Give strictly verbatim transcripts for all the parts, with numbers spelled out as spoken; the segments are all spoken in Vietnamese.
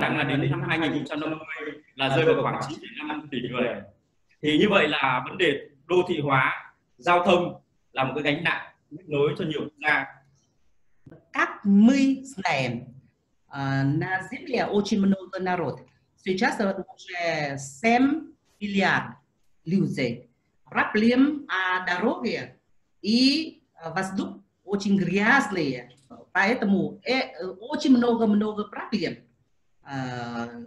rằng là đến năm hai nghìn không trăm năm mươi là rơi vào khoảng chín phẩy năm tỷ người. Thì như vậy là vấn đề đô thị hóa, giao thông là một cái gánh nặng nhức nhối cho nhiều quốc gia. Các мы знаем на земле очень много народ. Сейчас уже семь миллиардов людей. Проблем о дороге и воздух очень грязные, поэтому очень много-много проблем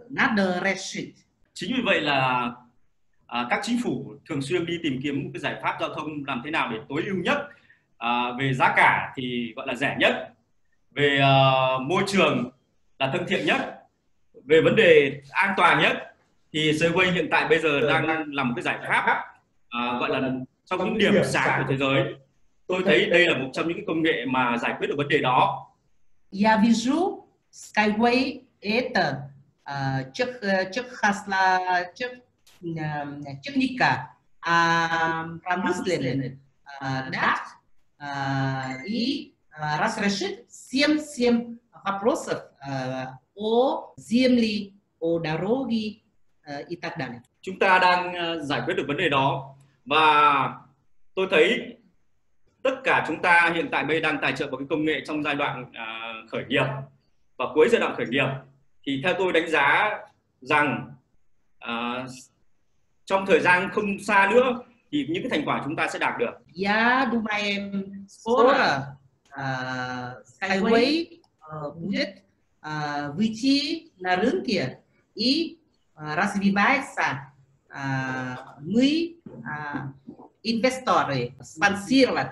надо решить. Chính vì vậy là à, các chính phủ thường xuyên đi tìm kiếm một cái giải pháp giao thông làm thế nào để tối ưu nhất, à, về giá cả thì gọi là rẻ nhất, về à, môi trường là thân thiện nhất, về vấn đề an toàn nhất. Thì Segway hiện tại bây giờ đang làm một cái giải pháp à, gọi là trong những điểm sáng của thế giới. Tôi thấy đây là một trong những công nghệ mà giải quyết được vấn đề đó. Я вижу Skyway это техника промышленная, да, и разрешит семь вопросов о земле, о дороге и так далее. Chúng ta đang giải quyết được vấn đề đó, và tôi thấy tất cả chúng ta hiện tại bây đang tài trợ vào cái công nghệ trong giai đoạn khởi nghiệp và cuối giai đoạn khởi nghiệp. Thì theo tôi đánh giá rằng à, trong thời gian không xa nữa thì những cái thành quả chúng ta sẽ đạt được. Я думаю, скоро Skyway будет выйти на рынке и развивается. Мы инвесторы спонсировать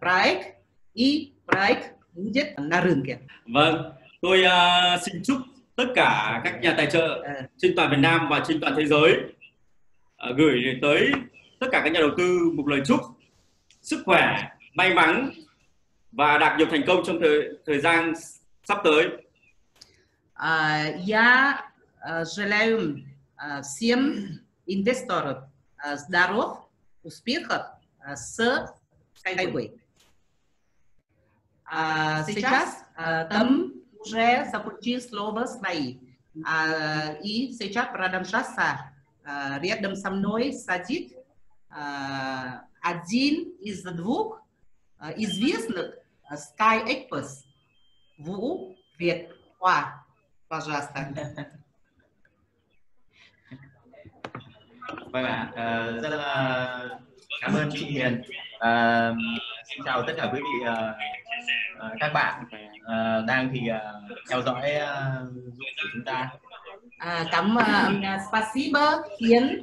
проект и проект будет на рынке. Vâng, tôi uh, xin chúc tất cả các nhà tài trợ trên toàn Việt Nam và trên toàn thế giới uh, gửi tới tất cả các nhà đầu tư một lời chúc sức khỏe, may mắn và đạt nhiều thành công trong thời, thời gian sắp tới. Я желаю всем инвесторам здоров, успехов с Skyway. Сейчас там уже запустил слово свои. И сейчас продолжается рядом со мной садит один из двух известных SkyExperts. Vũ Việt Hoa. Пожалуйста. Vâng ạ, rất là cảm ơn chị Hiền. À, xin chào tất cả quý vị, à, à, các bạn à, đang thì à, theo dõi à, của chúng ta. À, cảm ơn Spasiba Hiền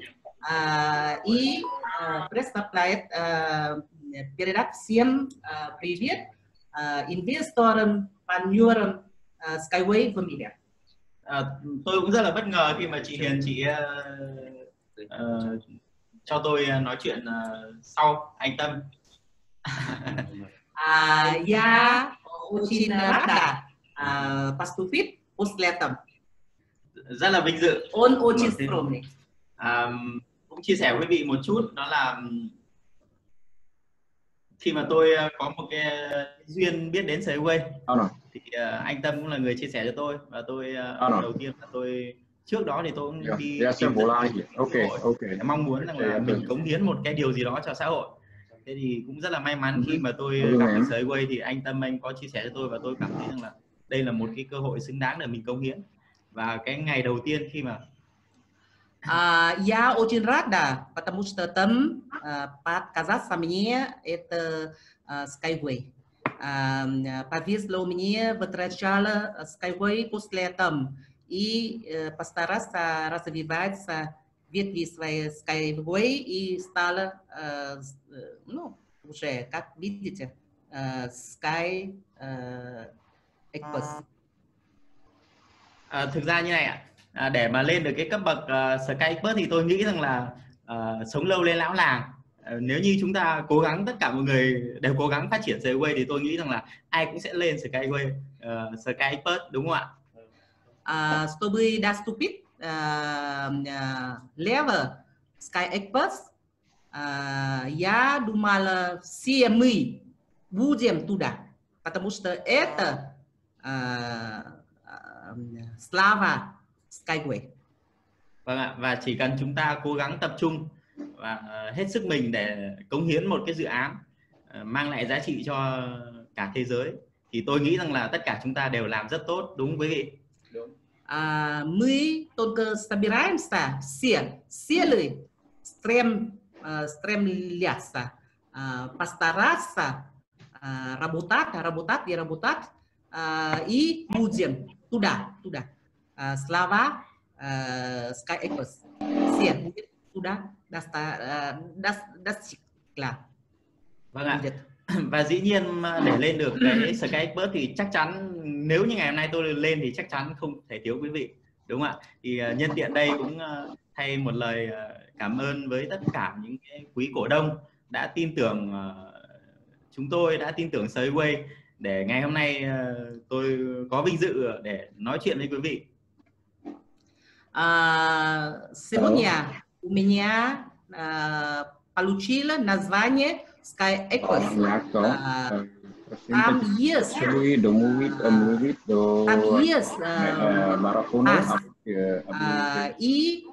и представляет передать всем привет инвесторам, партнерам Skyway Familia. Tôi cũng rất là bất ngờ khi mà chị Hiền chị Uh, cho tôi nói chuyện uh, sau anh Tâm. Я очень рада поступить после Tâm. Rất là vinh dự. Он очень скромный. Cũng chia sẻ với quý vị một chút, đó là khi mà tôi có một cái duyên biết đến Segway, thì uh, anh Tâm cũng là người chia sẻ cho tôi, và tôi uh, đầu tiên là tôi trước đó thì tôi cũng yeah, đi tìm like. Okay, okay. Mong muốn rằng là mình cống hiến một cái điều gì đó cho xã hội. Thế thì cũng rất là may mắn khi mà tôi gặp được Segway thì anh Tâm anh có chia sẻ cho tôi, và tôi cảm thấy rằng là đây là một cái cơ hội xứng đáng để mình cống hiến. Và cái ngày đầu tiên khi mà я очень рада, потому что там подказался мне это Skyway. Повезло мне в начале Skyway после там. И э, постараться развиваться ветви своей Skyway и стала, э, ну, уже, как видите, э, Sky э, Express. À, thực ra như này ạ, à, để mà lên được cái cấp bậc uh, Sky Express thì tôi nghĩ rằng là uh, sống lâu lên lão làng. Uh, nếu như chúng ta cố gắng, tất cả mọi người đều cố gắng phát triển Skyway thì tôi nghĩ rằng là ai cũng sẽ lên Skyway, uh, Sky Express, đúng không ạ? Чтобы доступить лево SkyExpress, я думала, все мы будем туда, потому что это Slava Skyway. Vâng ạ, và chỉ cần chúng ta cố gắng tập trung và hết sức mình để cống hiến một cái dự án mang lại giá trị cho cả thế giới thì tôi nghĩ rằng là tất cả chúng ta đều làm rất tốt, đúng quý vị? Đúng. Mới tôn cơ Sabiraim sa xia xia lười strem strem liasa pastarasa rabotat rabotat di rabotat i muzium tuda tuda slava sky ekos xia tuda dasta das dascla. Vâng ạ. Và dĩ nhiên để lên được cái Sky Expert thì chắc chắn nếu như ngày hôm nay tôi lên thì chắc chắn không thể thiếu quý vị, đúng không ạ? Thì nhân tiện đây cũng thay một lời cảm ơn với tất cả những cái quý cổ đông đã tin tưởng chúng tôi, đã tin tưởng Skyway để ngày hôm nay tôi có vinh dự để nói chuyện với quý vị. Сегодня у меня получила название Sky Echo. Там есть. Там есть. И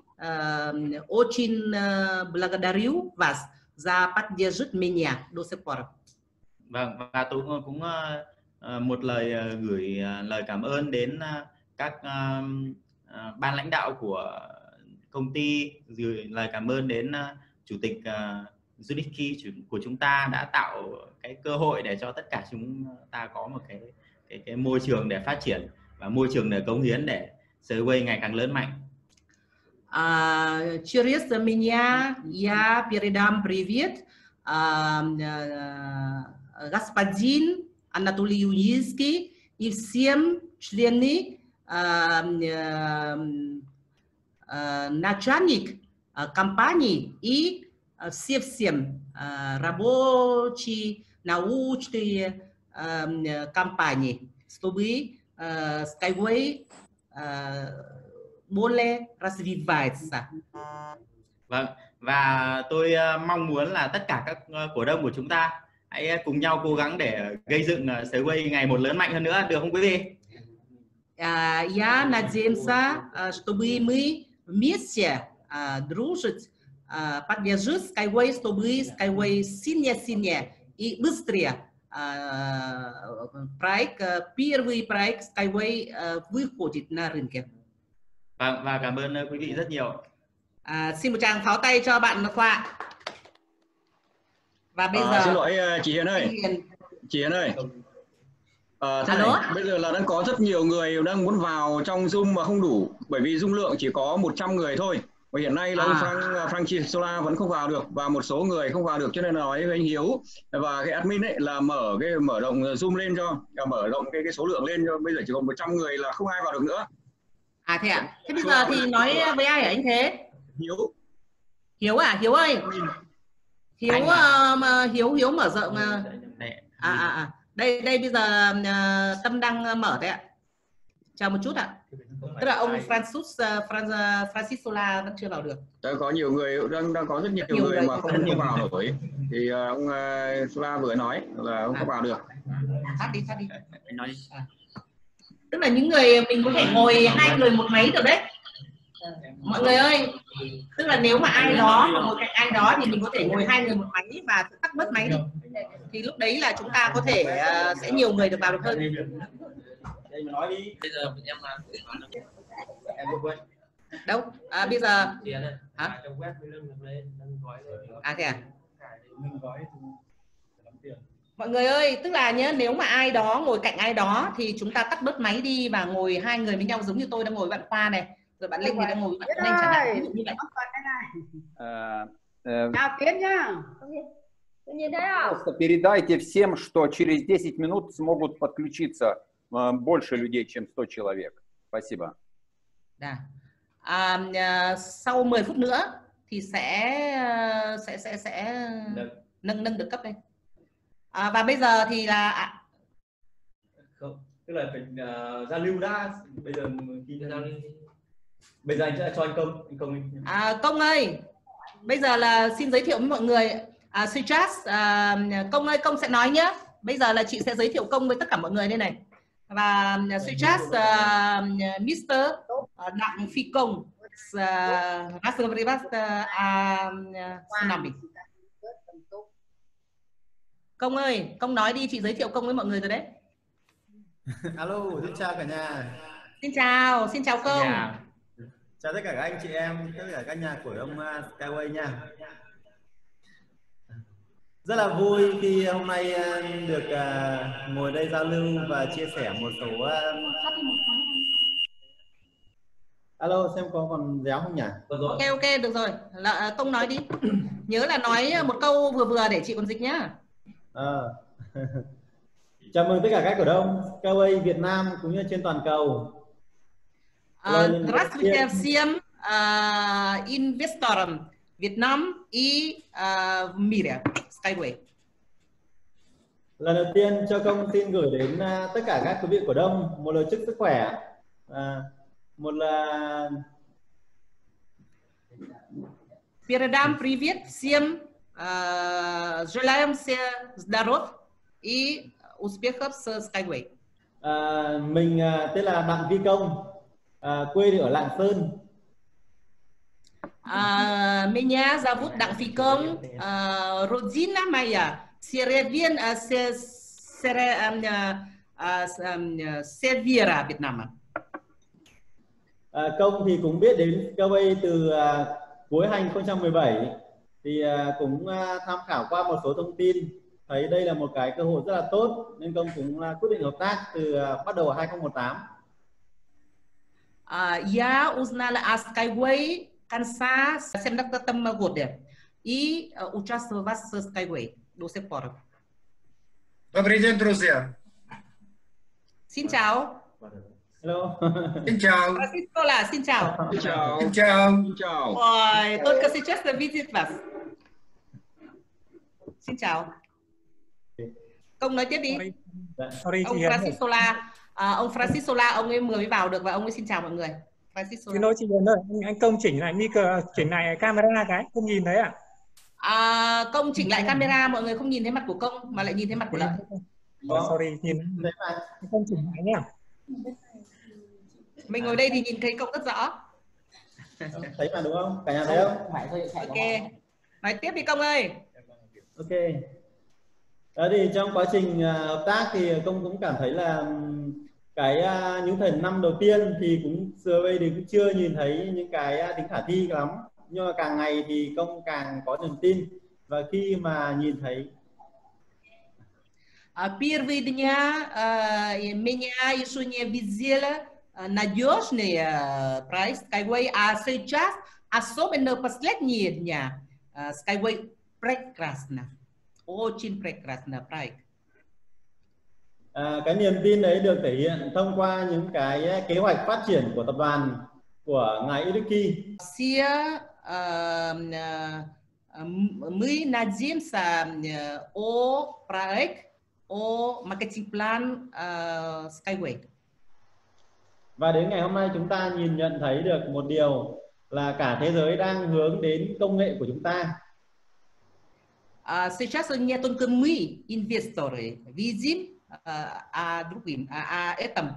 очень благодарю вас за поддержку меня до сих пор. Vâng, và tôi cũng một lời gửi lời cảm ơn đến các ban lãnh đạo của công ty, gửi lời cảm ơn đến chủ tịch Zudiki của chúng ta đã tạo cái cơ hội để cho tất cả chúng ta có một cái cái, cái môi trường để phát triển và môi trường để cống hiến để Skyway ngày càng lớn mạnh. Через меня я передам привет господин Анатолий Юнинский и всем члены начальник компании и всем-всем рабочие, научные компании, чтобы Skyway более развивается. Vâng, và tôi mong muốn là tất cả các cổ đông của chúng ta hãy cùng nhau cố gắng để gây dựng Skyway ngày một lớn mạnh hơn nữa, được không quý vị? Я надеемся, чтобы мы вместе дружить, поддержи Skyway, чтобы Skyway сильнее-сильнее и быстрее проект, первый проект Skyway выходит на рынке. Và, và cảm ơn quý vị rất nhiều. À, xin một tràng pháo tay cho bạn Khoa. Và bây à, giờ... Xin lỗi chị Hiền ơi. Chị Hiền ơi. À, thế này, bây giờ là đang có rất nhiều người đang muốn vào trong Zoom mà không đủ, bởi vì dung lượng chỉ có một trăm người thôi. Và hiện nay là à. ông Frank, Frank Chisola vẫn không vào được và một số người không vào được, cho nên là nói với anh Hiếu và cái admin ấy là mở cái mở rộng Zoom lên cho, mở rộng cái cái số lượng lên cho, bây giờ chỉ còn một trăm người là không ai vào được nữa. À thế ạ. Thế bây giờ thì nói với ai hả anh Thế? Hiếu. Hiếu à, Hiếu ơi. Hiếu uh, Hiếu Hiếu mở rộng. Uh. À à à. Đây đây bây giờ uh, Tâm đang mở đấy ạ. Chờ một chút ạ. Tức là ông Francis uh, Francis uh, Franciscola vẫn chưa vào được. Đã có nhiều người đang đang có rất nhiều, nhiều người mà không không vào nổi. Thì uh, ông uh, Sola vừa nói là ông à. không vào được. Tắt đi, tắt đi. Nói đi. À. Tức là những người mình có thể ngồi hai người một máy được đấy. Mọi người ơi, tức là nếu mà ai đó mà ngồi cạnh ai đó thì mình có thể ngồi hai người một máy và tắt bớt máy đi. Thì lúc đấy là chúng ta có thể uh, sẽ nhiều người được vào được hơn. Nói đi. Bây giờ em là em quên. Đâu? À, bây giờ hả? À thế à? Mọi người ơi, tức là nhá, nếu mà ai đó ngồi cạnh ai đó thì chúng ta tắt bớt máy đi và ngồi hai người với nhau, giống như tôi đang ngồi với bạn Khoa này, rồi bạn Linh thì đang ngồi với bạn Linh chẳng hạn, như vậy. Chào Tiến nhá. Передайте всем, что через десять минут смогут подключиться больше людей, чем сто человек. Спасибо. Да. À, sau mười phút nữa thì sẽ sẽ sẽ sẽ nâng nâng được cấp lên. À, và bây giờ thì là không, tức là phải uh, giao lưu đã. Bây giờ khi giao lưu, bây giờ anh sẽ cho anh Công, anh Công anh... À, Công ơi, bây giờ là xin giới thiệu với mọi người. À, suggest, à, Công ơi, Công sẽ nói nhé. Bây giờ là chị sẽ giới thiệu Công với tất cả mọi người đây này. và Suchas uh, Mister Đặng Phi Công Rasgavrivat A Sunamik. Công ơi, Công nói đi, chị giới thiệu Công với mọi người rồi đấy. Alo, xin chào cả nhà. Xin chào, xin chào Công. Chào tất cả các anh chị em, tất cả các nhà của ông Skyway nha. Rất là vui khi hôm nay được ngồi đây giao lưu và chia sẻ một số... Alo, xem có còn réo không nhỉ? Rồi. Ok, ok, được rồi. Là, Công nói đi. Nhớ là nói một câu vừa vừa để chị còn dịch nhá. À. Chào mừng tất cả các cổ đông Skyway Việt Nam cũng như trên toàn cầu. Здравствуйте всем инвесторам Vietnam и в мире Skyway. Lần đầu tiên cho Công xin gửi đến tất cả các quý vị cổ đông một lời chúc sức khỏe, một là передам привет всем, желаем всем здоров и успехов с Skyway. Mình tên là Đặng Phi Công. À, quê ở Lạng Sơn. À, меня зовут Đặng Phi Công, à, родина моя, Северен, à, се, Севера, Việt Nam. À, Công thì cũng biết đến Skyway từ à, cuối hai nghìn không trăm mười bảy, thì à, cũng à, tham khảo qua một số thông tin, thấy đây là một cái cơ hội rất là tốt, nên Công cũng à, quyết định hợp tác từ à, bắt đầu hai nghìn không trăm mười tám. Я узнала о Skyway конца семнадцатого года и участвовала в Skyway до сих пор. Добрый день, друзья. Xin chào. Hello. Xin chào. Hola, xin chào. Xin chào. Xin chào. Xin chào. Ой, только сейчас видит вас. Xin chào. Công nói tiếp đi. Ông Franciscola, à, ông Franciscola, ông ấy mới vào được và ông ấy xin chào mọi người. Xin lỗi chị Huyền ơi, anh Công chỉnh lại micro, chỉnh lại camera cái, không nhìn thấy à? À, Công chỉnh lại camera, mọi người không nhìn thấy mặt của Công mà lại nhìn thấy mặt của Lợi. Oh, sorry, nhìn thấy mà. Công chỉnh lại nhá. Mình ngồi đây thì nhìn thấy Công rất rõ. Thấy mà đúng không? Cả nhà thấy không? Ok. Nói tiếp đi Công ơi. Ok. Đó thì trong quá trình hợp tác thì Công cũng cảm thấy là cái những thời năm đầu tiên thì cũng Skyway thì cũng chưa nhìn thấy những cái tính khả thi lắm, nhưng mà càng ngày thì Công càng có niềm tin, và khi mà nhìn thấy первые дня меня еще не видела надежные проект Skyway, а сейчас особенно последние дня Skyway прекрасно. Очень прекрасный проект. Cái niềm tin đấy được thể hiện thông qua những cái kế hoạch phát triển của tập đoàn của ngài Idiki. Все мы надеемся о проект, о маркетинг-план Skyway. Và đến ngày hôm nay chúng ta nhìn nhận thấy được một điều là cả thế giới đang hướng đến công nghệ của chúng ta. Сейчас не только мы, инвесторы, видим о другим, о этом,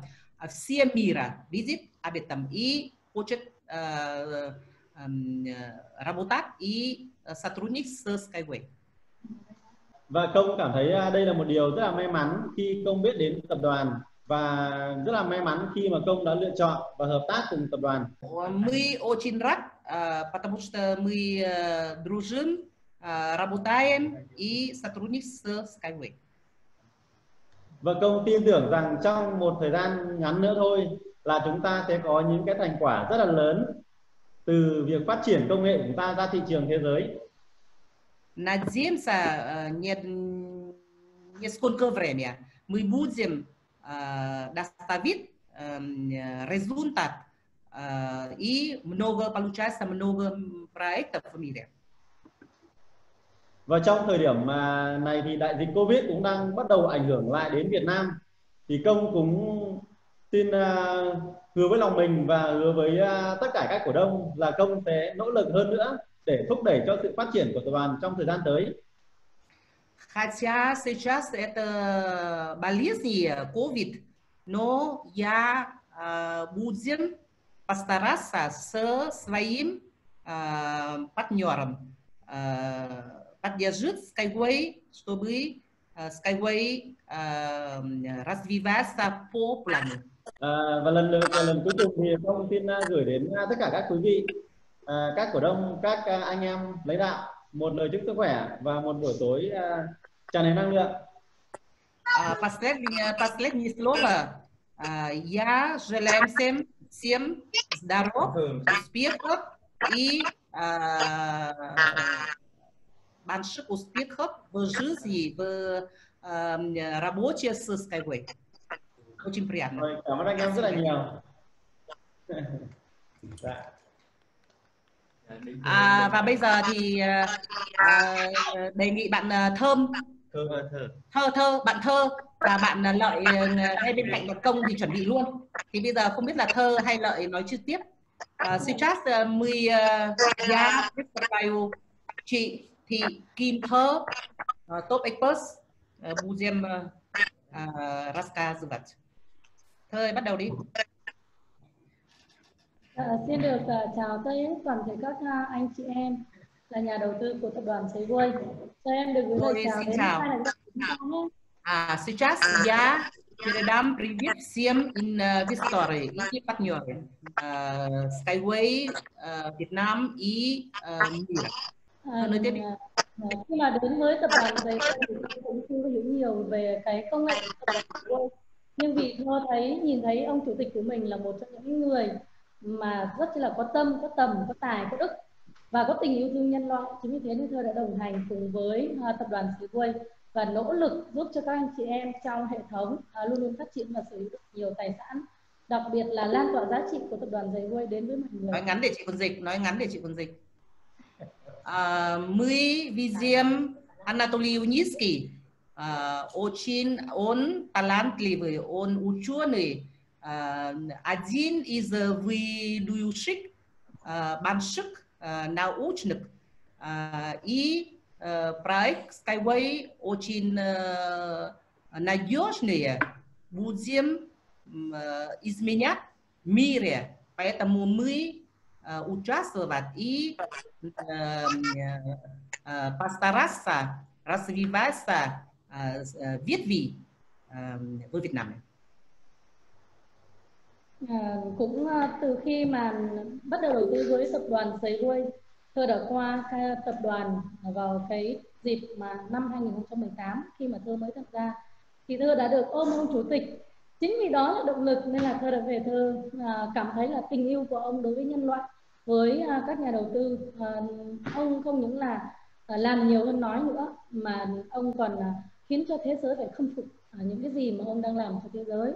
все мира видит об этом и хочет работать и сотрудничать с Skyway. Và Công cảm thấy đây là một điều rất là may mắn khi Công biết đến tập đoàn, và rất là may mắn khi mà Công đã lựa chọn và hợp tác cùng tập đoàn. Мы очень рад, потому что мы дружим, работаем и сотрудничаем с Skyway. Và Công tin tưởng rằng trong một thời gian ngắn nữa thôi là chúng ta sẽ có những cái thành quả rất là lớn từ việc phát triển công nghệ của chúng ta ra thị trường thế giới. Надеемся, несколько времени мы будем доставить результат и много получается много проектов в мире. Và trong thời điểm này thì đại dịch Covid cũng đang bắt đầu ảnh hưởng lại đến Việt Nam, thì Công cũng xin hứa với lòng mình và hứa với tất cả các cổ đông là Công sẽ nỗ lực hơn nữa để thúc đẩy cho sự phát triển của tập đoàn trong thời gian tới. Хотя сейчас это болезнь COVID, но я э, будем постараться со своим э, партнером э, поддержать Skyway, чтобы э, Skyway э, развивался по плану. À, và lần và lần cuối cùng thì tôi xin gửi đến tất cả các quý vị, các cổ đông, các anh em lãnh đạo một lời chúc sức khỏe và một buổi tối tràn đầy năng lượng. Последнее последнее слово. Я желаю всем всем здоров, успехов и больших успехов в жизни, в работе с Skyway. Очень приятно. Rồi, cảm ơn anh em rất là nhiều. À, và bây giờ thì uh, đề nghị bạn uh, Thơm, thơ, thơ. thơ thơ bạn Thơ và bạn uh, Lợi uh, hay bên cạnh bạn Công thì chuẩn bị luôn. Thì bây giờ không biết là Thơ hay Lợi nói trực tiếp. Сейчас мы я представляю chị Thị Kim Thơ, top experts будем Uh, рассказывать. Thôi bắt đầu đi. Uh, xin được uh, chào tới toàn thể các uh, anh chị em là nhà đầu tư của tập đoàn Skyway. Cho em được gửi lời chào đến hai lần. À, сейчас я передам привет всем инвесторам и партнерам Skyway Việt Nam и мир. Nói tiếp đi. Khi mà đến với tập đoàn Skyway thì cũng chưa hiểu nhiều về cái công nghệ của tập đoàn Skyway, nhưng vì Thơ thấy nhìn thấy ông chủ tịch của mình là một trong những người mà rất là có tâm, có tầm, có tài, có đức và có tình yêu thương nhân loại. Chính vì thế nên Thơ đã đồng hành cùng với tập đoàn Skyway và nỗ lực giúp cho các anh chị em trong hệ thống luôn luôn phát triển và sở hữu được nhiều tài sản, đặc biệt là lan tỏa giá trị của tập đoàn Skyway đến với mọi người. Nói ngắn để chị còn dịch, nói ngắn để chị còn dịch. Мы видим Анатолий Юницкий, очень он талантливый, он ученый, один из выдающихся больших научных, и проект Skyway очень надежный, будем изменять мир, поэтому мы участвовать и э, э, постараться развиваться э, э, ветви э, в Việt Nam. À, cũng từ khi mà bắt đầu đầu tư với tập đoàn Skyway, tôi đã qua tập đoàn vào cái dịp mà năm hai nghìn không trăm mười tám khi mà tôi mới tham gia, thì tôi đã được ôm ông chủ tịch. Chính vì đó là động lực nên là tôi đã về Thơ cảm thấy là tình yêu của ông đối với nhân loại, với các nhà đầu tư. Ông không những là làm nhiều hơn nói nữa mà ông còn khiến cho thế giới phải khâm phục những cái gì mà ông đang làm cho thế giới.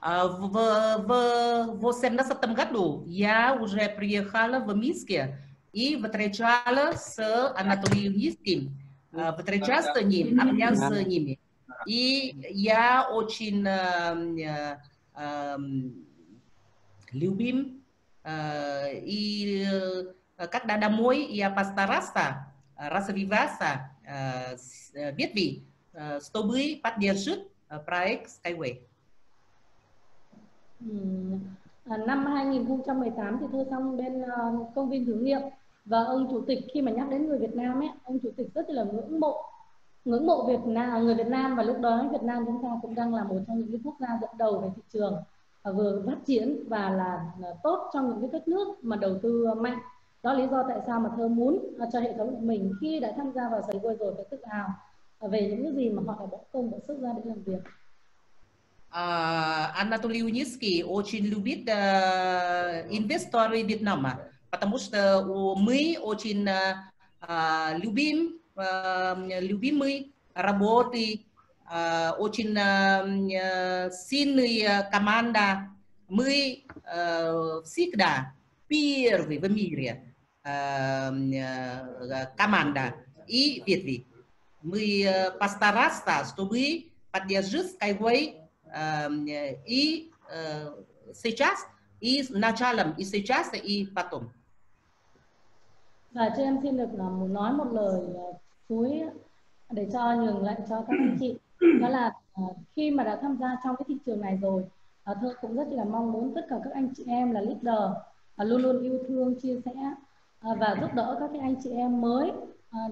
В восемнадцатом году я уже приехала в Минске и встречала с Анатолием Юницким, встречалась с ним, общалась с ними. И я очень э, э, любим, э, и когда домой я постарался развиваться э, с ветви, э, чтобы поддержать проект Skyway. Năm hai nghìn không trăm mười tám thì Thơ sang bên công viên thử nghiệm và ông chủ tịch, khi mà nhắc đến người Việt Nam ấy, ông chủ tịch rất là ngưỡng mộ. Ngưỡng mộ Việt Nam, người Việt Nam, và lúc đó Việt Nam chúng ta cũng đang là một trong những quốc gia dẫn đầu về thị trường, vừa phát triển và là tốt trong những cái đất nước mà đầu tư mạnh. Đó là lý do tại sao mà Thơ muốn cho hệ thống của mình khi đã tham gia vào Skyway rồi phải tự hào về những cái gì mà họ đã bỏ công bỏ sức ra để làm việc. Анатолий Юницкий очень любит инвесторы Вьетнама, потому что мы очень любим любимые работы, очень сильная команда. Мы всегда первые в мире команда и ветви. Мы постараемся, чтобы поддержать Skyway и сейчас, и с началом, и сейчас, и потом. Và cho em xin được nói một lời cuối để cho nhường lại cho các anh chị, đó là Khi mà đã tham gia trong cái thị trường này rồi, Thơ cũng rất là mong muốn tất cả các anh chị em là leader luôn luôn yêu thương, chia sẻ và giúp đỡ các cái anh chị em mới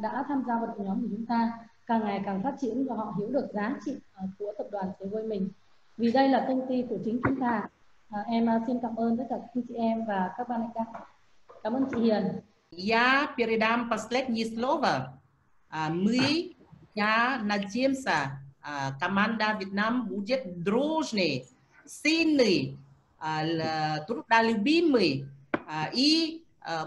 đã tham gia vào đội nhóm của chúng ta càng ngày càng phát triển và họ hiểu được giá trị của tập đoàn Thế Vôi mình. Vì đây là công ty của chính chúng ta. Em xin cảm ơn tất cả các anh chị em và các bạn anh các. Cảm ơn chị Hiền. Я передам последнее слово мы, я надеемся, команда Vietnam будет дружной, сильной, трудолюбимой и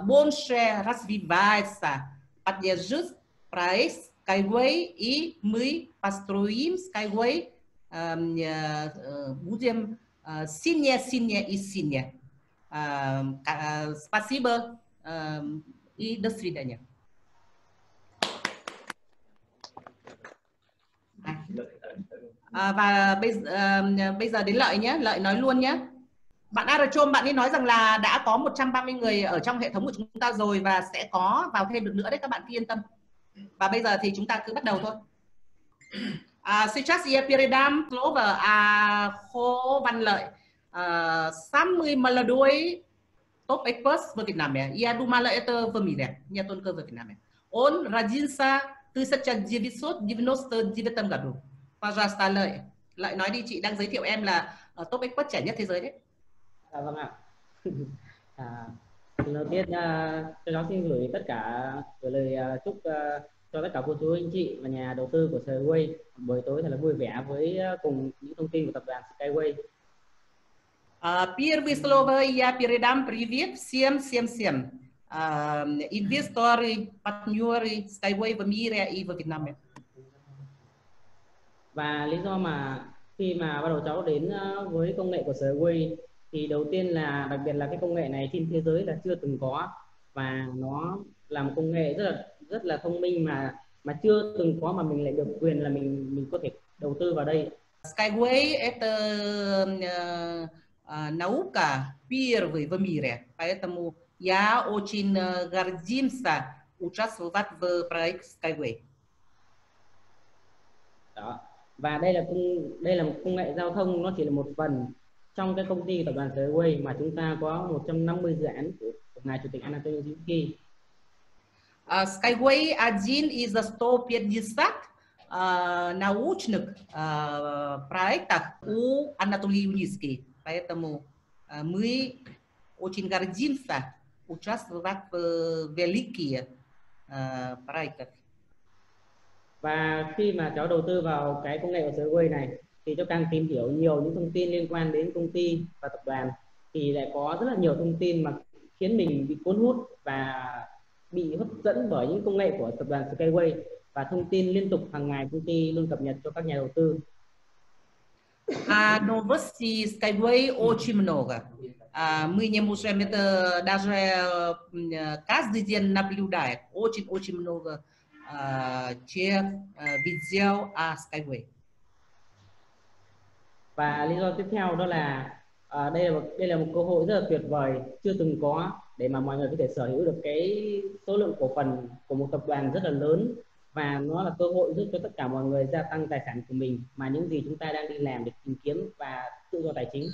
больше развивается, поддержит проект Skyway, и мы построим Skyway, будем сильнее, сильнее и сильнее. Спасибо и до свидания. À, và bây, uh, bây giờ đến Lợi nhé. Lợi nói luôn nhé. Bạn Arachom, bạn ấy nói rằng là đã có một trăm ba mươi người ở trong hệ thống của chúng ta rồi và sẽ có vào thêm được nữa đấy, các bạn cứ yên tâm. Và bây giờ thì chúng ta cứ bắt đầu thôi. Сейчас я передам слово Khô Văn Lợi, самый молодой top expert в Вьетнаме. Я думала, это в мире, не только в Вьетнаме. Он родился в тысяча девятьсот девяносто девятом году. Pajasta Lợi. Lợi nói đi, chị đang giới thiệu em là uh, top expert trẻ nhất thế giới đấy. À, vâng ạ. À, đầu tiên uh, tôi nói xin gửi tất cả gửi lời uh, chúc uh, cho tất cả cô chú anh chị và nhà đầu tư của Skyway buổi tối thật là vui vẻ với uh, cùng những thông tin của tập đoàn Skyway. Первые слова я передам привет всем всем всем инвесторы, партнеры Skyway в мире и в Вьетнаме. Và lý do mà khi mà bắt đầu cháu đến với công nghệ của Skyway thì đầu tiên là đặc biệt là cái công nghệ này trên thế giới là chưa từng có, và nó là một công nghệ rất là rất là thông minh mà mà chưa từng có, mà mình lại được quyền là mình mình có thể đầu tư vào đây. Skyway это наука первой в мире, поэтому я очень гордимся участвовать в проекте Skyway. Đó. Và đây là công, đây là một công nghệ giao thông, nó chỉ là một phần trong cái công ty tập đoàn Skyway mà chúng ta có một trăm năm mươi dự án của, của ngài chủ tịch Anatoly Zhinsky. Uh, Skyway один из ста пятидесяти uh, научных uh, проектов у Анатолия Юницкого. Поэтому uh, мы очень гордимся участвовать в великих uh, проектах. Và khi mà cháu đầu tư vào cái công nghệ của Skyway này thì cháu càng tìm hiểu nhiều những thông tin liên quan đến công ty và tập đoàn, thì lại có rất là nhiều thông tin mà khiến mình bị cuốn hút và bị hấp dẫn bởi những công nghệ của tập đoàn Skyway, và thông tin liên tục hàng ngày công ty luôn cập nhật cho các nhà đầu tư. А новостей Skyway очень много. Мы не можем это даже каждый день наблюдать. Очень-очень много chia video à Skyway. Và lý do tiếp theo đó là uh, đây là một, đây là một cơ hội rất là tuyệt vời chưa từng có để mà mọi người có thể sở hữu được cái số lượng cổ phần của một tập đoàn rất là lớn, và nó là cơ hội giúp cho tất cả mọi người gia tăng tài sản của mình mà những gì chúng ta đang đi làm để tìm kiếm và tự do tài chính.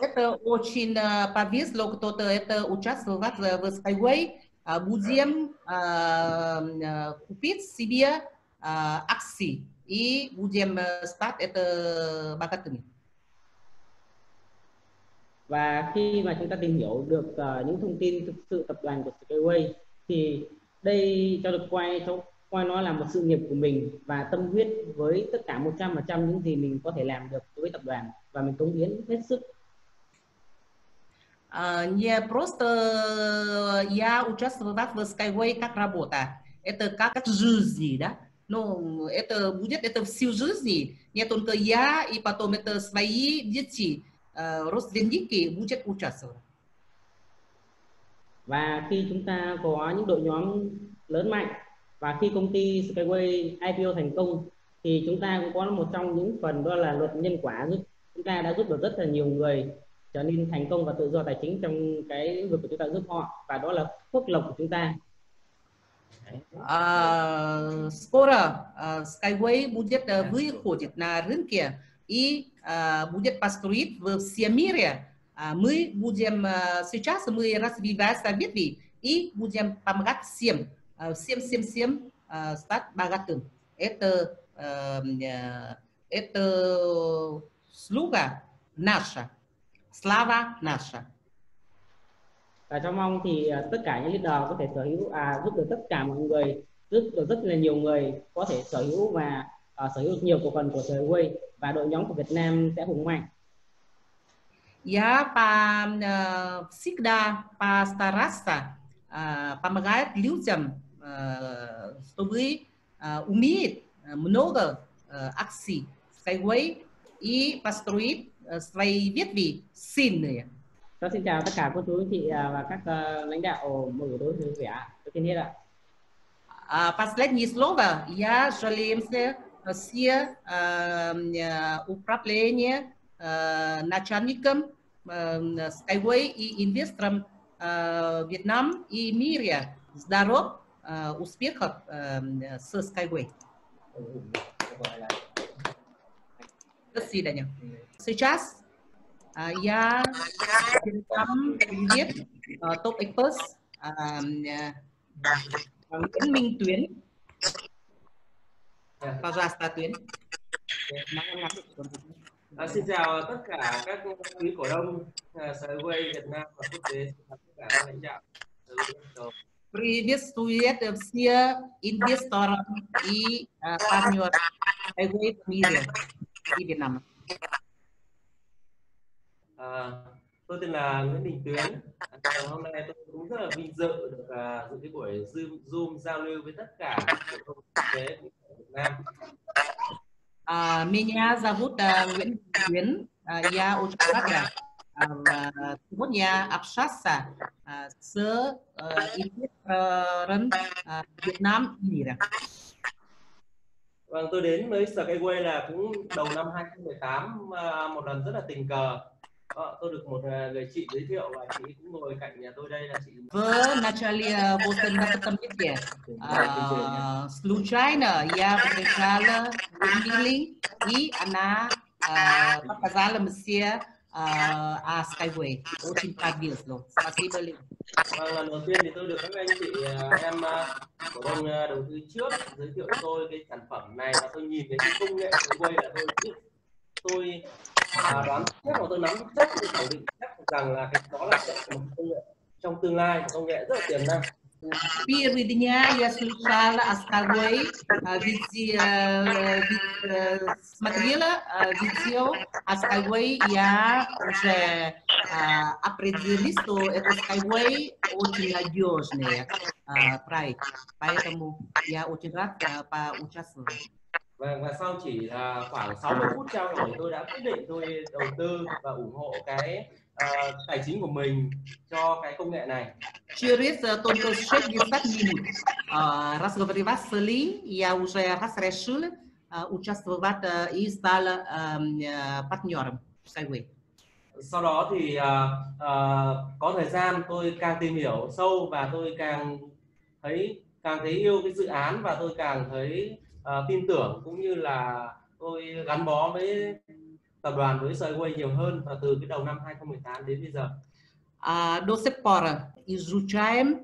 Это очень повезло, кто-то это участвовать в Skyway. Будем купить себе акции и будем стать это богатыми. Và khi mà chúng ta tìm hiểu được uh, những thông tin thực sự tập đoàn của Skyway thì đây cho được quay cho coi nó là một sự nghiệp của mình và tâm huyết với tất cả một trăm phần trăm những gì mình có thể làm được với tập đoàn, và mình cống hiến hết sức. Не просто я участвовала в Skyway как работа, это как жизнь, да? Но это будет это всю жизнь, не только я, и потом это свои дети, родственники будут участвовать. Và khi chúng ta có những đội nhóm lớn mạnh, và khi công ty Skyway i pê ô thành công thì chúng ta cũng có một trong những phần đó là luật nhân quả, giúp chúng ta đã giúp được rất là nhiều người trở nên thành công và tự do tài chính trong cái lĩnh vực của chúng ta, giúp họ, và đó là phước lộc của chúng ta. Скоро Skyway будет выходит на рынке, и будет построить во всем мире. Мы будем сейчас мы развиваться в ветви и будем помогать всем, всем, всем, всем стать богатым. Это это слуга наша, слава наша. Và trong mong thì tất cả những leader có thể sở hữu, à, giúp được tất cả mọi người, giúp được rất là nhiều người có thể sở hữu và uh, sở hữu nhiều cổ phần của Skyway, và đội nhóm của Việt Nam sẽ hùng mạnh. Я всегда постараться помогать людям, чтобы уметь много акций Skyway и построить свои ветви сильные. Tôi xin chào tất cả cô chú anh chị và các uh, lãnh đạo mở đối vui vẻ. Tôi xin hết ạ. Последнее слово я жалеемся все управление начальникам Skyway и инвесторам Vietnam и мира. Здоров, успехов с Skyway. До свидания. Сейчас я передам привет топ-эксперт Nguyễn Minh Tuyến. Пожалуйста, Tuyến. À, xin chào tất cả các quý cổ đông Skyway Việt Nam và quốc tế, tất cả các lãnh đạo. Приветствует все инвесторов и партнеров Skyway в мире и Vietnam. À, tôi tên là Nguyễn Minh Tuyến. À, hôm nay tôi cũng rất là vinh dự được uh, dự cái buổi zoom, zoom giao lưu với tất cả các cộng đồng quốc tế Việt Nam. Меня зовут Nguyễn Tuyến. Я очень рада сегодня общаться с инвестором Việt Nam и мира. Vâng, tôi đến với Skyway là cũng đầu năm hai nghìn không trăm mười tám, một lần rất là tình cờ. Ờ, tôi được một người chị giới thiệu và chị cũng ngồi cạnh nhà tôi đây là chị. В начале восемнадцатого века случайно я встречала Лили, и она показала мне о Skyway. Очень повезло. Спасибо, Лили. Lần đầu tiên thì tôi được các anh chị em của ông đầu tư trước giới thiệu tôi cái sản phẩm này, và tôi nhìn thấy cái công nghệ Skyway là tôi tôi À, đoán chắc và tôi nắm chắc và khẳng định chắc rằng là cái đó là một công nghệ trong tương lai, một công nghệ rất là tiềm năng. Первый дня я слушала о Skyway, смотрела видео о Skyway, я уже определила, что это Skyway очень надежный проект, поэтому я очень рад поучаствовала. Và, và sau chỉ là khoảng sáu mươi phút trao đổi, tôi đã quyết định tôi đầu tư và ủng hộ cái uh, tài chính của mình cho cái công nghệ này. Через только шестьдесят минут разговаривать с Ли, я уже разрешила участвовать и стала партнером Skyway. Sau đó thì uh, uh, có thời gian tôi càng tìm hiểu sâu và tôi càng thấy càng thấy yêu cái dự án, và tôi càng thấy Uh, tin tưởng cũng như là tôi gắn bó với tập đoàn, với Skyway nhiều hơn, và từ cái đầu năm hai nghìn không trăm mười tám đến bây giờ. До сих пор изучаем,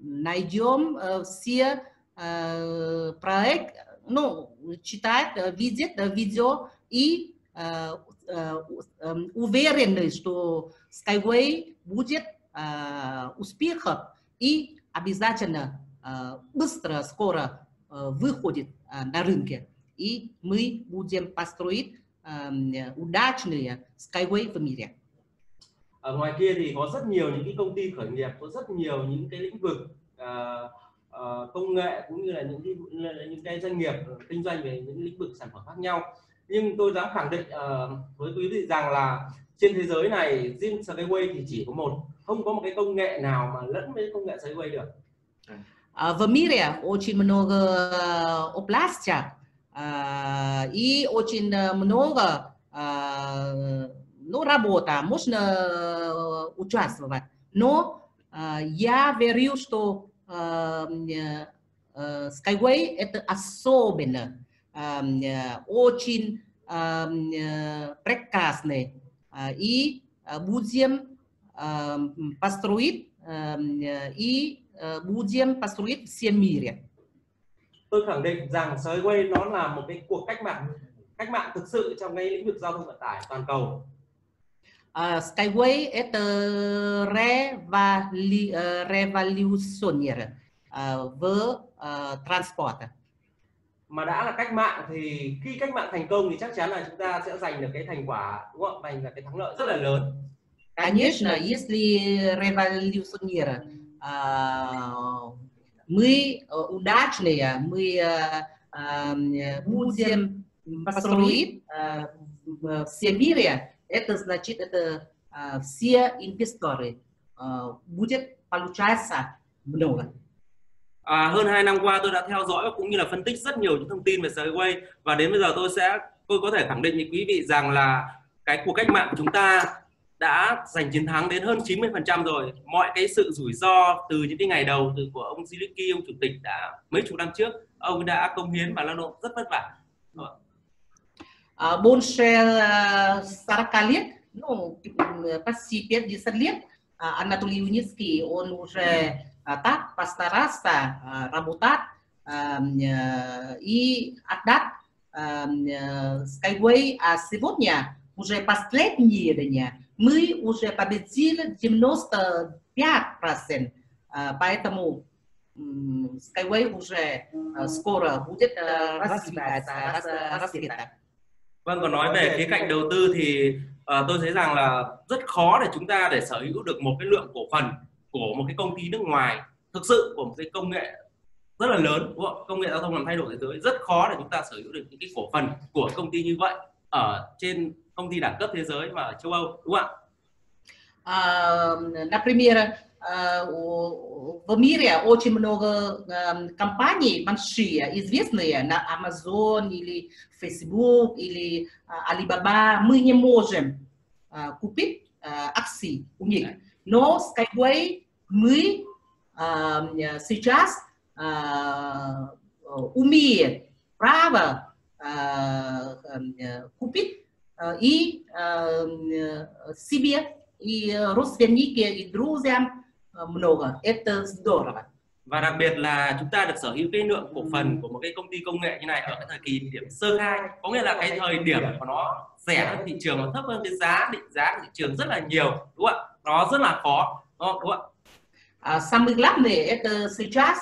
найдем все проект, ну, читать, видеть видео и уверены, что Skyway будет успехом и обязательно быстро, скоро выходит на рынке, и мы будем построить удачные Skyway в мире. Ở ngoài kia thì có rất nhiều những cái công ty khởi nghiệp, có rất nhiều những cái lĩnh vực uh, uh, công nghệ cũng như là những cái, những cái doanh nghiệp kinh doanh về những lĩnh vực sản phẩm khác nhau. Nhưng tôi dám khẳng định uh, với quý vị rằng là trên thế giới này riêng Skyway thì chỉ có một, không có một cái công nghệ nào mà lẫn với công nghệ Skyway được. В мире очень много областей и очень много, ну, работа, можно участвовать. Но я верю, что uh, Skyway at the Aso bên là um, uh, Ochin um, uh, Prekas này uh, i uh, Buzium um, Pastroid um, uh, i uh, Buzium Pastroid Siemir. Tôi khẳng định rằng Skyway nó là một cái cuộc cách mạng cách mạng thực sự trong cái lĩnh vực giao thông vận tải toàn cầu. Uh, Skyway at the Revali, uh, revolutionary uh, với uh, transport. Mà đã là cách mạng thì khi cách mạng thành công thì chắc chắn là chúng ta sẽ giành được cái thành quả gọi bằng là cái thắng lợi rất là lớn. Конечно, если революционеры мы удачные, мы будем построить все мире. Это значит, это uh, все инвесторы uh, будет получаться много. À, hơn hai năm qua tôi đã theo dõi cũng như là phân tích rất nhiều những thông tin về Skyway, và đến bây giờ tôi sẽ tôi có thể khẳng định với quý vị rằng là cái cuộc cách mạng của chúng ta đã giành chiến thắng đến hơn chín mươi phần trăm rồi. Mọi cái sự rủi ro từ những cái ngày đầu từ của ông Ziliki, ông chủ tịch đã mấy chục năm trước, ông đã cống hiến và lao động rất vất vả. Больше сорока лет, ну, почти пятьдесят лет, Анатолий Юницкий, он уже так постарался работать и отдать Skyway. А сегодня, уже последние дни, мы уже победили девяносто пять процентов, поэтому Skyway уже скоро будет расцветать. Vâng, còn nói về khía cạnh đầu tư thì uh, tôi thấy rằng là rất khó để chúng ta để sở hữu được một cái lượng cổ phần của một cái công ty nước ngoài thực sự của một cái công nghệ rất là lớn, đúng không? Công nghệ giao thông làm thay đổi thế giới, rất khó để chúng ta sở hữu được những cái cổ phần của công ty như vậy ở trên công ty đẳng cấp thế giới và ở châu Âu, đúng không ạ? Например, в мире очень много компаний большие, известные на Amazon или Facebook или Alibaba. Мы не можем купить акции у них. Но Skyway мы сейчас умеем право купить и себе, и родственники, и друзьям. Và đặc biệt là chúng ta được sở hữu cái lượng cổ phần của một cái công ty công nghệ như này ở cái thời kỳ điểm sơ khai, có nghĩa là cái thời điểm của nó rẻ hơn thị trường, nó thấp hơn cái giá định giá của thị trường rất là nhiều, đúng không ạ? Nó rất là khó, đúng không ạ? Самый главный это сейчас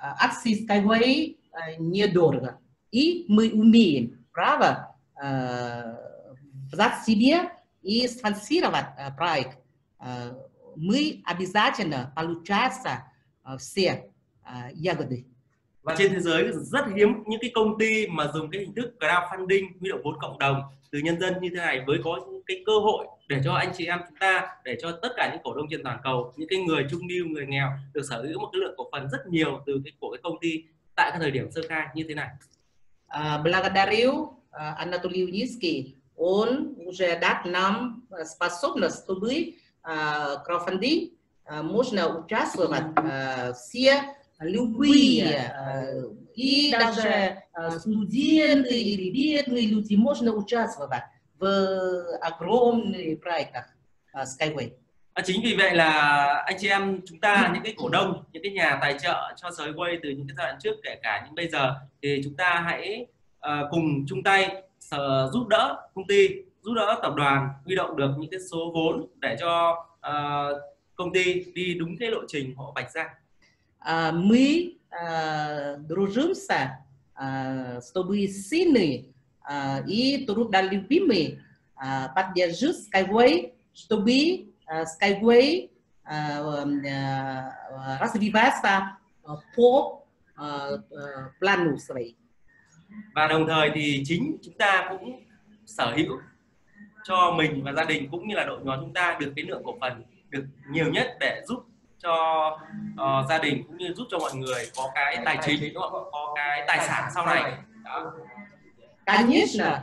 акции Skyway недорого, и мы умеем право взять себе и спонсировать проект. Мы обязательно получается все ягоды. Và trên thế giới rất hiếm những cái công ty mà dùng cái hình thức crowdfunding, huy động vốn cộng đồng từ nhân dân như thế này mới có những cái cơ hội để cho anh chị em chúng ta, để cho tất cả những cổ đông trên toàn cầu, những cái người trung lưu, người nghèo được sở hữu một cái lượng cổ phần rất nhiều từ cái của cái công ty tại cái thời điểm sơ khai như thế này. Благодарю Анатолий Юницкий, он уже дал нам способность, чтобы краудфандинг можно участвовать все любые, и даже студенты или бедные люди можно участвовать в огромных проектах Skyway. Chính vì vậy là anh chị em chúng ta, những cái cổ đông, những cái nhà tài trợ cho Skyway từ những cái giai đoạn trước kể cả những bây giờ, thì chúng ta hãy cùng chung tay giúp đỡ công ty, giúp đỡ tập đoàn huy động được những cái số vốn để cho uh, công ty đi đúng cái lộ trình họ vạch ra. Мы дружимся, чтобы сильные и трудолюбивые поддерживают Skyway, чтобы Skyway развивался по плану своей. Và đồng thời thì chính chúng ta cũng sở hữu cho mình và gia đình cũng như là đội nhóm chúng ta được cái lượng cổ phần được nhiều nhất để giúp cho uh, gia đình cũng như giúp cho mọi người có cái tài chính, đúng không? Có cái tài sản sau này. Конечно,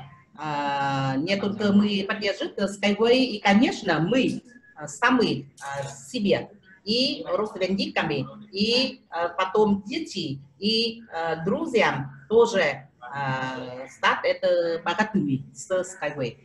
не только мы поддерживаем Skyway, и конечно мы сами себе и родственниками, и э, потом дети, и э, друзьям тоже э, стать это богатыми с Skyway.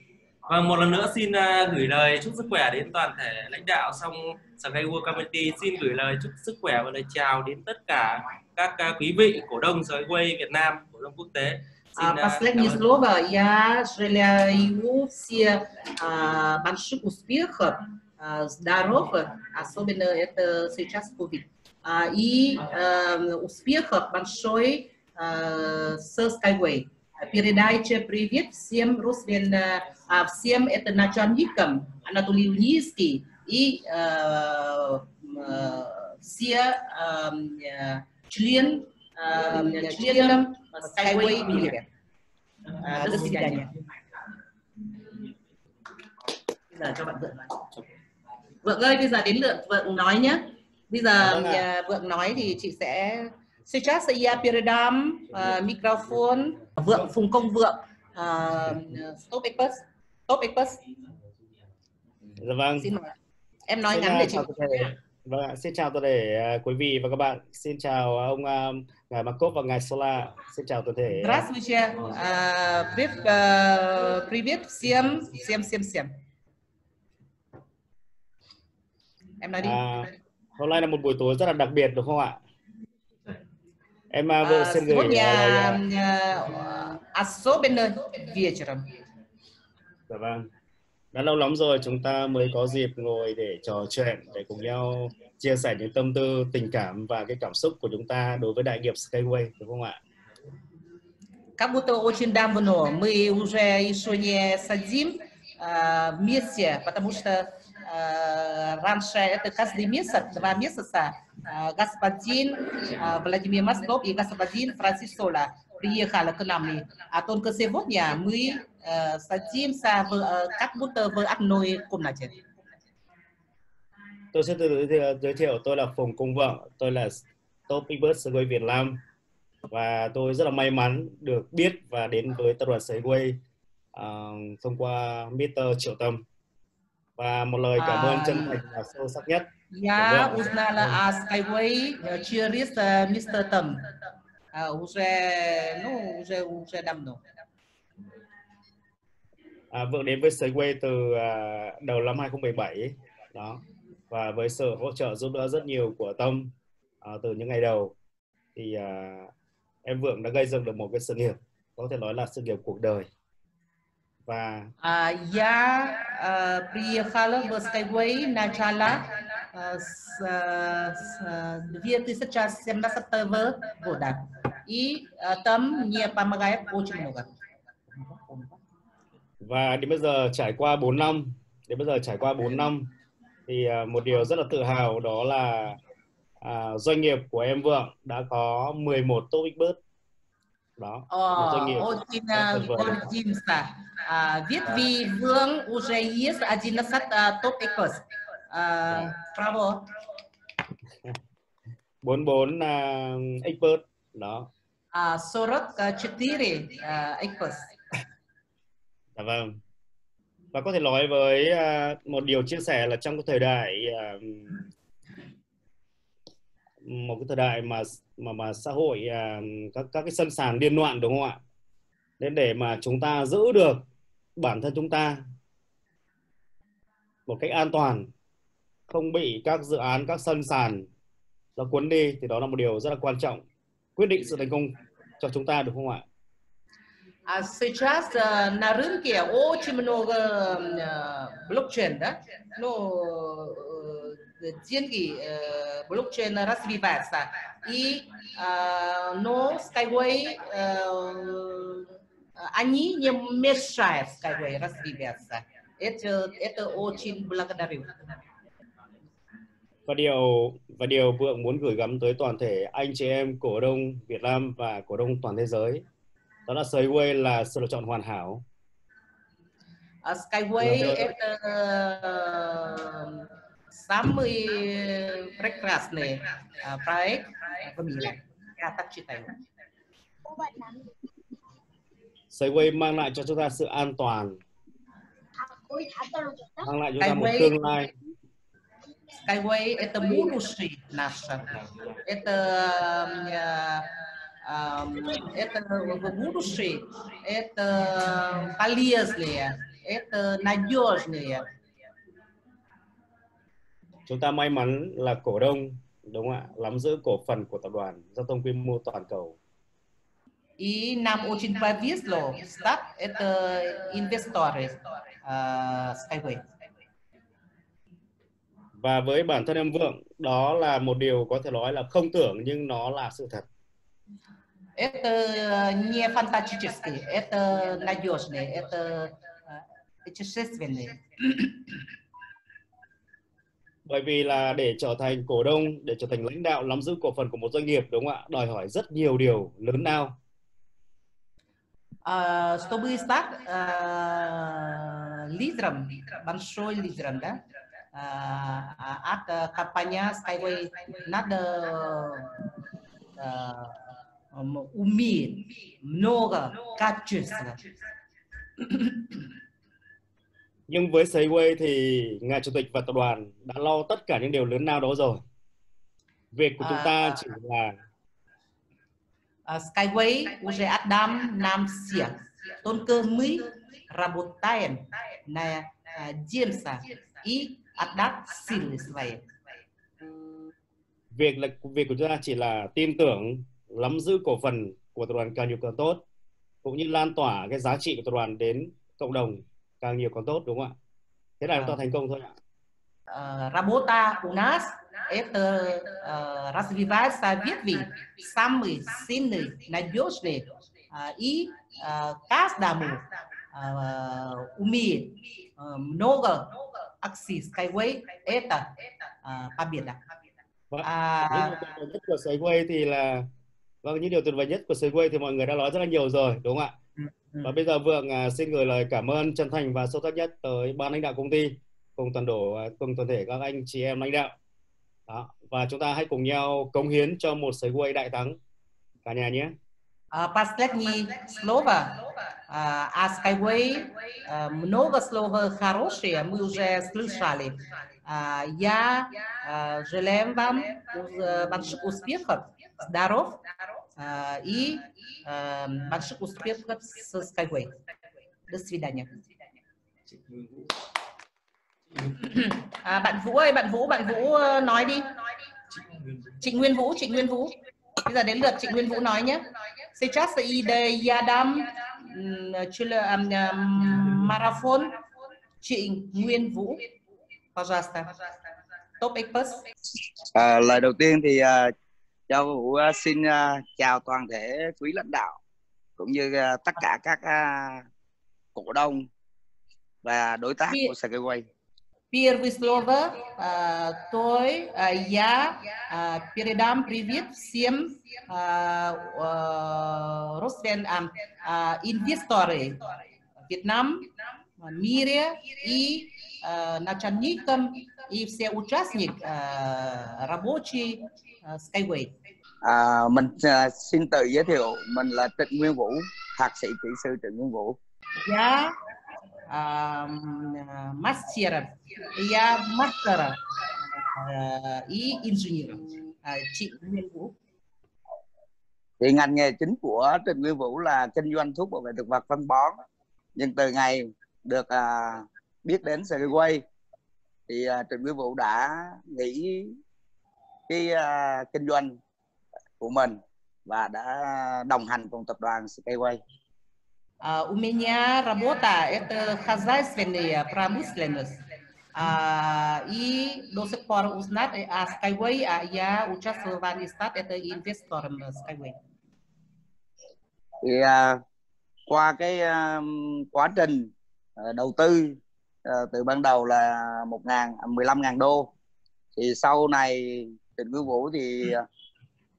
Và một lần nữa xin gửi lời chúc sức khỏe đến toàn thể lãnh đạo xong Sky World Community, xin gửi lời chúc sức khỏe và lời chào đến tất cả các quý vị cổ đông Skyway Việt Nam, cổ đông quốc tế. Последнее слово. Я желаю всем больших успехов, здоровья, особенно это сейчас COVID, и успехов большой с Skyway. Передайте привет всем русским, всем это начальникам Анатолий Ульинский и все члены членам Skyway мира. До свидания. Bây giờ cho bạn Vượng nói. Vượng ơi, bây giờ đến lượt Vượng nói nhé. Bây giờ Vượng nói thì chị sẽ. Сейчас я передам микрофон Vượng, Phùng Công Vượng. Stop Express. Stop Express. Dạ vâng. Xin mời. Em nói ngắn để chị. Vâng ạ, xin chào toàn thể uh, quý vị và các bạn. Xin chào ông uh, ngài Makov và ngài Sola. Xin chào toàn thể. Здравствуйте. Привет всем, всем, всем, всем. Em nói đi. Uh, hôm nay là một buổi tối rất là đặc biệt đúng không ạ? Em uh, vừa xin gửi. Особенно вечером. Dạ vâng. Đã lâu lắm rồi chúng ta mới có dịp ngồi để trò chuyện, để cùng nhau chia sẻ những tâm tư, tình cảm và cái cảm xúc của chúng ta đối với đại nghiệp Skyway, đúng không ạ? Как будто очень давно мы уже еще не сидим вместе, потому что раньше это каждый месяц, два месяца, господин Владимир Маслов и господин Франсис Сола приехали к нам, а только сегодня мы садимся как будто в одной комнате. Tôi sẽ tự giới thiệu, tôi là Phùng Công Vượng, tôi là Top Express Skyway Việt Nam và tôi rất là may mắn được biết và đến với tập đoàn Skyway uh, thông qua Mister Triệu Tâm. Và một lời cảm ơn chân thành và sâu sắc nhất. Я узнала о Skyway через Mister Tâm. Уже, ну, уже, уже давно. À, Vượng đến với Skyway từ à, đầu năm hai không một bảy ấy. Đó, và với sự hỗ trợ giúp đỡ rất nhiều của Tâm à, từ những ngày đầu thì à, em Vượng đã gây dựng được một cái sự nghiệp, có thể nói là sự nghiệp cuộc đời. Và я приехала в Skyway начала с две тысячи семнадцатого года и Tâm мне помогает очень много. Và đến bây giờ trải qua bốn năm, đến bây giờ trải qua bốn năm thì một điều rất là tự hào đó là à, doanh nghiệp của em Vượng đã có mười một Top Express. Đó. Việt Vy Vương уже есть одиннадцать Top Express. Bravo. bốn mươi bốn Express đó. bốn mươi bốn Express. Dạ vâng. Và có thể nói với uh, một điều chia sẻ là trong cái thời đại uh, một cái thời đại mà mà mà xã hội uh, các các cái sân sàn điên loạn đúng không ạ? Nên để mà chúng ta giữ được bản thân chúng ta một cách an toàn, không bị các dự án, các sân sàn nó cuốn đi thì đó là một điều rất là quan trọng, quyết định sự thành công cho chúng ta đúng không ạ? А сейчас на рынке очень много блокчейн, да? Ну, деньги блокчейн развивается. И, но Skyway, они не мешают Skyway развиваться. Это, это очень благодарю. Và điều, và điều Vượng muốn gửi gắm tới toàn thể anh chị em cổ đông Việt Nam và cổ đông toàn thế giới. Đó là Skyway là sự lựa chọn hoàn hảo. Uh, Skyway это uh, самый прекрасный uh, проект в мире. Я так считаю. Skyway mang lại cho chúng ta sự an toàn, mang lại cho chúng ta một tương lai. Kai way это муруши наша, это это муруши, это полезные, это надежные. Chúng ta may mắn là cổ đông, đúng không ạ, nắm giữ cổ phần của tập đoàn giao thông quy mô toàn cầu. И нам очень повезло стать это инвесторы Skyway. Và với bản thân em Vượng, đó là một điều có thể nói là không tưởng nhưng nó là sự thật. Это не фантастические, это надежные, это существенные. Bởi vì là để trở thành cổ đông, để trở thành lãnh đạo nắm giữ cổ phần của một doanh nghiệp, đúng không ạ, đòi hỏi rất nhiều điều lớn lao. Чтобы стать лидером, большой лидером, да, от компании Skyway надо уметь много качеств. Nhưng với Skyway thì ngài chủ tịch và tập đoàn đã lo tất cả những điều lớn lao đó rồi. Việc của chúng ta chỉ là Skyway уже отдам нам всех. Только мы работаем на Джеймса и отдать силы свои. Việc là việc của chúng ta chỉ là tin tưởng, nắm giữ cổ phần của tập đoàn càng nhiều càng tốt, cũng như lan tỏa cái giá trị của tập đoàn đến cộng đồng càng nhiều càng tốt, đúng không ạ? Thế là chúng ta thành công thôi ạ. Работа у нас это развивается ветви самые сильные, надежные и каждому умеет много акций Skyway это победа. Những điều tuyệt vời nhất của Skyway thì là vâng những điều tuyệt vời nhất của Skyway thì mọi người đã nói rất là nhiều rồi, đúng không ạ? Và bây giờ Vượng xin gửi lời cảm ơn chân thành và sâu sắc nhất tới ban lãnh đạo công ty cùng toàn đổ cùng toàn thể các anh chị em lãnh đạo. Đó. Và chúng ta hãy cùng nhau cống hiến cho một Skyway đại thắng cả nhà nhé. Последнее слово о Skyway, много слов хорошие мы уже слышали. Я желаю вам больших успехов, здоров и больших успехов с Skyway. До свидания. À, bạn Vũ ơi, bạn Vũ, bạn Vũ nói đi. Chị Nguyên Vũ, chị Nguyên Vũ. Bây giờ đến lượt chị Nguyên Vũ nói nhé. Сейчас идет я дам марафон chị Nguyên Vũ. Пожалуйста. Top Express. À, lời đầu tiên thì uh, Châu Vũ uh, xin uh, chào toàn thể quý lãnh đạo cũng như uh, tất cả các uh, cổ đông và đối tác của Skyway. Первое слово, то я передам привет всем родственникам, инвесторам Вьетнам, мире и начальникам и все участники рабочие Skyway. Mình xin tự giới thiệu, mình là Trịnh Nguyên Vũ, thạc sĩ kỹ sư Trịnh Nguyên Vũ. Мастером, я мастера и инженером. Chị Nguyên Vũ. Thì ngành nghề chính của Trịnh Nguyên Vũ là kinh doanh thuốc bảo vệ thực vật phân bón. Nhưng từ ngày được uh, biết đến Skyway thì uh, Trịnh Nguyên Vũ đã nghĩ cái uh, kinh doanh của mình và đã đồng hành cùng tập đoàn Skyway. Uh, у меня работа это хозяйственная промышленность, uh, и до сих пор узнать о Skyway, а я участвовал в Анистат, это инвестором Skyway. Thì, uh, qua cái uh, quá trình uh, đầu tư uh, từ ban đầu là một ngàn mười lăm ngàn đô, thì sau này Trịnh Nguyên Vũ thì uh,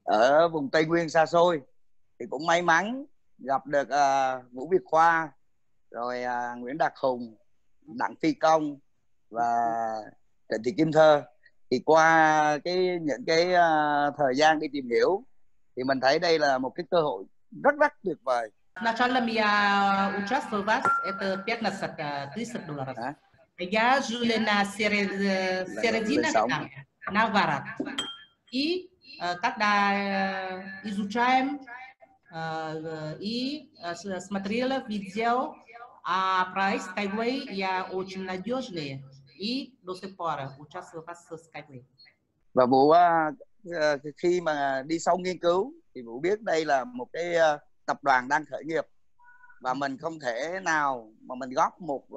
ở vùng Tây Nguyên xa xôi thì cũng may mắn gặp được uh, Vũ Việt Khoa, rồi uh, Nguyễn Đạt Hùng, Đặng Phi Công và Trịnh Thị Kim Thơ. Thì qua cái những cái uh, thời gian đi tìm hiểu thì mình thấy đây là một cái cơ hội rất rất tuyệt vời. Я жила на середине Новгорода. И когда изучаем и смотрела видео о проекте Skyway, я очень надежная и до сих пор участвую в Skyway. Và Vũ khi mà đi sâu nghiên cứu thì Vũ biết đây là một cái tập đoàn đang khởi nghiệp và mình không thể nào mà mình góp một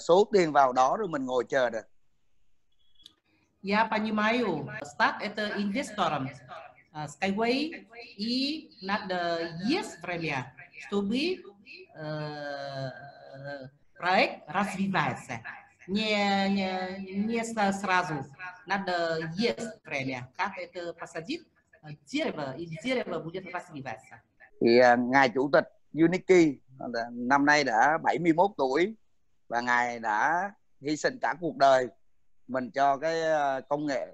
số tiền vào đó rồi mình ngồi chờ được. Я понимаю, стать это инвестором Skyway, и надо есть время, чтобы проект развивается. Не, не, не сразу, надо есть время, как это посадить дерево, и дерево будет развиваться. Thì Ngài Chủ tịch Unity năm nay đã bảy mươi mốt tuổi và Ngài đã hy sinh cả cuộc đời mình cho cái công nghệ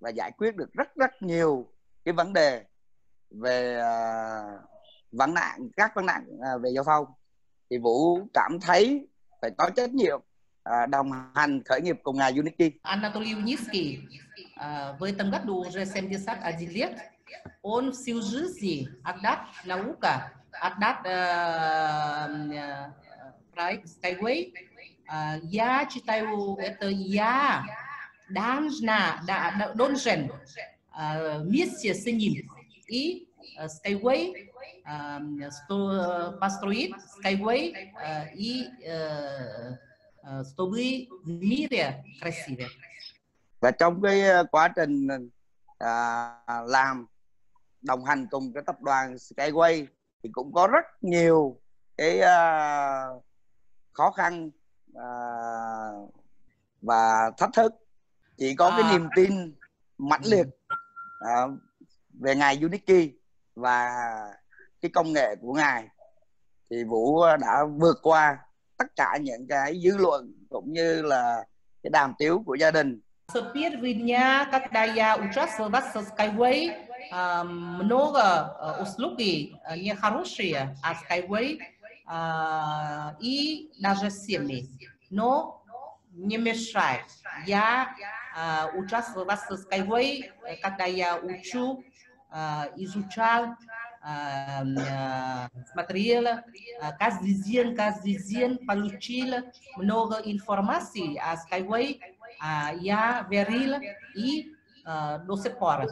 và giải quyết được rất rất nhiều cái vấn đề về vấn nạn, các vấn nạn về giao thông. Thì Vũ cảm thấy phải có trách nhiệm đồng hành khởi nghiệp cùng Ngài Unity. Анатолий Юницкий в этом году уже семьдесят один лет. Он всю жизнь отдал науке, отдал проект Skyway. Я читаю, это я должна, должен вместе с ним и Skyway построить Skyway, и чтобы в мире красивее. Và trong cái quá trình làm đồng hành cùng cái tập đoàn Skyway thì cũng có rất nhiều cái khó khăn Uh, và thách thức. Chỉ có à, cái niềm tin mãnh liệt uh, về Ngài Unity và cái công nghệ của Ngài thì Vũ đã vượt qua tất cả những cái dư luận cũng như là cái đàm tiếu của gia đình. Первый дня, когда я участвовала в Skyway, много услуги нехорошие от Skyway и даже семьи, но не мешает. Я участвовала в Skyway, когда я учу, изучал, смотрела, каждый день, каждый день получила много информации о Skyway, я верила и до сих пор.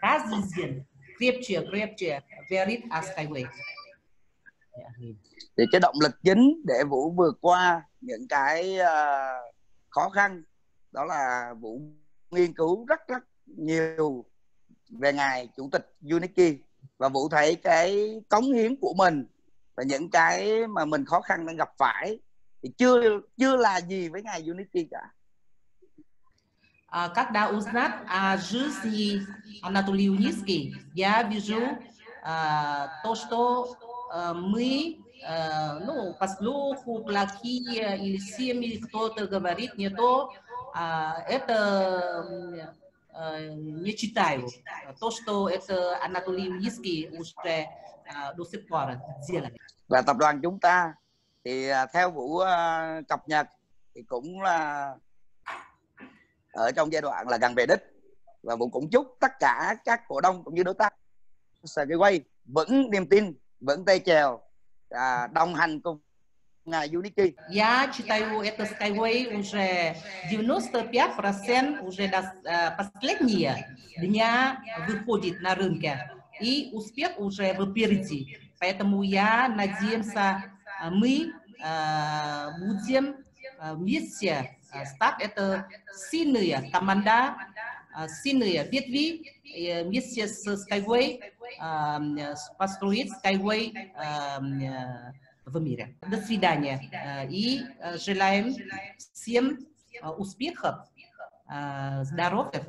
Каждый день крепче, крепче верит о Skyway. Thì cái động lực chính để Vũ vượt qua những cái uh, khó khăn đó là Vũ nghiên cứu rất rất nhiều về Ngài Chủ tịch Unity và Vũ thấy cái cống hiến của mình và những cái mà mình khó khăn đang gặp phải thì chưa chưa là gì với Ngài Unity cả. Когда узнать о жизни Анатолия Юницкого, я вижу то, что мы, ну, по слуху, плохие, или семьи, кто-то говорит не то, это не читаю. То, что это Анатолий Юницкий уже до сих пор делает. Và tập đoàn chúng ta, thì theo Vũ cập nhật, thì cũng là ở trong giai đoạn là gần về đích. Và Vũ cũng chúc tất cả các cổ đông cũng như đối tác Skyway vững niềm tin, vẫn tay trèo, đồng hành cùng Ngài Unity. Я читаю это Skyway уже девяносто пять процентов уже последние дня выходит на рынке. И успех уже впереди. Поэтому я надеемся, мы будем вместе стать это сильная команда, сильные ветви вместе с Skyway построить Skyway в мире. До свидания и желаем всем успехов, здоровья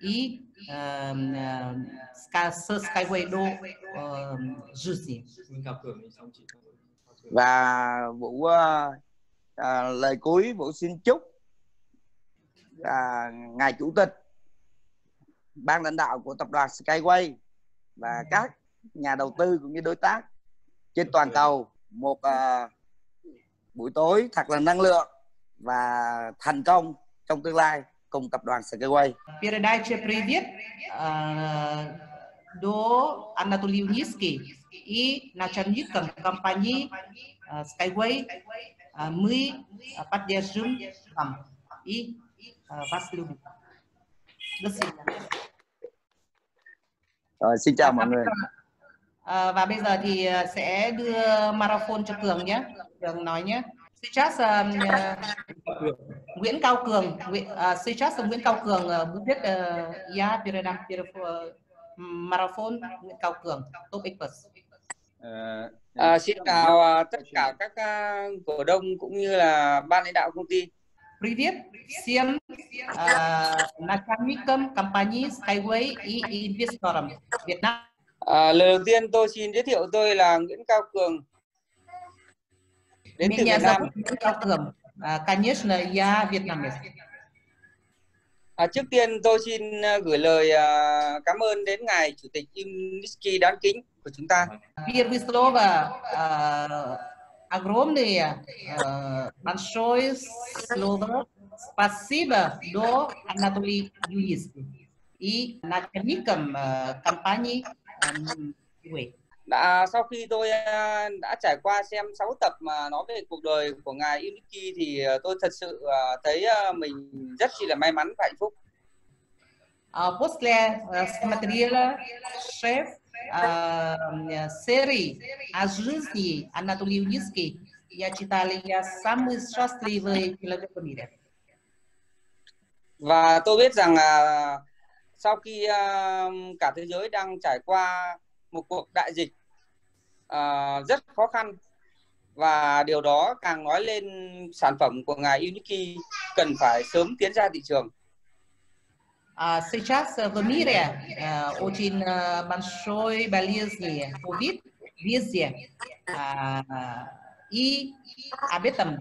и с Skyway до жизни. Và Vũ lời cuối Vũ xin chúc Ngài Chủ tịch, ban lãnh đạo của tập đoàn Skyway và các nhà đầu tư cũng như đối tác trên toàn cầu một uh, buổi tối thật là năng lượng và thành công trong tương lai cùng tập đoàn Skyway. Передача привет до Анатолию Низки и начальникам компании Skyway. Мы поддержим вам и вас любим. До свидания. Rồi, xin chào mọi người. À, và bây giờ thì sẽ đưa microphone cho Cường nhé. Cường nói nhé. Сейчас Nguyễn Cao Cường, сейчас Nguyễn Cao Cường будет я передам microphone Nguyễn Cao Cường, top experts. Xin chào tất cả các cổ đông cũng như là ban lãnh đạo công ty. Привет всем начальникам компании Skyway и инвесторам Việt Nam. Lần đầu tiên tôi xin giới thiệu tôi là Nguyễn Cao Cường. Đến từ Việt Nam. Nguyễn Cao Cường. Конечно, я вьетнамец. Trước tiên tôi xin gửi lời cảm ơn đến ngài Chủ tịch Im Niski đáng kính của chúng ta. Первое слово огромное, большое слово спасибо до Анатолия Юниски и начальникам компании. Đã sau khi tôi đã trải qua xem sáu tập mà nói về cuộc đời của ngài Im Niski thì tôi thật sự thấy mình rất là may mắn và hạnh phúc. После смотрела шеф серии о жизни Анатолия Юниски, я читала, я самый счастливый человек в мире. Và tôi biết rằng sau khi uh, cả thế giới đang trải qua một cuộc đại dịch uh, rất khó khăn và điều đó càng nói lên sản phẩm của ngài Im Niski cần phải sớm tiến ra thị trường. Сейчас в мире очень большой болезни COVID везде, и об этом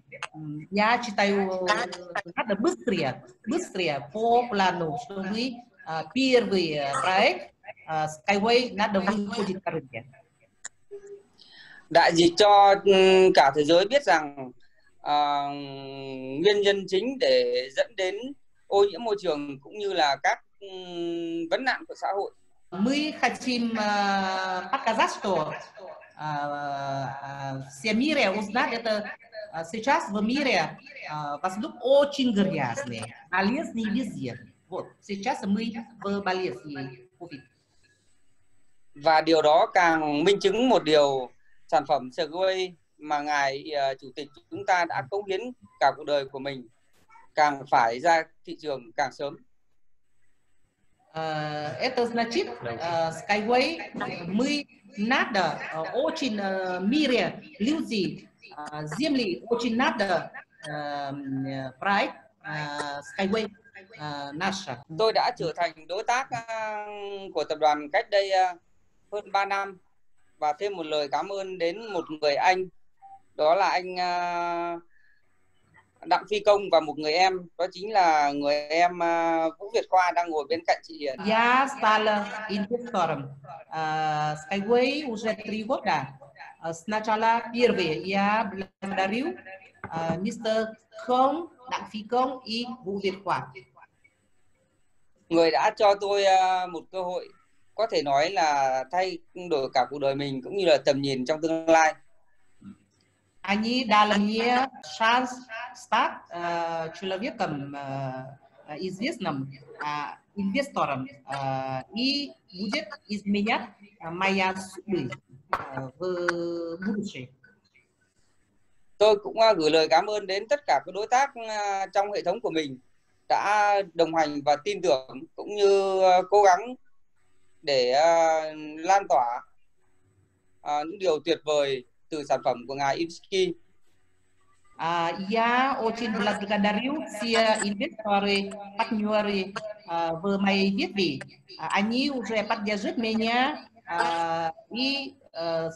я читаю надо быстрее, быстрее по плану, чтобы вы первый проект Skyway đã đầu tư vào dịch bệnh. Đại dịch cho cả thế giới biết rằng uh, nguyên nhân chính để dẫn đến ô nhiễm môi trường cũng như là các um, vấn nạn của xã hội. Мы хотим показать, что все мире узнали это сейчас в мире воздух очень грязный, болезни везде. Và điều đó càng minh chứng một điều sản phẩm Skyway mà ngài uh, chủ tịch chúng ta đã cống hiến cả cuộc đời của mình càng phải ra thị trường càng sớm. Это значит Skyway мы надо очень мире люди земли очень надо проект Skyway. Tôi đã trở thành đối tác của tập đoàn cách đây hơn ba năm và thêm một lời cảm ơn đến một người anh, đó là anh Đặng Phi Công và một người em, đó chính là người em Vũ Việt Khoa đang ngồi bên cạnh chị Hiền. Я стала инвестором Skyway уже три года. Сначала первое я благодарю мистер Không, Đặng Phi Công и Vũ Việt Khoa. Người đã cho tôi một cơ hội có thể nói là thay đổi cả cuộc đời mình cũng như là tầm nhìn trong tương lai. Они дали мне шанс стать человеком известным инвестором и будет изменять моя судьбу в будущем. Tôi cũng gửi lời cảm ơn đến tất cả các đối tác trong hệ thống của mình đã đồng hành và tin tưởng cũng như cố gắng để lan tỏa những điều tuyệt vời từ sản phẩm của ngài Im Niski. Я очень благодарю все инвесторы, партнеры в моей ветви. Они уже поддержат меня и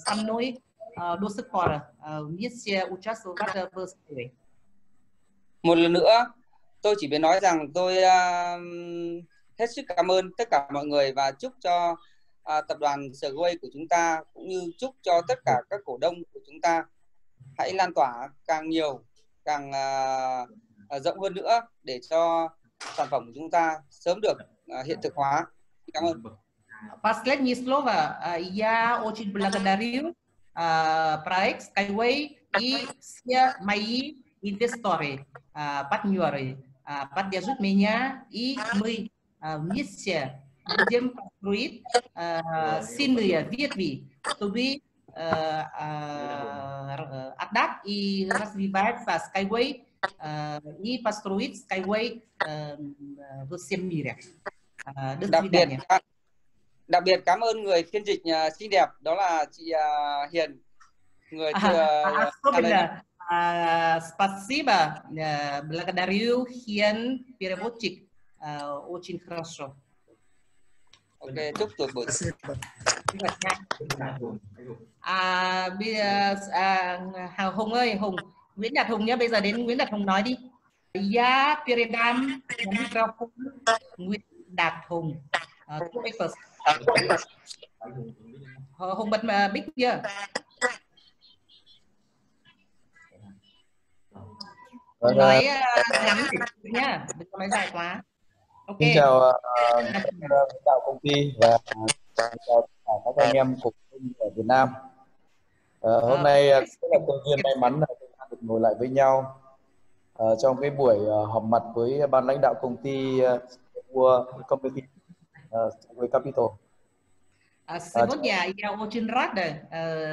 со мной до сих пор вместе участвовать в Skyway. Một lần nữa, tôi chỉ biết nói rằng tôi uh, hết sức cảm ơn tất cả mọi người và chúc cho uh, tập đoàn Skyway của chúng ta cũng như chúc cho tất cả các cổ đông của chúng ta hãy lan tỏa càng nhiều, càng uh, rộng hơn nữa để cho sản phẩm của chúng ta sớm được uh, hiện thực hóa. Cảm ơn. Последние слова. Я очень благодарю проект Skyway и все мои инвесторы, партнеры поддержат меня, и мы вместе будем construir сильные ветви, чтобы отдать и развиваться Skyway и построить Skyway во всем мире. До свидания. Đặc biệt cảm ơn người phiên dịch uh, xinh đẹp, đó là chị uh, Hiền, người từ Спасибо, благодарю Hiền, переводчик, очень хорошо. Ok, chúc tuổi buổi. À, bây giờ à, Hùng ơi, Hùng, Nguyễn Đạt Hùng nhé, bây giờ đến Nguyễn Đạt Hùng nói đi. Я передам микрофон Nguyễn Đạt Hùng. Hùng bật mà mic chưa? Nói ngắn nhá, đừng có nói dài quá. Ok. Xin chào, uh, chào công ty và chào các anh em cùng ở Việt Nam. Uh, hôm nay cũng là công viên may mắn là chúng ta được ngồi lại với nhau uh, trong cái buổi uh, họp mặt với ban lãnh đạo công ty của uh, công ty. Сегодня я очень рада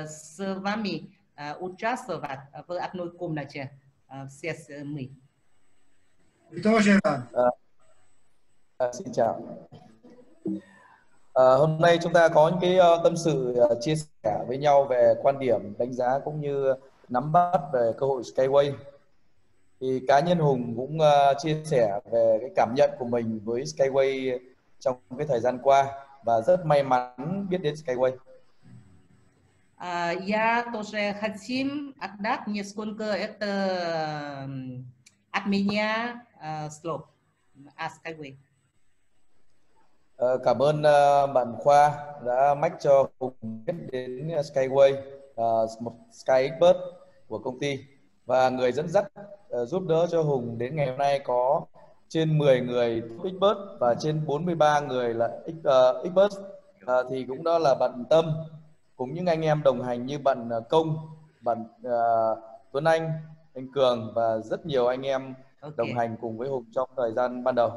с вами участвовать в одной комнате, все мы. Тоже рад. Xin chào. Hôm nay chúng ta có những cái tâm sự chia sẻ với nhau về quan điểm, đánh giá cũng như nắm bắt về cơ hội Skyway. Thì cá nhân Hùng cũng chia sẻ về cái cảm nhận của mình với Skyway trong cái thời gian qua và rất may mắn biết đến Skyway. Я тоже хотим отдать несколько это от меня слов о Skyway. Cảm ơn bạn Khoa đã mách cho Hùng biết đến Skyway, một Sky expert của công ty và người dẫn dắt giúp đỡ cho Hùng đến ngày hôm nay có trên mười người expert và trên bốn mươi ba người là expert, uh, thì cũng đó là bạn Tâm cũng những anh em đồng hành như bạn Công, bạn uh, Tuấn Anh, anh Cường và rất nhiều anh em okay. đồng hành cùng với Hùng trong thời gian ban đầu.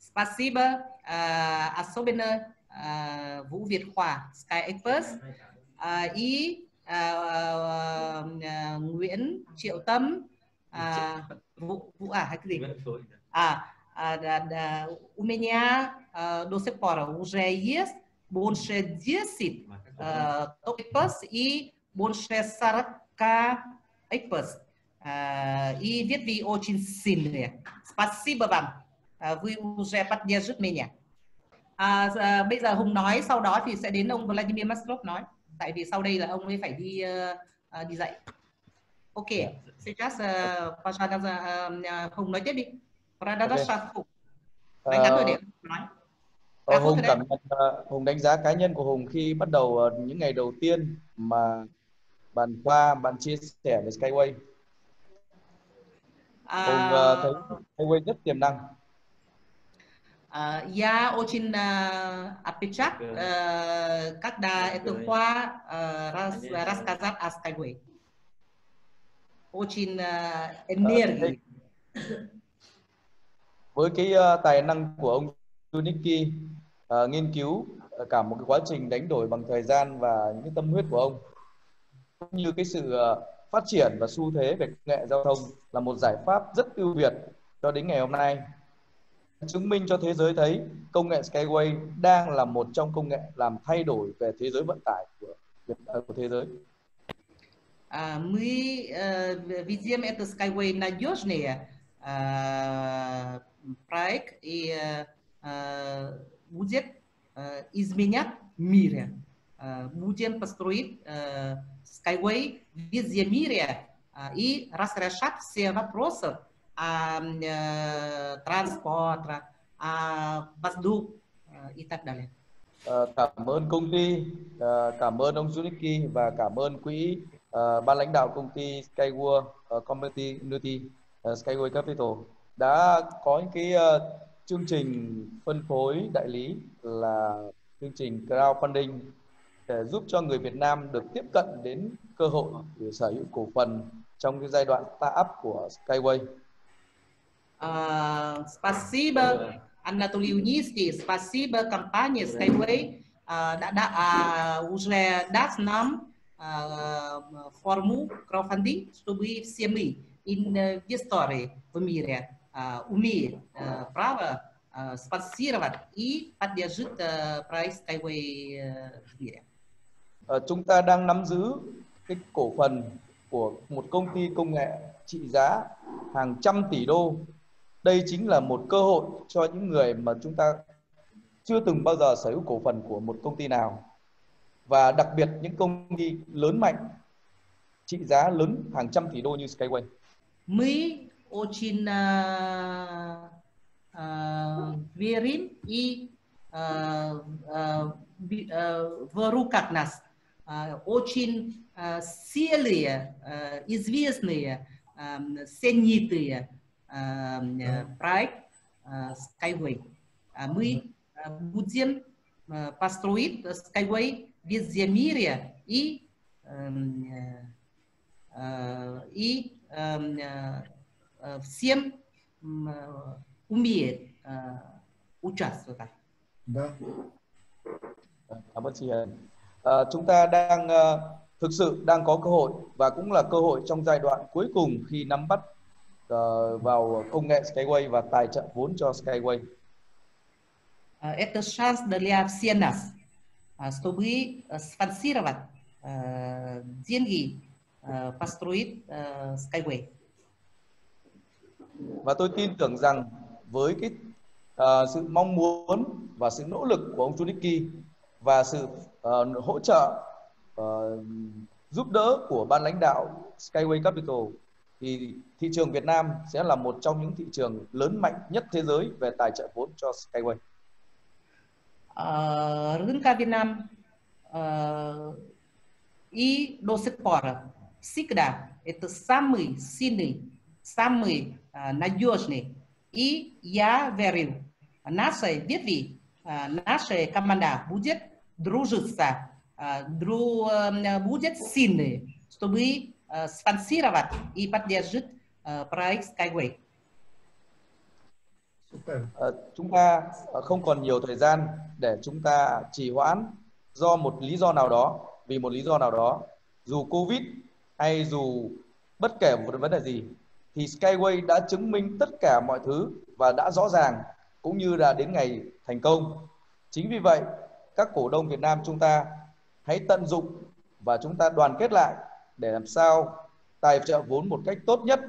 Спасибо, uh, особенно uh, Vũ Việt Hòa, Sky Expert uh, и uh, uh, Nguyễn Triệu Tâm, uh, Vũ, Vũ à hay cái gì? А, а, да, да. У меня а, до сих пор уже есть больше десяти а, топиков и больше сорока экспертов. А, и ветви очень сильные. Спасибо вам. А, вы уже поддержите меня. А, а, bây giờ Hùng nói, sau đó thì sẽ đến ông Vladimir Maslov nói. Tại vì sau đây là ông ấy phải đi, uh, đi dạy. Ok, сейчас uh, Hùng nói tiếp đi. Hùng cảm nhận, Hùng đánh giá cá nhân của Hùng khi bắt đầu những ngày đầu tiên mà bạn qua bạn chia sẻ về Skyway. Hùng thấy Skyway rất tiềm năng. Я очень отпечат, когда это Khoa рассказал о Skyway. Очень энергия. Với cái uh, tài năng của ông Junichi, uh, nghiên cứu uh, cả một cái quá trình đánh đổi bằng thời gian và những cái tâm huyết của ông, cũng như cái sự uh, phát triển và xu thế về công nghệ giao thông là một giải pháp rất ưu việt cho đến ngày hôm nay, chứng minh cho thế giới thấy công nghệ Skyway đang là một trong công nghệ làm thay đổi về thế giới vận tải của của thế giới. À, мы видим это Skyway надежнее. Проект и будет изменять мир. Будем построить Skyway везде мире и разрешать все вопросы транспорта, воздуха и так далее. Cảm ơn công ty, cảm ơn ông Junichi và cảm ơn quỹ uh, ban lãnh đạo công ty Skyworld uh, Community uh, Skyworld Capital đã có những cái uh, chương trình phân phối đại lý là chương trình crowdfunding để giúp cho người Việt Nam được tiếp cận đến cơ hội để sở hữu cổ phần trong cái giai đoạn startup của Skyway. Uh, спасибо, Анатолий Юнисти, спасибо компании Skyway uh, đã, đã uh, уже даст нам uh, форму краудфандинг, чтобы все мы инвесторы в мире uh, умеют uh, право uh, спонсировать и поддержать uh, проект Skyway uh, в мире. Uh, chúng ta đang nắm giữ cái cổ phần của một công ty công nghệ trị giá hàng trăm tỷ đô. Đây chính là một cơ hội cho những người mà chúng ta chưa từng bao giờ sở hữu cổ phần của một công ty nào, và đặc biệt những công ty lớn mạnh trị giá lớn hàng trăm tỷ đô như Skyway. Мы очень верим и в руках нас очень сильные, известные, ценитые проект Skyway. Мы будем построить Skyway везде в мире и, и всем умеет участвовать. Да. Cảm ơn chị. À, chúng ta đang uh, thực sự đang có cơ hội, và cũng là cơ hội trong giai đoạn cuối cùng khi nắm bắt uh, vào công nghệ Skyway và tài trợ vốn cho Skyway. Это шанс для всех нас, чтобы спонсировать деньги, построить Skyway. Và tôi tin tưởng rằng với cái uh, sự mong muốn và sự nỗ lực của ông Chunicki và sự uh, hỗ trợ uh, giúp đỡ của ban lãnh đạo Skyway Capital, thì thị trường Việt Nam sẽ là một trong những thị trường lớn mạnh nhất thế giới về tài trợ vốn cho Skyway. Рынка Việt Nam и до сих пор всегда это самый сильный, самый надежный, и я верю, нашей ветви, наша команда будет дружиться, будет сильной, чтобы спонсировать и поддержать проект Skyway. Chúng ta không còn nhiều thời gian để chúng ta trì hoãn do một lý do nào đó, vì một lý do nào đó, dù Covid hay dù bất kể một vấn đề gì, thì Skyway đã chứng minh tất cả mọi thứ và đã rõ ràng, cũng như là đến ngày thành công. Chính vì vậy, các cổ đông Việt Nam chúng ta hãy tận dụng và chúng ta đoàn kết lại để làm sao tài trợ vốn một cách tốt nhất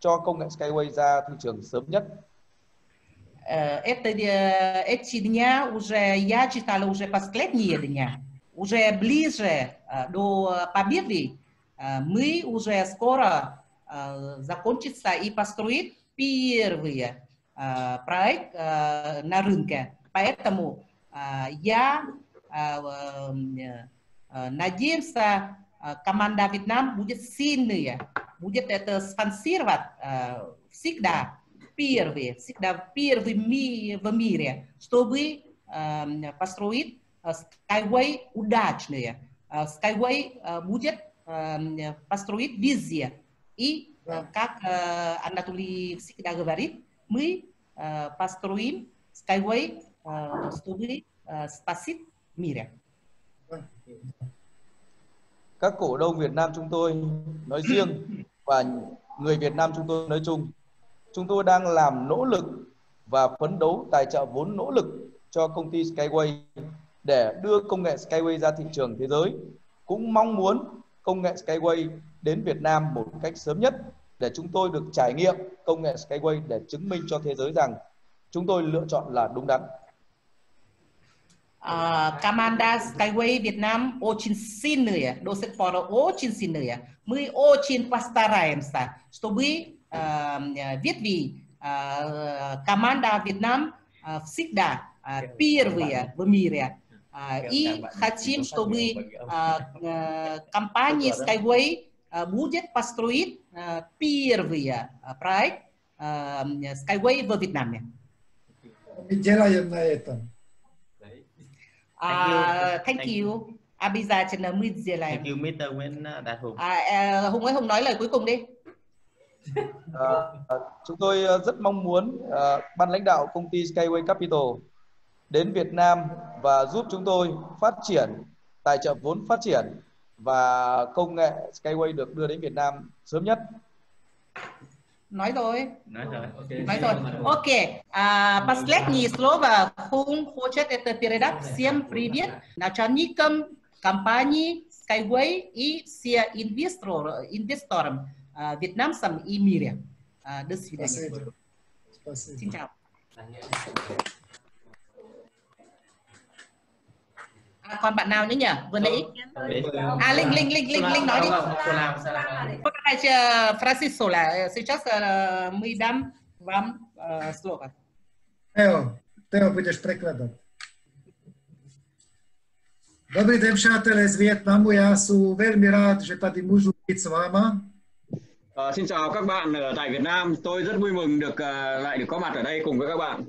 cho công nghệ Skyway ra thị trường sớm nhất. Эти дня уже я читала уже последние дня, уже ближе до победы, мы уже скоро закончится и построит первый проект на рынке. Поэтому я надеюсь, команда Вьетнам будет сильная, будет это спонсировать всегда. Первые, всегда первыми в мире, чтобы э, построить Skyway удачные. Skyway будет э, построить везде. И, как э, Анатолий всегда говорит, мы э, построим Skyway, э, чтобы э, спасти мир. Các cổ đông Việt Nam chúng tôi nói riêng và người Việt Nam chúng tôi nói chung, chúng tôi đang làm nỗ lực và phấn đấu tài trợ vốn nỗ lực cho công ty Skyway để đưa công nghệ Skyway ra thị trường thế giới. Cũng mong muốn công nghệ Skyway đến Việt Nam một cách sớm nhất để chúng tôi được trải nghiệm công nghệ Skyway để chứng minh cho thế giới rằng chúng tôi lựa chọn là đúng đắn. Команда Skyway Việt Nam очень сильная, до сих пор очень сильная. Мы очень постараемся, чтобы ветви команда Вьетнам всегда первые в мире. И хотим, чтобы компания Skyway будет построить первый проект Skyway во Вьетнаме. Мы делаем на этом. Uh, thank you. Обязательно мы сделаем. Hùng ơi, Hùng nói lời cuối cùng đi. Chúng tôi rất mong muốn uh, ban lãnh đạo công ty Skyway Capital đến Việt Nam và giúp chúng tôi phát triển, tài trợ vốn phát triển và công nghệ Skyway được đưa đến Việt Nam sớm nhất. Nói rồi. Nói rồi. Okay. Nói rồi. Окей. А последнее слово Хун хочет это передать всем привет начальникам компании Skyway и всем инвесторам, инвесторам вьетнамцам и мира. До свидания. Спасибо. Xin chào. À, còn bạn nào nữa nhỉ? Vừa nãy. À, Linh, Linh, Linh, Linh, Linh nói đi. Покажите Францису là сейчас мы дам вам слово. Тео, Тео, будешь прикладывать. Добрый день, шатели с Вьетнаму. Я су вельми рад, что тади можу быть с вами. Xin chào các bạn ở tại Việt Nam. Tôi rất vui mừng được lại được có mặt ở đây cùng với các bạn.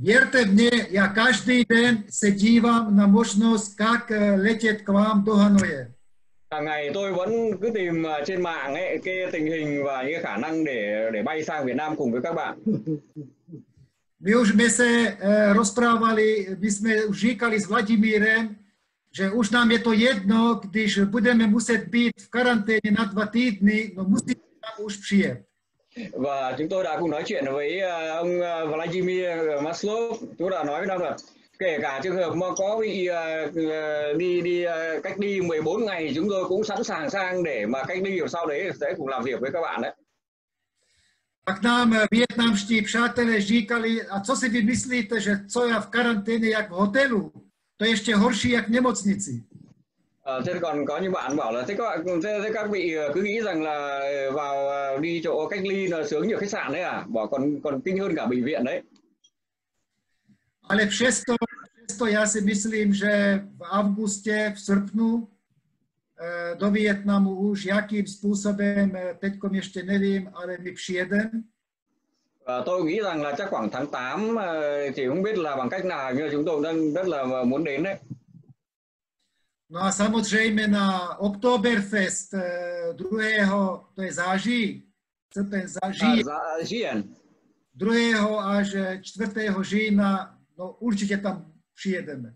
Верьте мне, я каждый день сидивам на можность, как летит к вам до Ханоя. Hàng ngày tôi vẫn cứ tìm trên mạng ấy, cái tình hình và những khả năng để để bay sang Việt Nam cùng với các bạn. Мы уже вместе разговаривали, мы уже жикали с Владимиром, что уж нам это одно, когда будем мусить быть в карантине на два дня, но мусить нам уж приехать. Và chúng tôi đã cùng nói chuyện với ông Vladimir Maslov, chúng đã nói với nhau là kể cả trường hợp mà có bị đi đi cách ly mười bốn ngày, chúng tôi cũng sẵn sàng sang để mà cách ly hiểu sau đấy sẽ cùng làm việc với các bạn đấy. Các nam Vietnamski przyjaciele říkali, a co si vy myslíte, že co já v karanténě jak v hotelu, to ještě horší jak v nemocnici. Thế còn có những bạn bảo là thế các thế, thế các vị cứ nghĩ rằng là vào đi chỗ cách ly là sướng như khách sạn đấy à, bảo còn còn kinh hơn cả bệnh viện đấy. Ale přesto, přesto já si myslím, že v avgustě, v srpnu do Vietnamu už jakým způsobem teďkom ještě nevím, ale my přijedeme. Tôi nghĩ rằng là chắc khoảng tháng tám chỉ không biết là bằng cách nào, nhưng chúng tôi đang rất là muốn đến đấy. No a samozřejmě na Oktoberfest druhého, to je září, co to je září? Záříjen. druhého až čtvrtého října, no určitě tam přijedeme.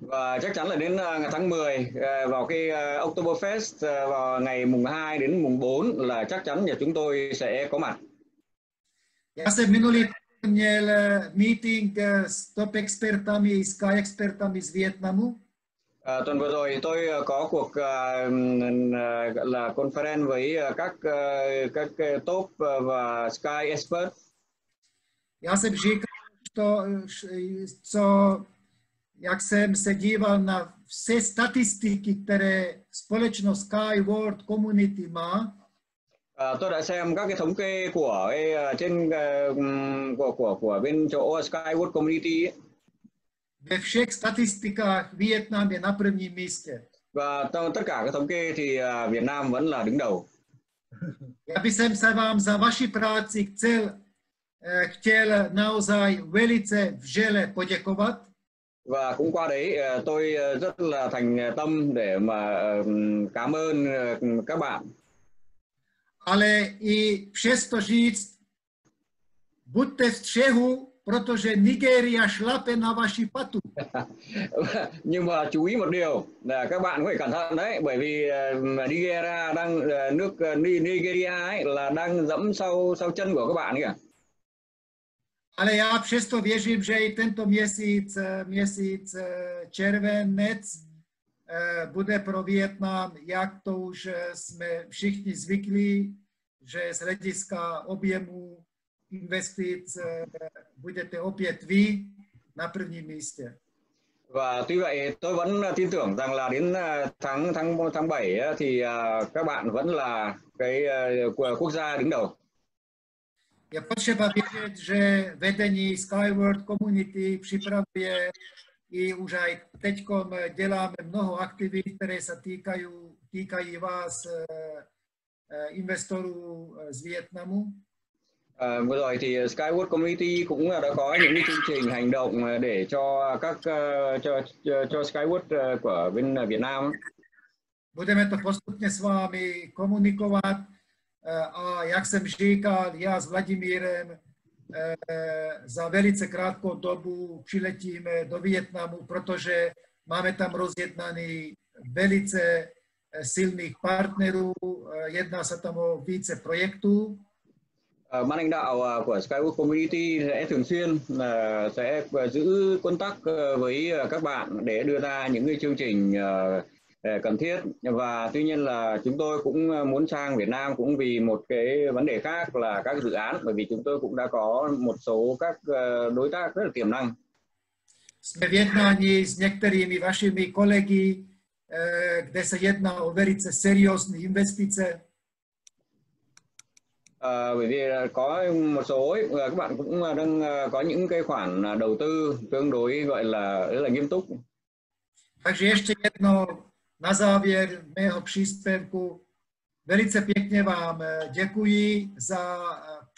Và chắc chắn là đến tháng mười vào cái Oktoberfest vào ngày mùng hai đến mùng bốn là chắc chắn nhà chúng tôi sẽ có mặt. Já jsem minulý týden měl meeting s top expertami, s sky expertami z Vietnamu. Uh, tuần vừa rồi tôi uh, có cuộc uh, uh, là conference với uh, các uh, các uh, top uh, và sky expert. Já jsem říkal, to, co, jak jsem se díval na vše statistiky, které společnost Sky World Community má. Uh, tôi đã xem các cái thống kê của uh, trên uh, của của của bên chỗ Sky World Community ấy. Ve všech statistikách Vietnam je na prvním místě. Và trong tất cả các thống kê thì Việt Nam vẫn là đứng đầu. Já bych se vám za vaši práci chtěl, chtěl naozaj velice vřele poděkovat. Và cũng qua đấy tôi rất là thành tâm để mà cảm ơn các bạn. Ale i přesto říct, buďte v střehu, protože Nigeria šlape na vaši patu. Nhưng mà chú ý một điều là các bạn phải cẩn thận đấy, bởi vì Nigeria đang nước Nigeria ấy là đang dẫm sau sau chân của các bạn kìa. Ale já přesto věřím, že i tento měsíc měsíc červenec bude pro Vietnam, jak to už jsme všichni zvyklí, že z hlediska objemu investic budete opět vy na prvním místě. Và tuy vậy tôi vẫn tin tưởng rằng là đến tháng tháng tháng bảy thì các bạn vẫn là cái quốc gia đứng đầu. Je potřeba vědět, že vedení Skyward Community připravuje I už aj teďkom děláme mnoho aktivit, které se týkají, týkají vás, investorů z Vietnamu. À, vừa rồi thì Skywood Community cũng đã có những chương trình hành động để cho các cho cho, cho Skywood của bên Việt Nam. Budeme to postupně s vámi komunikovat a jak jsem říkal, já s Vladimírem za velice krátkou dobu přiletíme do Vietnamu, protože máme tam rozjednaný velice silných partnerů, jedná se tam o více projektů. Ban lãnh đạo của Skywood Community sẽ thường xuyên sẽ giữ contact với các bạn để đưa ra những cái chương trình cần thiết, và tuy nhiên là chúng tôi cũng muốn sang Việt Nam cũng vì một cái vấn đề khác là các dự án, bởi vì chúng tôi cũng đã có một số các đối tác rất là tiềm năng. Jsme v jednání s některými vašimi kolegy, kde se jedná o velice seriózní investice. À, bởi vì có một số các bạn cũng đang có những cái khoản đầu tư tương đối gọi là rất là nghiêm túc. Takže ještě jednou na závěr mého příspěvku velice pěkně vám děkuji za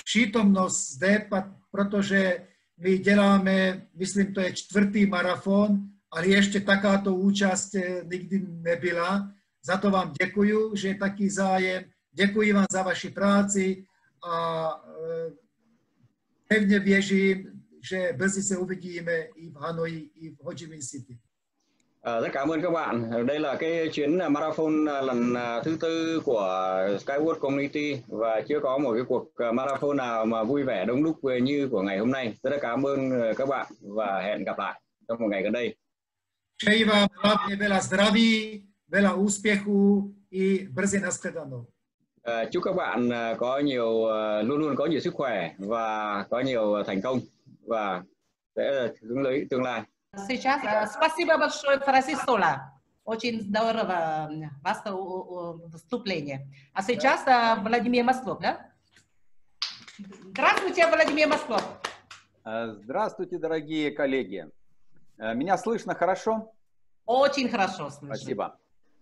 přítomnost zde, protože my děláme, myslím, to je čtvrtý marafon, ale ještě takáto účast nikdy nebyla. Za to vám děkuji, že je taký zájem. Děkuji vám za vaši práci a pevně věřím, že brzy se uvidíme i v Hanoji, i v Ho Chi Minh City. À, rất cảm ơn các bạn. Đây là cái chuyến marathon lần thứ tư của Skywood Community và chưa có một cái cuộc marathon nào mà vui vẻ đông đúc như của ngày hôm nay. Rất là cảm ơn các bạn và hẹn gặp lại trong một ngày gần đây. Přeji vám hlavně veľa zdraví, veľa úspěchů i brzy nashledanou. À, chúc các bạn có nhiều luôn luôn có nhiều sức khỏe và có nhiều thành công và sẽ hướng tới tương lai. Сейчас спасибо большое, Франсисола. Очень здорово ваше выступление. А сейчас Владимир Маслов, да? Здравствуйте, Владимир Маслов. Здравствуйте, дорогие коллеги. Меня слышно хорошо? Очень хорошо слышно. Спасибо.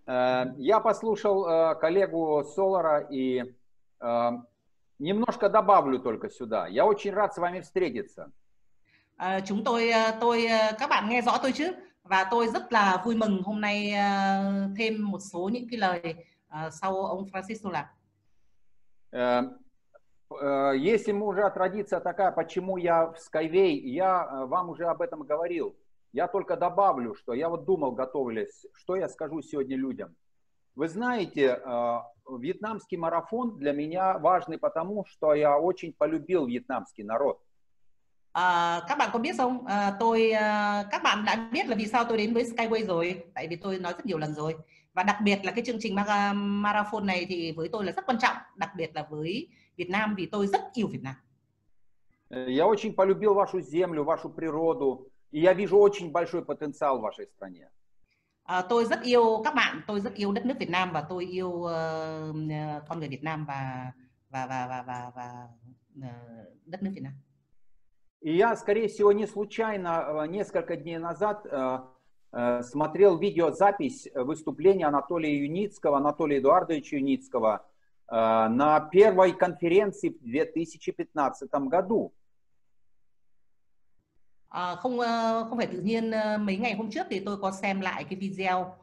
Я послушал коллегу Солара и немножко добавлю только сюда. Я очень рад с вами встретиться. Uh, chúng tôi, tôi các bạn nghe rõ tôi chứ, và tôi rất là vui mừng hôm nay uh, thêm một số những cái lời uh, sau ông Francisco là. Uh, uh, если мы уже традиция такая, почему я в Skyway, я вам уже об этом говорил. Я только добавлю, что я вот думал, готовились, что я скажу сегодня людям. Вы знаете, uh, вьетнамский марафон для меня важный, потому что я очень полюбил вьетнамский народ. Uh, các bạn có biết không? Uh, tôi uh, các bạn đã biết là vì sao tôi đến với Skyway rồi, tại vì tôi nói rất nhiều lần rồi, và đặc biệt là cái chương trình marathon này thì với tôi là rất quan trọng, đặc biệt là với Việt Nam vì tôi rất yêu Việt Nam. Я очень полюбил вашу землю, вашу природу, и я вижу очень большой потенциал в вашей стране. Tôi rất yêu các bạn, tôi rất yêu đất nước Việt Nam và tôi yêu uh, con người Việt Nam và và và và và, và uh, đất nước Việt Nam. И я, скорее всего, не случайно несколько дней назад э, э, смотрел видеозапись выступления Анатолия Юницкого, Анатолия Эдуардовича Юницкого э, на первой конференции в две тысячи пятнадцатом году. À, không, không phải tự nhiên, mấy ngày hôm trước thì tôi có xem lại cái video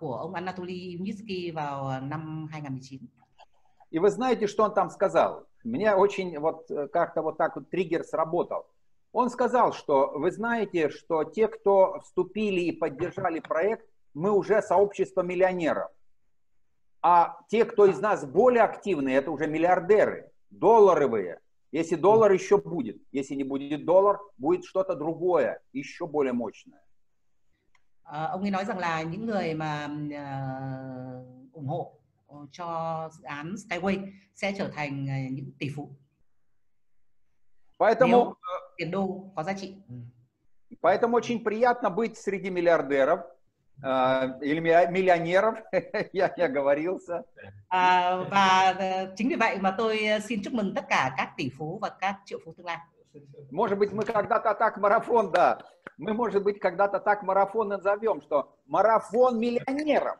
của ông Anatoly Yunitsky vào năm hai nghìn không trăm mười chín. И вы знаете, что он там сказал? Меня очень вот как-то вот так вот триггер сработал. Он сказал, что вы знаете, что те, кто вступили и поддержали проект, мы уже сообщество миллионеров. А те, кто из нас более активные, это уже миллиардеры, долларовые. Если доллар еще будет, если не будет доллар, будет что-то другое, еще более мощное. Ông ấy nói rằng là những người mà ủng hộ cho dự án Skyway sẽ trở thành những tỷ phú. Поэтому tiền đô có giá trị. Поэтому очень приятно быть среди миллиардеров или миллионеров. Я не оговорился. Và chính vì vậy mà tôi xin chúc mừng tất cả các tỷ phú và các triệu phú tương lai. Может быть, мы когда-то так марафон, да, мы, может быть, когда-то так марафон назовем, что марафон миллионеров.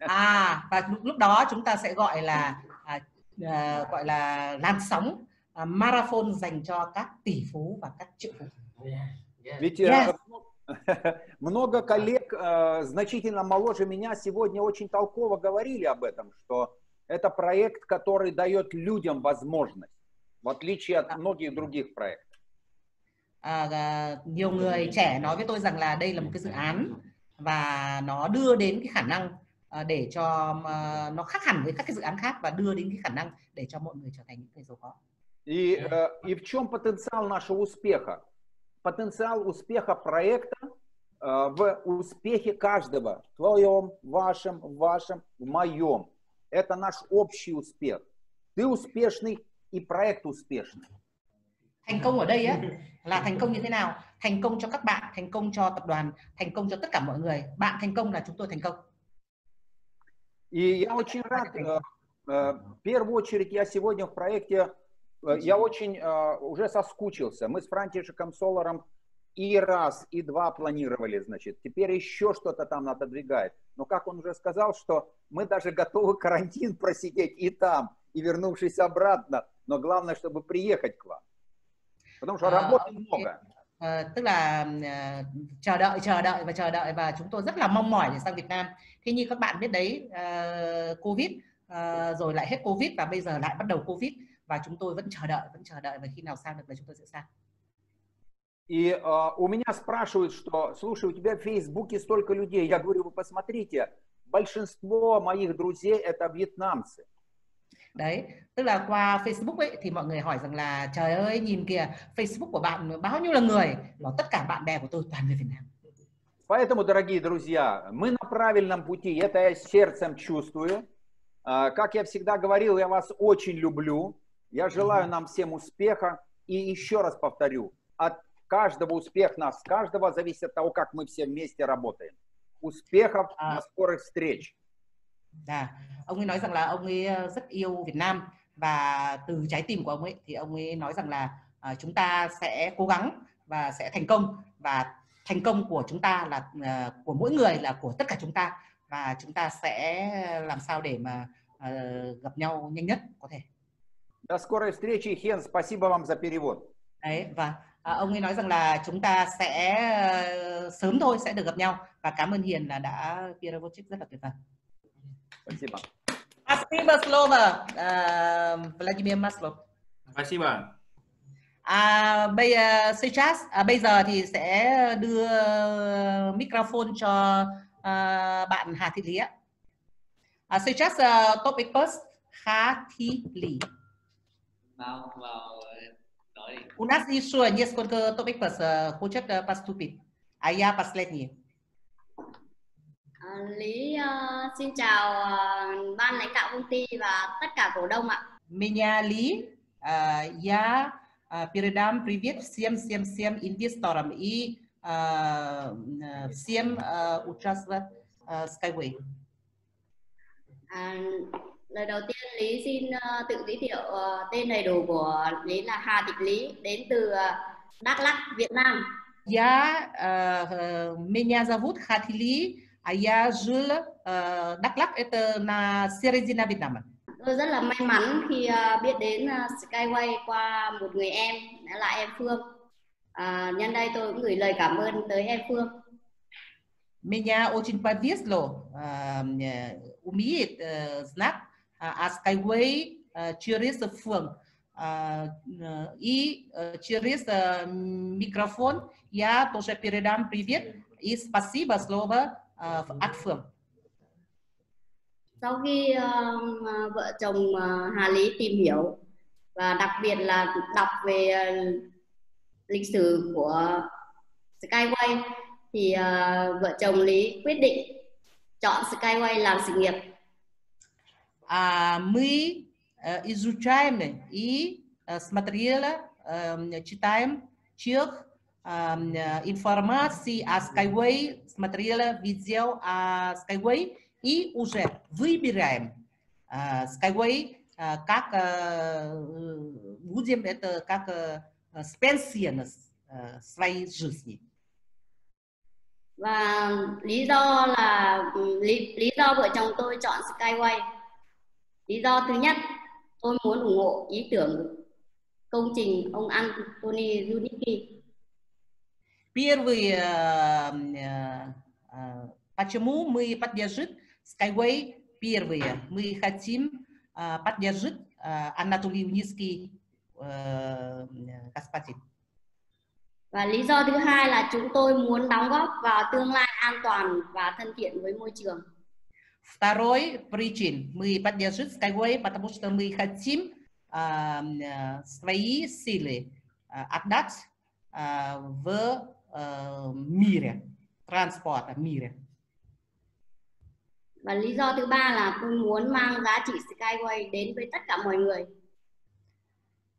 А, và lúc đó chúng ta sẽ gọi là uh, gọi là làn sóng uh, marathon dành cho các tỷ phú và các triệu phú. Ведь yes. Много коллег, uh, значительно моложе меня, сегодня очень толково говорили об этом, что это проект, который дает людям возможность, в отличие от многих других проектов. À, à, nhiều người trẻ nói với tôi rằng là đây là một cái dự án và nó đưa đến cái khả năng à, để cho à, nó khác hẳn với các cái dự án khác và đưa đến cái khả năng để cho mọi người trở thành những người giàu có. И, и в чем потенциал нашего успеха? Потенциал успеха проекта в успехе каждого, в твоем, вашем, вашем, в моем. Это наш общий успех. Ты успешный и проект успешный. Thành công ở đây á, là thành công như thế nào? Thành công cho các bạn, thành công cho tập đoàn, thành công cho tất cả mọi người. Bạn thành công là chúng tôi thành công. И я очень рад. В первую очередь я сегодня в проекте, я очень уже соскучился. Мы с Франтишеком Соларом и раз, и два планировали, значит. Теперь еще что-то там отодвигает. Но как он уже сказал, что мы даже готовы карантин просидеть и там, и вернувшись обратно. Но главное, чтобы приехать к вам. Потому что работы много. Tức là uh, chờ đợi, chờ đợi và chờ đợi và chúng tôi rất là mong mỏi để sang Việt Nam. Thế như các bạn biết đấy, uh, Covid, uh, rồi lại hết Covid và bây giờ lại bắt đầu Covid. Và chúng tôi vẫn chờ đợi, vẫn chờ đợi và khi nào sang được là chúng tôi sẽ sang. И uh, у меня спрашивают, что, слушай, у тебя в Фейсбуке столько людей. Я говорю, вы посмотрите, большинство моих друзей это вьетнамцы. Đấy, tức là qua Facebook ấy thì mọi người hỏi rằng là trời ơi nhìn kìa, Facebook của bạn bao nhiêu là người, nó tất cả bạn bè của tôi toàn người Việt Nam. Поэтому, дорогие друзья, мы на правильном пути, это я сердцем чувствую. Как я всегда говорил, я вас очень люблю. Я желаю нам всем успеха. И еще раз повторю, от каждого успех нас, каждого зависит от того, как мы все вместе работаем. Успехов на скорых встреч. À, ông ấy nói rằng là ông ấy rất yêu Việt Nam và từ trái tim của ông ấy thì ông ấy nói rằng là uh, chúng ta sẽ cố gắng và sẽ thành công và thành công của chúng ta là uh, của mỗi người là của tất cả chúng ta và chúng ta sẽ làm sao để mà uh, gặp nhau nhanh nhất có thể. До скорой встречи, Хен, спасибо вам за перевод. Đấy, và uh, ông ấy nói rằng là chúng ta sẽ uh, sớm thôi sẽ được gặp nhau và cảm ơn Hiền là đã Pierovochik rất là tuyệt vời. Спасибо. Спасибо, слово, Владимир Маслов. Спасибо. À, bây, uh, сейчас, à, bây giờ thì sẽ đưa microphone cho uh, bạn Hà Thị Lý ạ. À, сейчас uh, topic first, Hà Thị Lý. Vào, vào, nói đi. У нас еще несколько topic first, хочет поступить, а я последний. Lý uh, xin chào uh, ban lãnh đạo công ty và tất cả cổ đông ạ. Меня Ли, я передам привет всем всем всем инвесторам и всем участникам Skyway. Lời đầu tiên Lý xin uh, tự giới thiệu uh, tên đầy đủ của Lý là Hà Thị Lý đến từ uh, Đắk Lắk, Việt Nam. Я uh, меня зовут Hà Thị Lý. А я жил в Даклак, это на середине Вьетнама. Tôi rất là may mắn khi uh, biết đến uh, Skyway qua một người em, đó là em Phương. Uh, nhân đây tôi cũng gửi lời cảm ơn tới em Phương. Меня очень повезло умеет знать о Skyway через Phương. И через микрофон я тоже передам привет и спасибо слово. Uh, Sau khi uh, vợ chồng uh, Hà Lý tìm hiểu và đặc biệt là đọc về uh, lịch sử của Skyway thì uh, vợ chồng Lý quyết định chọn Skyway làm sự nghiệp. Мы изучаем и смотрели, читаем чех. Информации о Skyway, смотрела видео о Skyway и уже выбираем Skyway, как будем это как Spencer своей жизни. Và lý do là lý, lý do vợ chồng tôi chọn Skyway. Lý do thứ nhất, tôi muốn ủng hộ ý tưởng công trình ông Antoni Junicki. Первый, почему мы поддержим Skyway? Первое, мы хотим поддержать Анатолий Юницкий господин. Và lý do thứ hai là chúng tôi muốn đóng góp vào tương lai an toàn và thân thiện với môi trường. Второй причин мы поддержим Skyway, потому что мы хотим свои силы отдать в мире, транспорта мире. Và lý do thứ ba là tôi muốn mang giá trị Skyway đến với tất cả mọi người.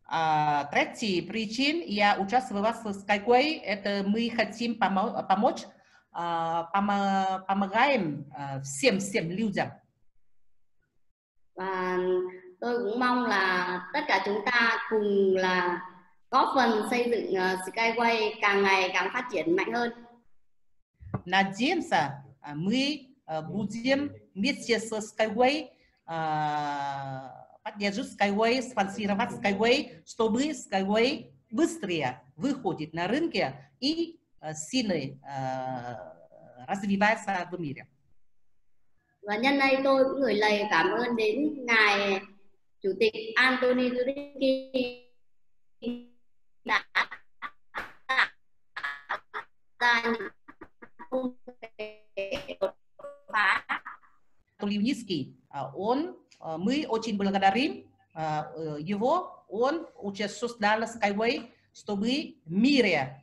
Uh, третий причин я участвовала в Skyway, это мы хотим помо помочь, uh, помо помогаем uh, всем всем людям. Và tôi cũng mong là tất cả chúng ta cùng là góp phần xây dựng uh, Skyway càng ngày càng phát triển mạnh hơn. Надеемся, мы uh, будем вместе со Skyway uh, поддерживать Skyway, спонсировать Skyway, чтобы Skyway быстрее выходит на рынке и сильно развивается в мире. Và nhân đây tôi cũng gửi lời cảm ơn đến ngài chủ tịch Antoni Junicki đã ra những đột phá. Antoni Junicki, он мы очень благодарим его, он уже создал Skyway, чтобы в мире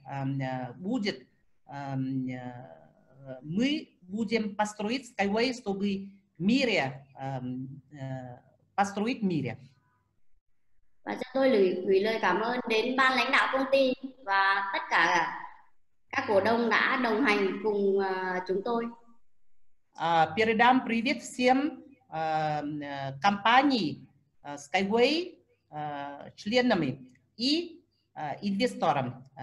будет, мы будем построить Skyway, чтобы в мире построить мире. Và cho tôi gửi lời cảm ơn đến ban lãnh đạo công ty và tất cả các cổ đông đã đồng hành cùng chúng tôi. Передам привет всем компаний Skyway, членами и инвесторам в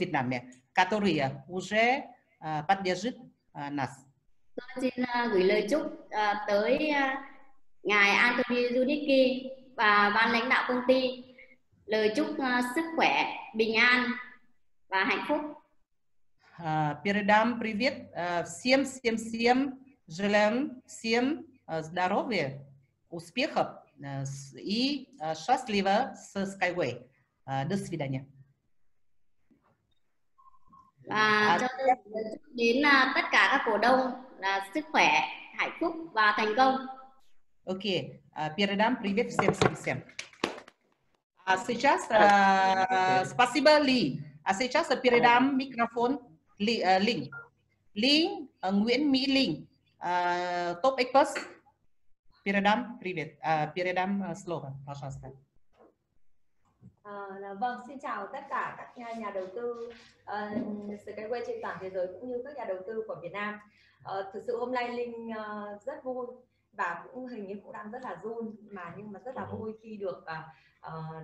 Вьетнаме, которые уже поддержат нас. Tôi xin gửi lời chúc tới ngài Antoni Junicki và ban lãnh đạo công ty, lời chúc sức khỏe, bình an và hạnh phúc. Передам привет всем, всем, всем. Желаем всем здоровья, успехов и счастливо с Skyway. До свидания. Và cho tôi đến tất cả các cổ đông là sức khỏe, hạnh phúc và thành công. Окей. Передам привет всем, всем, всем. А сейчас спасибо, Ли. А сейчас передам микрофон Linh. Linh, Nguyễn Mỹ Linh. Топ Экспресс, передам привет, передам слово, пожалуйста. Vâng, xin chào tất cả các nhà, nhà đầu tư uh, Skyway trên toàn thế giới cũng như các nhà đầu tư của Việt Nam. Uh, thực sự hôm nay Linh uh, rất vui và cũng hình như cũng đang rất là run mà nhưng mà rất là vui khi được uh, uh,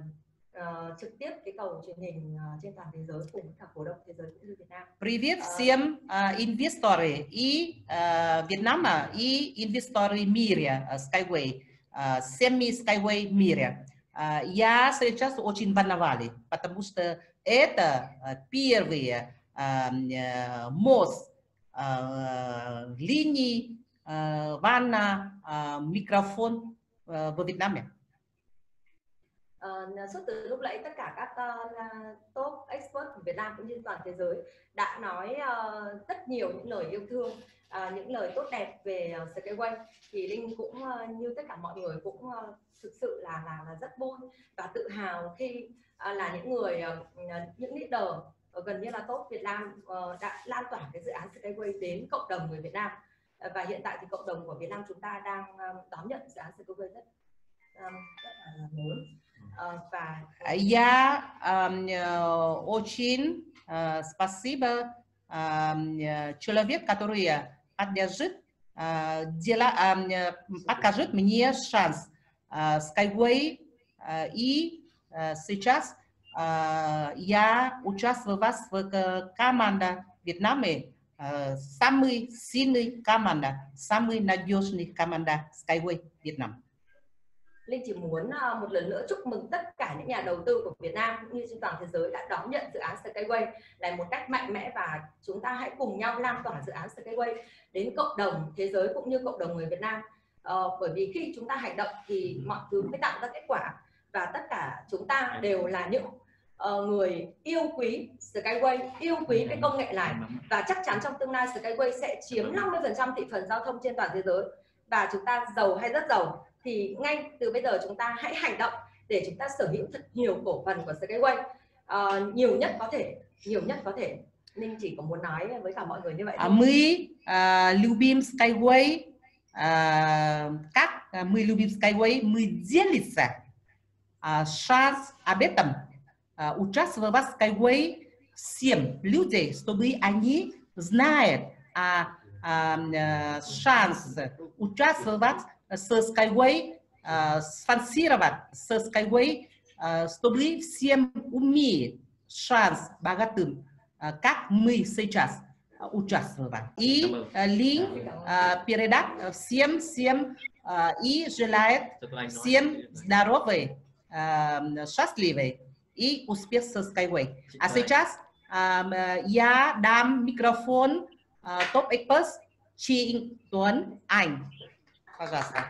trực tiếp cái cầu truyền hình uh, trên toàn thế giới cùng cả cổ đông thế giới cũng như Việt Nam. Привет всем uh, инвесторы и uh, Вьетнама и инвесторы мира uh, Skyway, uh, всеми Skyway мира. Uh, я сейчас очень волновалась, потому что это uh, первый uh, мост uh, линий uh, ванна uh, микрофон uh, в Вьетнаме. Uh, suốt từ lúc nãy tất cả các uh, top expert của Việt Nam cũng như toàn thế giới đã nói uh, rất nhiều những lời yêu thương, uh, những lời tốt đẹp về uh, Skyway, thì Linh cũng uh, như tất cả mọi người cũng uh, thực sự là là, là rất vui và tự hào khi uh, là những người uh, những leader uh, gần như là top Việt Nam uh, đã lan tỏa cái dự án Skyway đến cộng đồng người Việt Nam, uh, và hiện tại thì cộng đồng của Việt Nam chúng ta đang uh, đón nhận dự án Skyway rất um, rất là lớn. Я э, очень э, спасибо э, человек, который поддержит, э, дела, э, подкажет мне шанс э, Skyway, э, и э, сейчас я участвовала в команде Вьетнаме, самой сильной команды, самой надежной команды Skyway Vietnam. Linh chỉ muốn một lần nữa chúc mừng tất cả những nhà đầu tư của Việt Nam cũng như trên toàn thế giới đã đón nhận dự án Skyway là một cách mạnh mẽ, và chúng ta hãy cùng nhau lan tỏa dự án Skyway đến cộng đồng thế giới cũng như cộng đồng người Việt Nam. Ờ, bởi vì khi chúng ta hành động thì mọi thứ mới tạo ra kết quả, và tất cả chúng ta đều là những uh, người yêu quý Skyway, yêu quý cái công nghệ này, và chắc chắn trong tương lai Skyway sẽ chiếm năm mươi phần trăm thị phần giao thông trên toàn thế giới, và chúng ta giàu hay rất giàu. Thì ngay từ bây giờ chúng ta hãy hành động để chúng ta sở hữu thật nhiều cổ phần của Skyway, uh, nhiều nhất có thể, nhiều nhất có thể. Ninh chỉ có muốn nói với cả mọi người như vậy. Mười lưu bim Skyway, các mười lưu bim Skyway, mười diễn lịch sử, шанс об этом участвовать в Skyway всем людям, чтобы они знают о шансе участвовать со Skyway, спонсировать со Skyway, чтобы всем умеет шанс богатым, как мы сейчас участвовали. И Линь передать всем, всем и желает всем здоровой, счастливой и успех со Skyway. А сейчас я дам микрофон топ-эксперт Chị Tuấn Anh. Пожалуйста.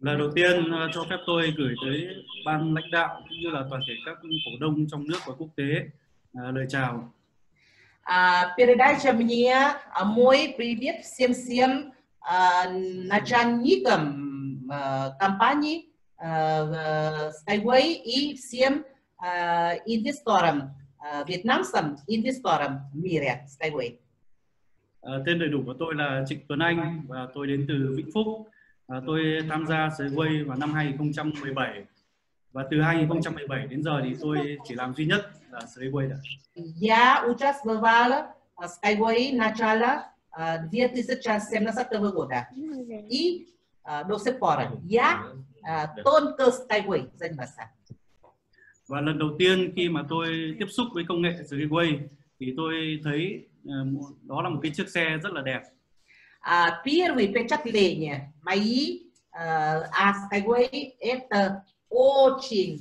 Lần đầu tiên cho phép tôi gửi tới ban lãnh đạo cũng như là toàn thể các cổ đông trong nước và quốc tế lời chào. Передайте мне мой привет всем всем начальникам компании Skyway и всем инвесторам, вьетнамцам, инвесторам в мире Skyway. Tên đầy đủ của tôi là Trịnh Tuấn Anh và tôi đến từ Vĩnh Phúc. Tôi tham gia Skyway vào năm hai nghìn không trăm mười bảy, và từ hai nghìn không trăm mười bảy đến giờ thì tôi chỉ làm duy nhất là Skyway. Я участвовала в Skyway начала две тысячи семнадцатого года и до сих пор я только Skyway занимаюсь. Và lần đầu tiên khi mà tôi tiếp xúc với công nghệ Skyway thì tôi thấy đó là một cái chiếc xe rất là đẹp. Первые впечатления мои о Skyway это очень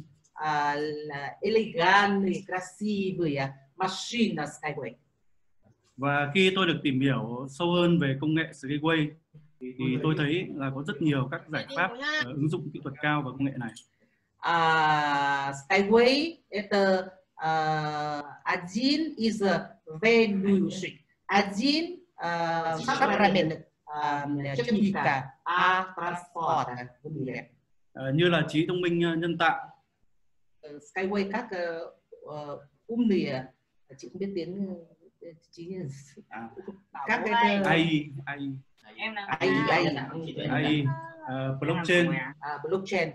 элегантная, красивая машина Skyway. Và khi tôi được tìm hiểu sâu hơn về công nghệ Skyway thì tôi thấy là có rất nhiều các giải pháp ứng dụng kỹ thuật cao vào công nghệ này. Skyway это один из ведущих, один факторов техника транспорта в мире. Như là trí thông minh nhân tạo. Skyway các um nè, chị không biết tiếng trí nhân tạo. Các cái ai ai ai ai blockchain blockchain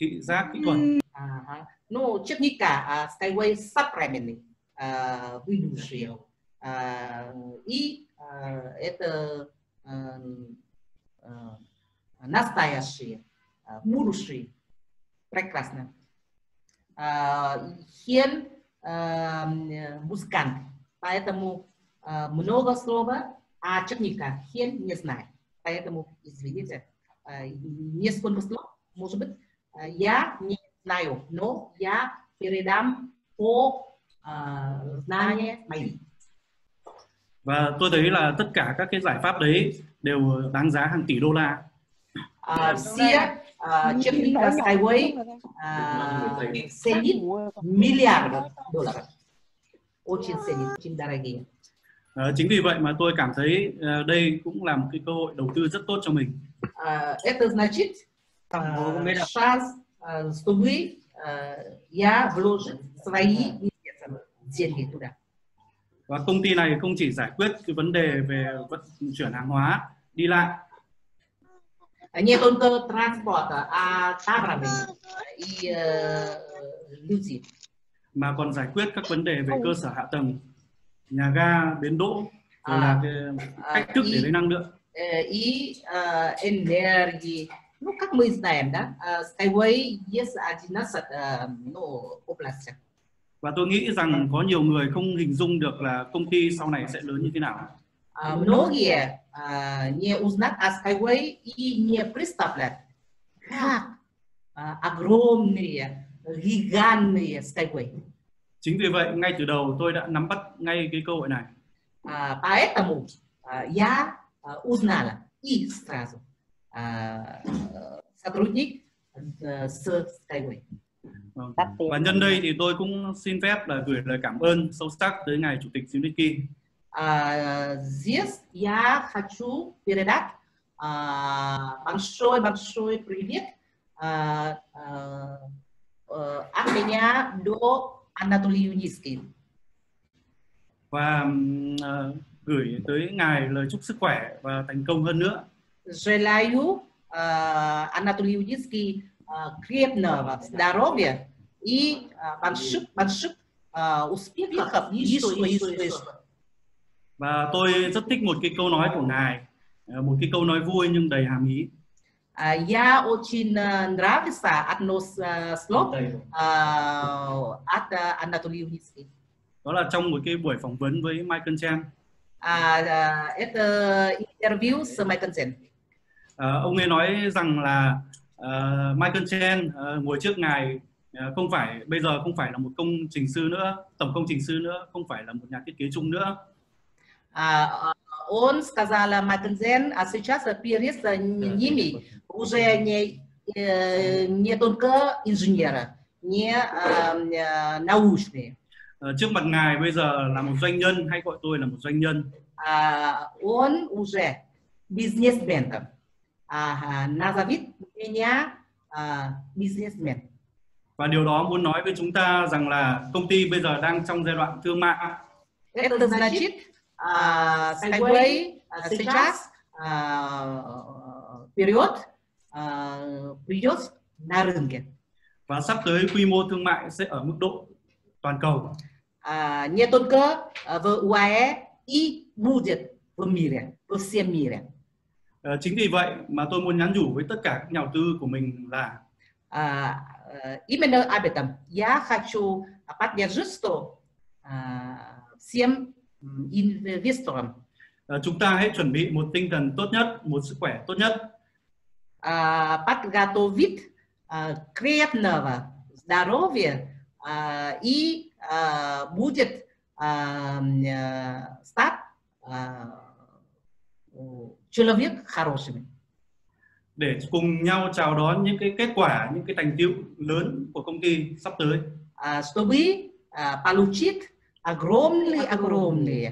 thị giác kỹ thuật. Ну, техника Skyway современный, выдуший. И это настоящие, будущие. Прекрасно. Хен музыкант. Поэтому много слова, а техника Хен не знает. Поэтому, извините, несколько слов, может быть, я не знаю, но я передам по знанию мои. Và tôi thấy là tất cả các cái giải pháp đấy đều đáng giá hàng tỷ đô la. Все техника Skyway ценит миллиардов долларов. Очень ценит, очень дорогие. Chính vì vậy mà tôi cảm thấy đây cũng là một cái cơ hội đầu tư rất tốt cho mình. Это значит шанс, чтобы я вложил свои деньги туда. Và công ty này không chỉ giải quyết cái vấn đề về vận chuyển hàng hóa, đi lại. Не только транспорта, а товарами и люди. Mà còn giải quyết các vấn đề về cơ sở hạ tầng, nhà ga, bến đỗ, rồi là cách thức để lấy năng lượng. И энергии. Ну, как мы знаем, да, uh, Skyway есть одиннадцать uh, ну, областей. Và tôi nghĩ rằng có nhiều người không hình dung được là công ty sau này sẽ lớn như thế nào. Uh, многие uh, не узнают о Skyway и не представляют, как uh, огромные, гигантные Skyway. Chính vì vậy, ngay từ đầu tôi đã nắm bắt ngay cái cơ hội này. Uh, поэтому uh, я uh, узнала и сразу uh, сотрудник uh, с Skyway. Và nhân đây thì tôi cũng xin phép là gửi lời cảm ơn sâu sắc tới ngài chủ tịch Zimnicki. Здесь я хочу передать большой большой привет от меня до Анатолий Юницкий. Và uh, gửi tới ngài lời chúc sức khỏe và thành công hơn nữa. Желаю Анатолий Юницкий крепкого здоровья и больших больших успехов и что и что и что. Và tôi rất thích một cái câu nói của ngài, một cái câu nói vui nhưng đầy hàm ý. Я очень нравится одно слово от Анатолия Юницкого. Đó là trong một cái buổi phỏng vấn với Michael Chen. Это интервью с Michael Chen. Ông ấy nói rằng là Uh, Michael Chen uh, ngồi trước ngài uh, không phải bây giờ không phải là một công trình sư nữa, tổng công trình sư nữa, không phải là một nhà thiết kế chung nữa. Он сказал Michael Chen, а сейчас перед ними уже не не только инженера, не научные. Trước mặt ngài bây giờ là một doanh nhân, hay gọi tôi là một doanh nhân. Он уже бизнесмен. À, Nazavit Menya à, businessman. Và điều đó muốn nói với chúng ta rằng là công ty bây giờ đang trong giai đoạn thương mại. Это значит, Skyway сейчас период период на рынке. Và sắp tới quy mô thương mại sẽ ở mức độ toàn cầu. Не только в ю а э и будет в мире, во всем мире. Uh, chính vì vậy mà tôi muốn nhắn nhủ với tất cả các nhà đầu tư của mình là именно об этом я хочу поддержать всем инвесторам. Chúng ta hãy chuẩn bị một tinh thần tốt nhất, một sức khỏe tốt nhất. Подготовить крепкого здоровья и будет стать человек хорошими. Để cùng nhau chào đón những cái kết quả, những cái thành tựu lớn của công ty sắp tới. Чтобы получить огромные огромные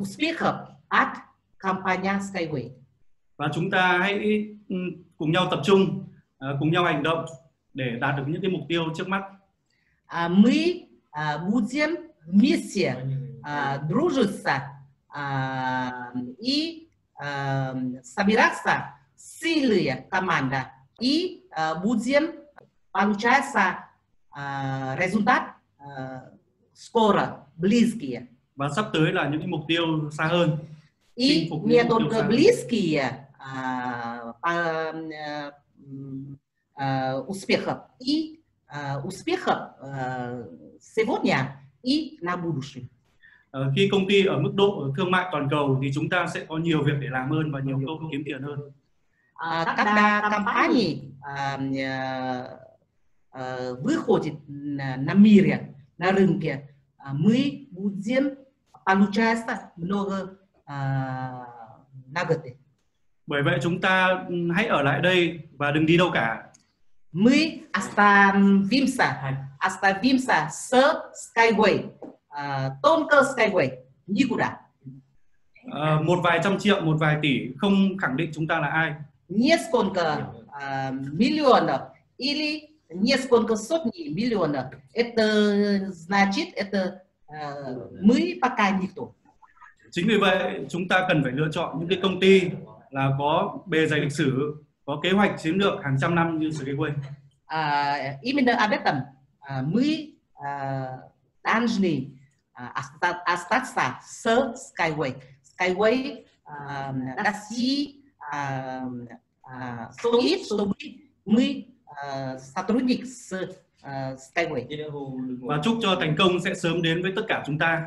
успехов от компании Skyway. Và chúng ta hãy cùng nhau tập trung, cùng nhau hành động để đạt được những cái mục tiêu trước mắt. Мы будем вместе дружиться и собираться сильная команда и будем получаться результат скоро, близкие. Và sắp tới là những mục tiêu xa hơn. И не только близкие успехов и успехов сегодня и на будущее. Khi công ty ở mức độ thương mại toàn cầu thì chúng ta sẽ có nhiều việc để làm hơn và nhiều cơ hội kiếm tiền hơn. Когда компании выходит на мире, на рынке, мы будем получать много награды. Bởi vậy chúng ta hãy ở lại đây và đừng đi đâu cả. Мы оставимся, оставимся с Skyway. Только Skyway, никуда. Một vài trăm triệu, một vài tỷ không khẳng định chúng ta là ai. Несколько миллионов или несколько сотни миллионов. Это значит, это мы пока никто. Chính vì vậy chúng ta cần phải lựa chọn những cái công ty là có bề dày lịch sử, có kế hoạch chiến lược hàng trăm năm như Skyway. Именно об этом мы должны остаться с Skyway. Skyway России чтобы мы сотрудник с Skyway. Và chúc cho thành công sẽ sớm đến với tất cả chúng ta.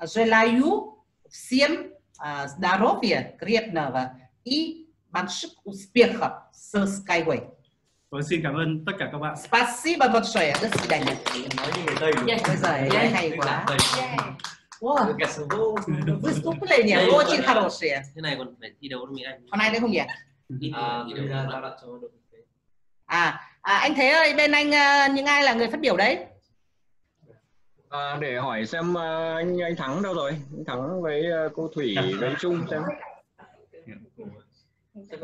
Желаю всем здоровья, крепкого и больших успехов с Skyway. Tôi xin cảm ơn tất cả các bạn. Спасибо большое. До свидания. Ой, hay quá. Wow. Выступление очень хорошее. Hôm nay đấy không nhỉ? À, à, à anh Thế ơi, bên anh những ai là người phát biểu đấy? À, để hỏi xem anh anh Thắng đâu rồi? Anh Thắng với cô Thủy với Trung xem.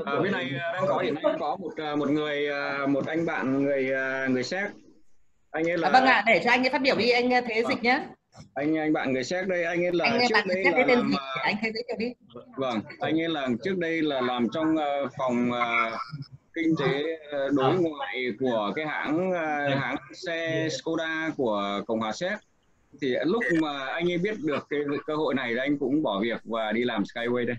À, bên này đang có hiện nay có một một người một anh bạn người người Séc. Anh ấy là. À, vâng ạ, à, để cho anh ấy phát biểu đi, anh Thế dịch nhé. Anh anh bạn người Séc đây, anh ấy là anh trước bạn đây là làm, anh thấy giới thiệu đi. Vâng, anh ấy là trước đây là làm trong uh, phòng uh, kinh tế uh, đối ngoại của cái hãng uh, hãng xe Skoda của Cộng hòa Séc. Thì lúc mà anh ấy biết được cái cơ hội này thì anh cũng bỏ việc và đi làm Skyway đây.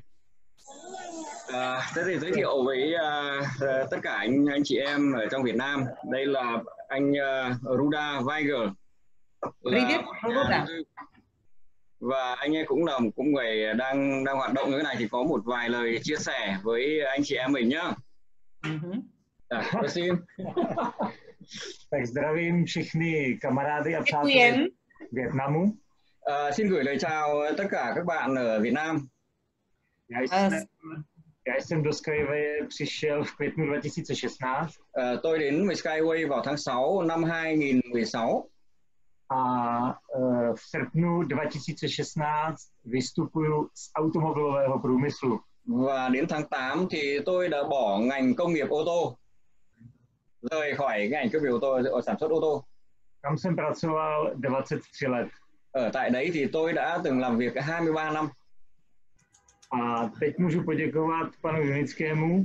Uh, thế thì giới thiệu với uh, uh, tất cả anh anh chị em ở trong Việt Nam. Đây là anh uh, Ruda Weiger. Là, và anh ấy cũng là một cũng người đang đang hoạt động như thế này thì có một vài lời chia sẻ với anh chị em mình nhá. Tôi xin. À, xin gửi lời chào tất cả các bạn ở Việt Nam. À, tôi đến với Skyway vào tháng sáu năm hai nghìn mười sáu. A v srpnu dvacet šestnáct vystupuju z automobilového průmyslu. Và đến tháng tám thì tôi đã bỏ ngành công nghiệp ô tô, rời khỏi ngành công nghiệp ô tô, sản xuất ô tô. Tam jsem pracoval dvacet tři let. Ở tại đấy thì tôi đã từng làm việc hai mươi ba năm. A teď můžu poděkovat panu Junickému.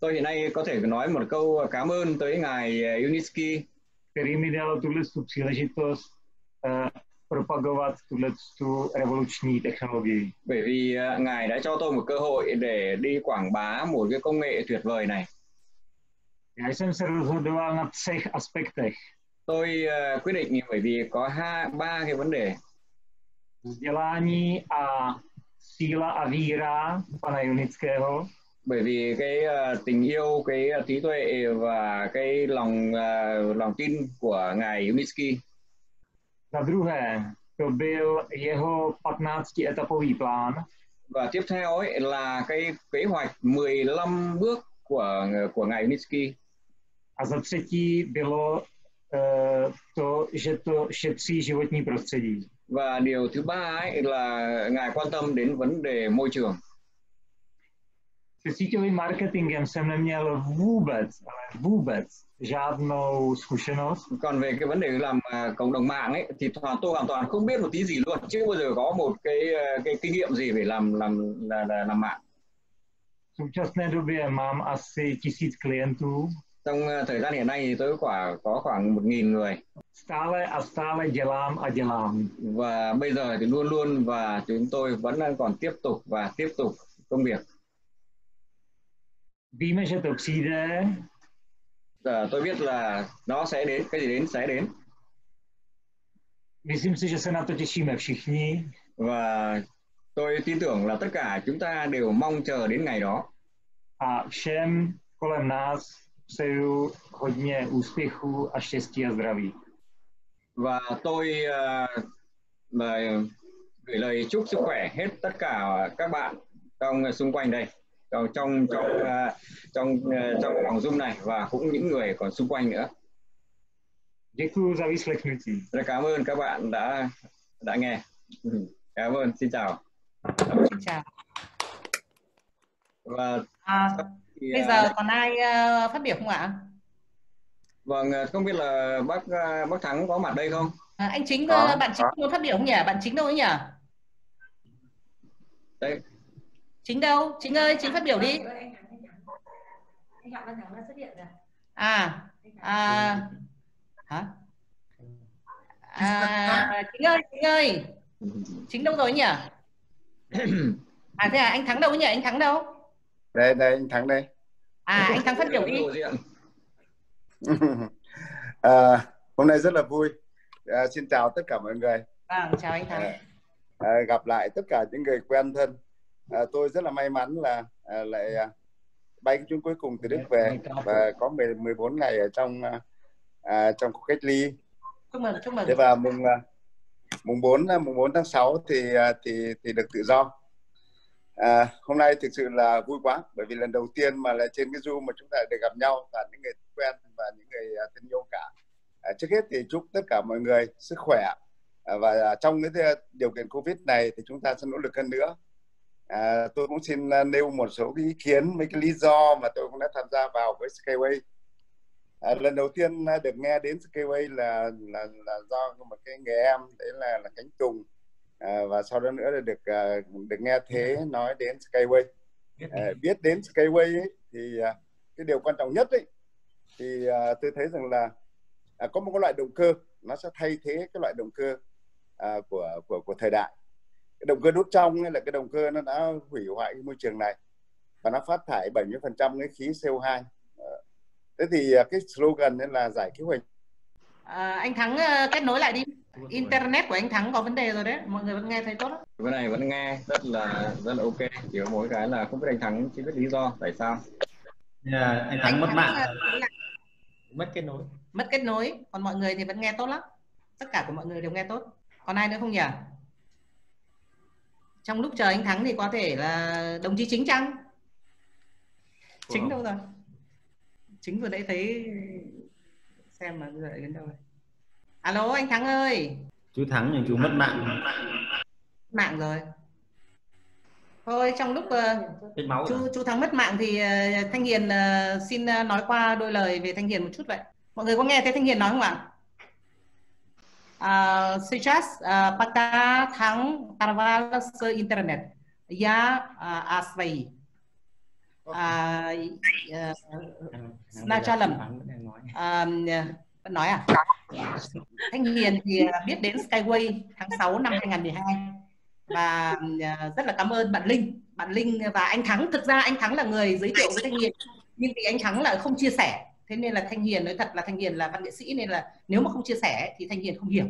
Tôi hiện nay có thể nói một câu cảm ơn tới ngài Junický, který mi dal tuhle příležitost propagovat tuhle revoluční technologii. Bởi vì uh, ngài đã cho tôi một cơ hội để đi quảng bá một cái công nghệ tuyệt vời này. Já jsem se rozhodoval na třech aspektech. Tôi uh, quyết định bởi vì có hai, ba cái vấn đề. Vzdělání a síla a víra pana Junického. Bởi vì cái uh, tình yêu, cái uh, trí tuệ và cái lòng uh, lòng tin của ngài Junický. Za druhé, to byl jeho patnáctietapový plán. Và tiếp theo ấy là cái kế hoạch mười lăm bước của của ngài Junický. A za třetí bylo uh, to, že to šetří životní prostředí. Và điều thứ ba ấy là ngài quan tâm đến vấn đề môi trường. Se síťovým marketingem jsem neměl vůbec, ale vůbec žádnou zkušenost. Còn về cái vấn đề làm cộng đồng mạng ấy thì hoàn tôi hoàn toàn không biết một tí gì luôn, chưa bao giờ có một cái cái kinh nghiệm gì về làm làm là làm mạng. V současné době mám asi tisíc klientů. Trong thời gian hiện nay thì tôi quả có khoảng một nghìn người. Stále a stále dělám a dělám. Và bây giờ thì luôn luôn và chúng tôi vẫn đang còn tiếp tục và tiếp tục công việc. Víme, že to přijde. À, tôi biết là nó sẽ đến, cái gì đến sẽ đến. Myslím si, že se na to těšíme všichni. Và tôi tin tưởng là tất cả chúng ta đều mong chờ đến ngày đó. A všem kolem nás přeju hodně úspěchů a štěstí a zdraví. Và tôi uh, lời, gửi lời chúc sức khỏe hết tất cả các bạn trong xung quanh đây. trong trong trong trong phòng Zoom này và cũng những người còn xung quanh nữa. Rất cảm ơn các bạn đã đã nghe. Cảm ơn, xin chào. Xin chào. Và à, thì, bây giờ còn ai uh, phát biểu không ạ? Vâng, không biết là bác bác Thắng có mặt đây không? À, anh Chính à, bạn Chính muốn phát biểu không nhỉ? Bạn Chính đâu ấy nhỉ? Đây. Chính đâu? Chính ơi, Chính phát biểu đi. À, à, hả? À, Chính ơi, Chính ơi, Chính đâu rồi nhỉ? À thế à, anh Thắng đâu nhỉ? Anh Thắng đâu? Đây, đây, anh Thắng đây. À, anh Thắng phát biểu đi. À, hôm nay rất là vui. À, xin chào tất cả mọi người. Vâng, chào anh Thắng. À, gặp lại tất cả những người quen thân. À, tôi rất là may mắn là à, lại à, bay cái chuyến cuối cùng từ Đức về và có mười bốn ngày ở trong à, trong khu cách ly. Chúc mừng, chúc mừng. Thế và mùng mùng bốn mùng bốn tháng sáu thì thì thì được tự do. À, hôm nay thực sự là vui quá, bởi vì lần đầu tiên mà là trên cái Zoom mà chúng ta được gặp nhau toàn những người quen và những người thân yêu cả. À, trước hết thì chúc tất cả mọi người sức khỏe, à, và trong cái điều kiện Covid này thì chúng ta sẽ nỗ lực hơn nữa. À, tôi cũng xin nêu một số cái ý kiến, mấy cái lý do mà tôi cũng đã tham gia vào với Skyway. À, lần đầu tiên được nghe đến Skyway là, là, là do một cái người em, đấy là, là Cánh Tùng. À, và sau đó nữa là được được nghe Thế nói đến Skyway, à, biết đến Skyway ấy, thì cái điều quan trọng nhất ấy, thì à, tôi thấy rằng là à, có một cái loại động cơ nó sẽ thay thế cái loại động cơ à, của của của thời đại. Cái động cơ đốt trong ấy là cái động cơ nó đã hủy hoại cái môi trường này và nó phát thải bảy mươi phần trăm cái khí xê o hai. À, thế thì cái slogan ấy là giải cứu hành. À, anh Thắng kết nối lại đi. Internet của anh Thắng có vấn đề rồi đấy, mọi người vẫn nghe thấy tốt đó. Cái này vẫn nghe rất là rất là ok, chỉ có mỗi cái là không biết anh Thắng chỉ biết lý do tại sao. Yeah, anh, anh Thắng mất mạng, là... mất kết nối, mất kết nối. Còn mọi người thì vẫn nghe tốt lắm, tất cả của mọi người đều nghe tốt. Còn ai nữa không nhỉ? Trong lúc chờ anh Thắng thì có thể là đồng chí Chính chăng? Chính đâu rồi? Chính vừa nãy thấy xem mà bây giờ đến đâu rồi? Alo anh Thắng ơi. Chú Thắng thì chú mất mạng. Mạng rồi. Thôi trong lúc uh, máu chú, chú Thắng mất mạng thì uh, Thanh Hiền uh, xin uh, nói qua đôi lời về Thanh Hiền một chút vậy. Mọi người có nghe thấy Thanh Hiền nói không ạ? Сейчас пока Thắng порвал с интернет. Я освоил. Сначала nói à? Thanh Hiền thì biết đến Skyway tháng sáu năm hai nghìn không trăm mười hai và rất là cảm ơn bạn Linh, bạn Linh và anh Thắng. Thực ra anh Thắng là người giới thiệu với Thanh Hiền, nhưng vì anh Thắng là không chia sẻ, thế nên là Thanh Hiền nói thật là Thanh Hiền là văn nghệ sĩ nên là nếu mà không chia sẻ thì Thanh Hiền không hiểu.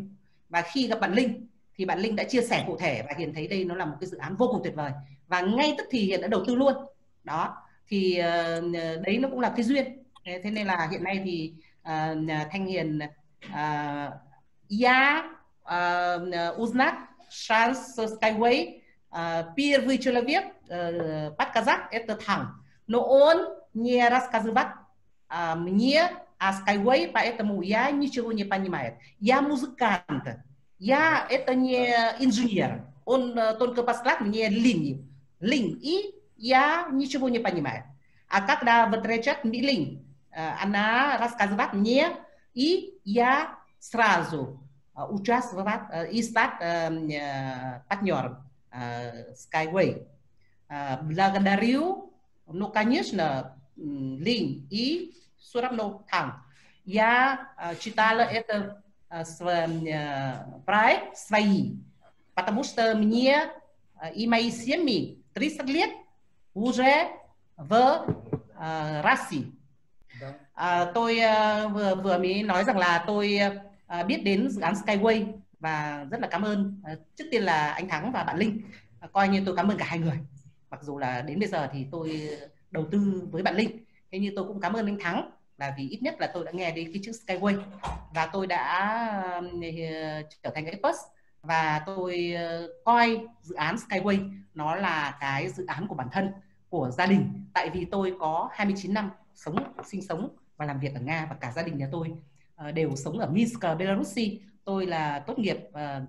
Và khi gặp bạn Linh thì bạn Linh đã chia sẻ cụ thể và Hiền thấy đây nó là một cái dự án vô cùng tuyệt vời và ngay tức thì Hiền đã đầu tư luôn. Đó thì đấy nó cũng là cái duyên. Thế nên là hiện nay thì Uh, Thanh Hiền я узнал шанс Skyway первый человек под казах это Thắng, но он не рассказывает мне о Skyway, поэтому я ничего не понимаю. Я музыкант, я это не инженер, он только послал мне линии, и я ничего не понимаю. А когда встречает Милин, она рассказывает мне, и я сразу участвовала и стала партнером Skyway. Благодарю, ну, конечно, Линь и все равно Thắng. Я читала это проект свои, потому что мне и моей семье тридцать лет уже в России. À, tôi uh, vừa vừa mới nói rằng là tôi uh, biết đến dự án Skyway và rất là cảm ơn uh, trước tiên là anh Thắng và bạn Linh, uh, coi như tôi cảm ơn cả hai người, mặc dù là đến bây giờ thì tôi đầu tư với bạn Linh, thế nhưng tôi cũng cảm ơn anh Thắng là vì ít nhất là tôi đã nghe đến cái chữ Skyway và tôi đã uh, trở thành expert và tôi uh, coi dự án Skyway nó là cái dự án của bản thân, của gia đình, tại vì tôi có hai mươi chín năm sống, sinh sống và làm việc ở Nga và cả gia đình nhà tôi đều sống ở Minsk, Belarusi. Tôi là tốt nghiệp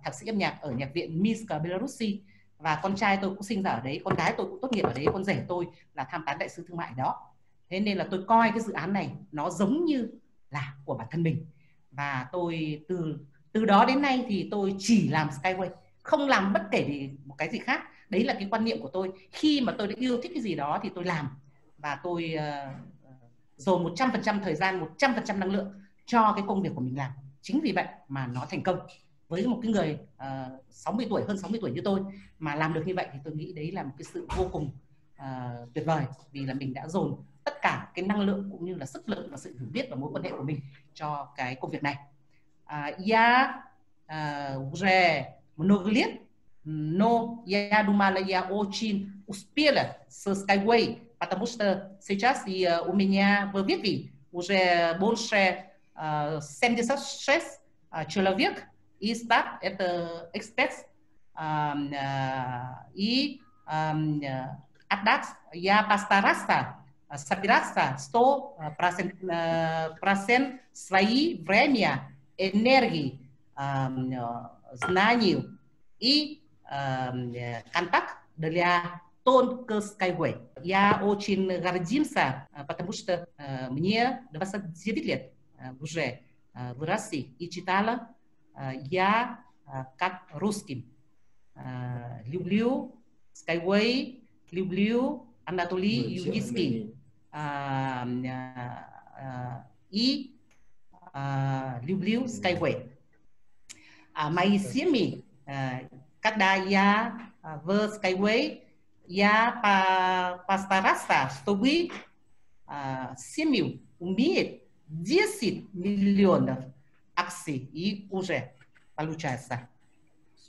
thạc sĩ âm nhạc ở Nhạc viện Minsk, Belarusi và con trai tôi cũng sinh ra ở đấy, con gái tôi cũng tốt nghiệp ở đấy, con rể tôi là tham tán đại sứ thương mại đó. Thế nên là tôi coi cái dự án này nó giống như là của bản thân mình và tôi từ từ đó đến nay thì tôi chỉ làm Skyway, không làm bất kể một cái gì khác. Đấy là cái quan niệm của tôi. Khi mà tôi đã yêu thích cái gì đó thì tôi làm và tôi uh, dồn một trăm phần trăm thời gian, một trăm phần trăm năng lượng cho cái công việc của mình làm. Chính vì vậy mà nó thành công. Với một cái người uh, sáu mươi tuổi, hơn sáu mươi tuổi như tôi mà làm được như vậy thì tôi nghĩ đấy là một cái sự vô cùng à, tuyệt vời, vì là mình đã dồn tất cả cái năng lượng cũng như là sức lực và sự hiểu biết và mối quan hệ của mình cho cái công việc này. Ya re monogliet no ya dumalaya ochin uspela so skyway потому что сейчас у меня в Ветви уже больше семьдесят шесть человек и стат это эксперт и отдать я постараться собираться сто процент свои время, энергии, знаний и контакт для тонкого Skyway. Я очень гордимся, потому что мне двадцать девять лет уже в России и читала я как русским. Люблю Skyway, люблю Анатолий Юницкий и люблю Skyway. Мои семьи, когда я в Skyway, я постарался, чтобы семью умеет десять миллионов акций и уже получается.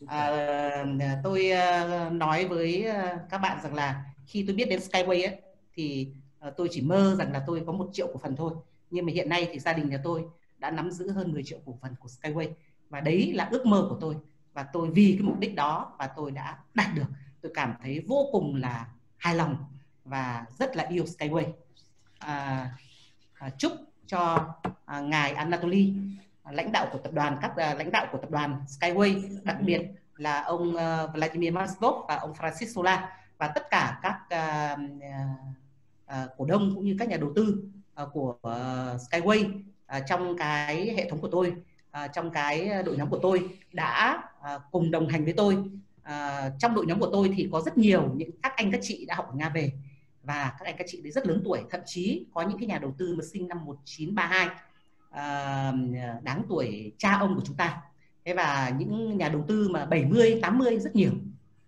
Tôi nói với các bạn rằng là khi tôi biết đến Skyway ấy, thì tôi chỉ mơ rằng là tôi có một triệu cổ phần thôi. Nhưng mà hiện nay thì gia đình nhà tôi đã nắm giữ hơn mười triệu cổ phần của Skyway. Và đấy là ước mơ của tôi. Và tôi vì cái mục đích đó và tôi đã đạt được. Tôi cảm thấy vô cùng là hài lòng và rất là yêu Skyway. À, chúc cho à, ngài Anatoly, lãnh đạo của tập đoàn, các à, lãnh đạo của tập đoàn Skyway, đặc biệt là ông à, Vladimir Maslov và ông Francis Sola và tất cả các à, à, cổ đông cũng như các nhà đầu tư à, của à, Skyway à, trong cái hệ thống của tôi, à, trong cái đội nhóm của tôi đã à, cùng đồng hành với tôi. À, trong đội nhóm của tôi thì có rất nhiều những các anh các chị đã học ở Nga về và các anh các chị đấy rất lớn tuổi, thậm chí có những cái nhà đầu tư mà sinh năm một nghìn chín trăm ba mươi hai à, đáng tuổi cha ông của chúng ta. Thế và những nhà đầu tư mà bảy mươi, tám mươi rất nhiều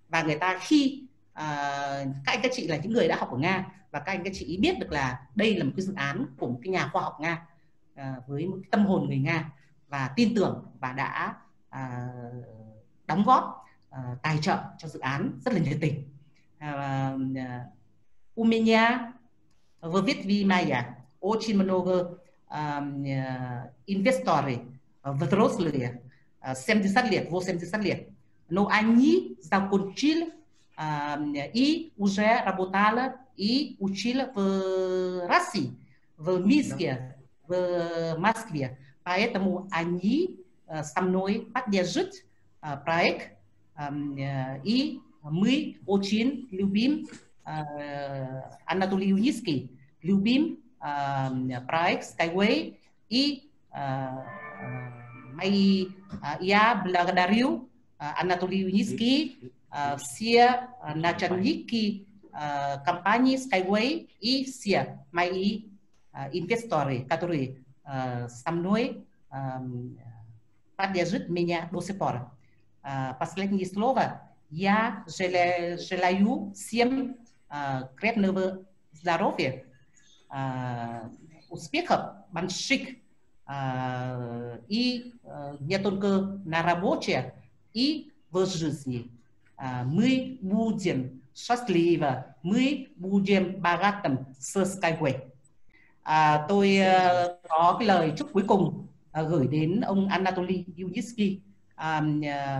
và người ta khi à, các anh các chị là những người đã học ở Nga và các anh các chị biết được là đây là một cái dự án của một cái nhà khoa học Nga à, với một tâm hồn người Nga và tin tưởng và đã à, đóng góp Uh, tài trợ cho dự án rất là nhiệt tình. У меня в Ветви моя очень много инвесторов, взрослые, семьдесят лет, восемьдесят лет. Но они закончили и уже работали и учили в России, в Минске, в Москве. Поэтому они со мной поддерживают проект. И мы очень любим Анатолий Юницкий, любим проект Skyway. И я благодарю Анатолию Юницкий, все начальники компании Skyway и все мои инвесторы, которые со мной поддерживают меня до сих пор. Последнее слово. Я желаю всем крепкого здоровья, успехов, больших и не только на работе, и в жизни. Мы будем счастливы, мы будем богатым с Skyway. Tôi có cái lời chúc cuối cùng gửi đến ông Anatoly Yunicki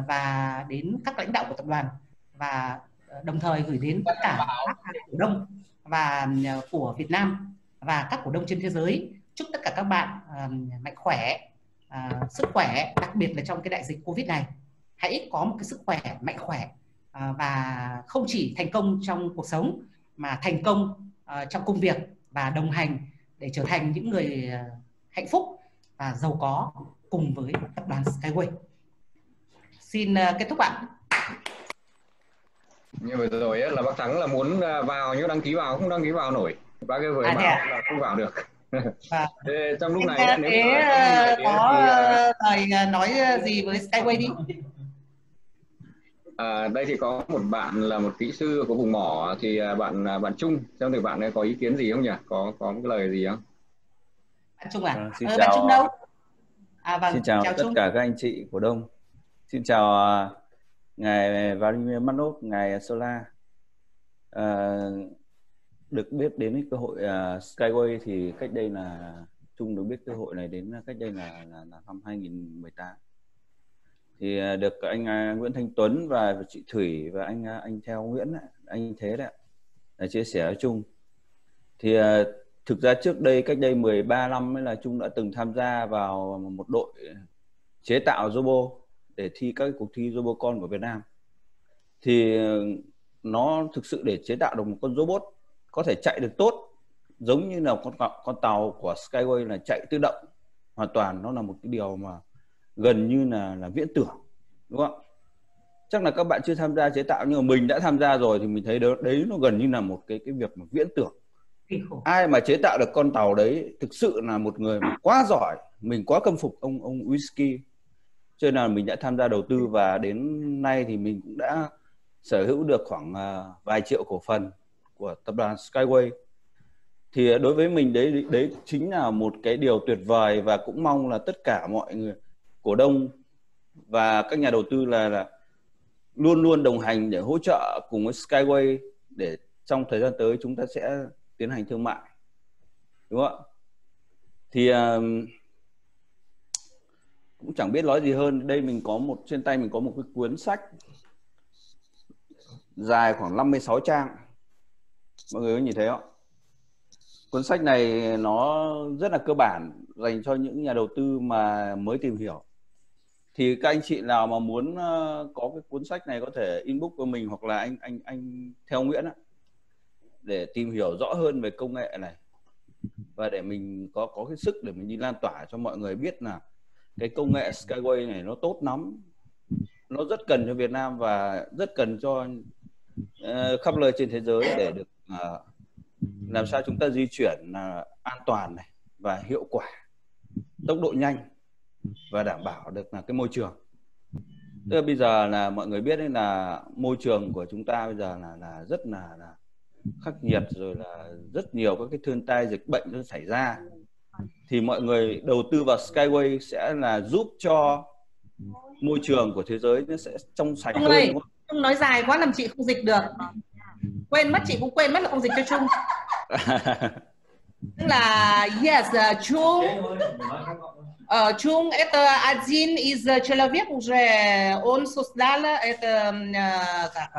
và đến các lãnh đạo của tập đoàn và đồng thời gửi đến tất cả các cổ đông và của Việt Nam và các cổ đông trên thế giới. Chúc tất cả các bạn mạnh khỏe, sức khỏe, đặc biệt là trong cái đại dịch Covid này. Hãy có một cái sức khỏe mạnh khỏe và không chỉ thành công trong cuộc sống mà thành công trong công việc và đồng hành để trở thành những người hạnh phúc và giàu có cùng với tập đoàn Skyway. Xin kết thúc bạn. Như vừa rồi ấy, là bác Thắng là muốn vào nhưng đăng ký vào không đăng ký vào nổi. Bác cái vừa à, bảo à? Là không vào được. À. Thế, trong lúc thế, này nếu thế, có thì, uh... thầy nói gì với Skyway đi. À, đây thì có một bạn là một kỹ sư của vùng mỏ, thì bạn bạn Trung, xem thử bạn ấy có ý kiến gì không nhỉ? Có có một cái lời gì không? Bạn Trung à? à xin ờ, chào. Bạn Trung đâu? À, vâng. Xin chào, chào tất Trung. Cả các anh chị cổ đông. Xin chào uh, ngài Vladimir Manov, ngài Sola. Uh, được biết đến cái cơ hội uh, Skyway thì cách đây là Trung được biết cơ hội này đến cách đây là, là, là năm hai nghìn mười tám. Thì được anh Nguyễn Thanh Tuấn và chị Thủy và anh anh theo Nguyễn anh Thế đấy là chia sẻ chung. Thì thực ra trước đây cách đây mười ba năm là Trung đã từng tham gia vào một đội chế tạo robot để thi các cuộc thi Robocon của Việt Nam. Thì nó thực sự để chế tạo được một con robot có thể chạy được tốt giống như là con con tàu của Skyway là chạy tự động hoàn toàn, nó là một cái điều mà gần như là, là viễn tưởng, đúng không? Chắc là các bạn chưa tham gia chế tạo, nhưng mà mình đã tham gia rồi thì mình thấy đó, đấy nó gần như là một cái cái việc mà viễn tưởng. Ai mà chế tạo được con tàu đấy thực sự là một người mà quá giỏi, mình quá khâm phục ông ông Whisky. Cho nên là mình đã tham gia đầu tư và đến nay thì mình cũng đã sở hữu được khoảng uh, vài triệu cổ phần của tập đoàn Skyway. Thì đối với mình đấy đấy chính là một cái điều tuyệt vời, và cũng mong là tất cả mọi người cổ đông và các nhà đầu tư là, là luôn luôn đồng hành để hỗ trợ cùng với Skyway để trong thời gian tới chúng ta sẽ tiến hành thương mại, đúng không ạ? Thì uh, cũng chẳng biết nói gì hơn. Đây mình có một trên tay mình có một cái cuốn sách dài khoảng năm mươi sáu trang, mọi người có nhìn thấy không? Cuốn sách này nó rất là cơ bản dành cho những nhà đầu tư mà mới tìm hiểu. Thì các anh chị nào mà muốn có cái cuốn sách này có thể inbox của mình hoặc là anh anh anh theo Nguyễn á, để tìm hiểu rõ hơn về công nghệ này và để mình có có cái sức để mình đi lan tỏa cho mọi người biết là cái công nghệ Skyway này nó tốt lắm, nó rất cần cho Việt Nam và rất cần cho uh, khắp nơi trên thế giới để được uh, làm sao chúng ta di chuyển uh, an toàn này và hiệu quả, tốc độ nhanh và đảm bảo được là cái môi trường. Tức là bây giờ là mọi người biết đấy là môi trường của chúng ta bây giờ là là rất là, là khắc nghiệt rồi, là rất nhiều các cái thiên tai dịch bệnh nó xảy ra. Thì mọi người đầu tư vào Skyway sẽ là giúp cho môi trường của thế giới nó sẽ trong sạch hơn. Ơi, Trung nói dài quá làm chị không dịch được. Quên mất, chị cũng quên mất là không dịch cho Trung. Tức là yes, uh, Trung. Uh, Trung at uh, Adin is uh, человек уже он создал это как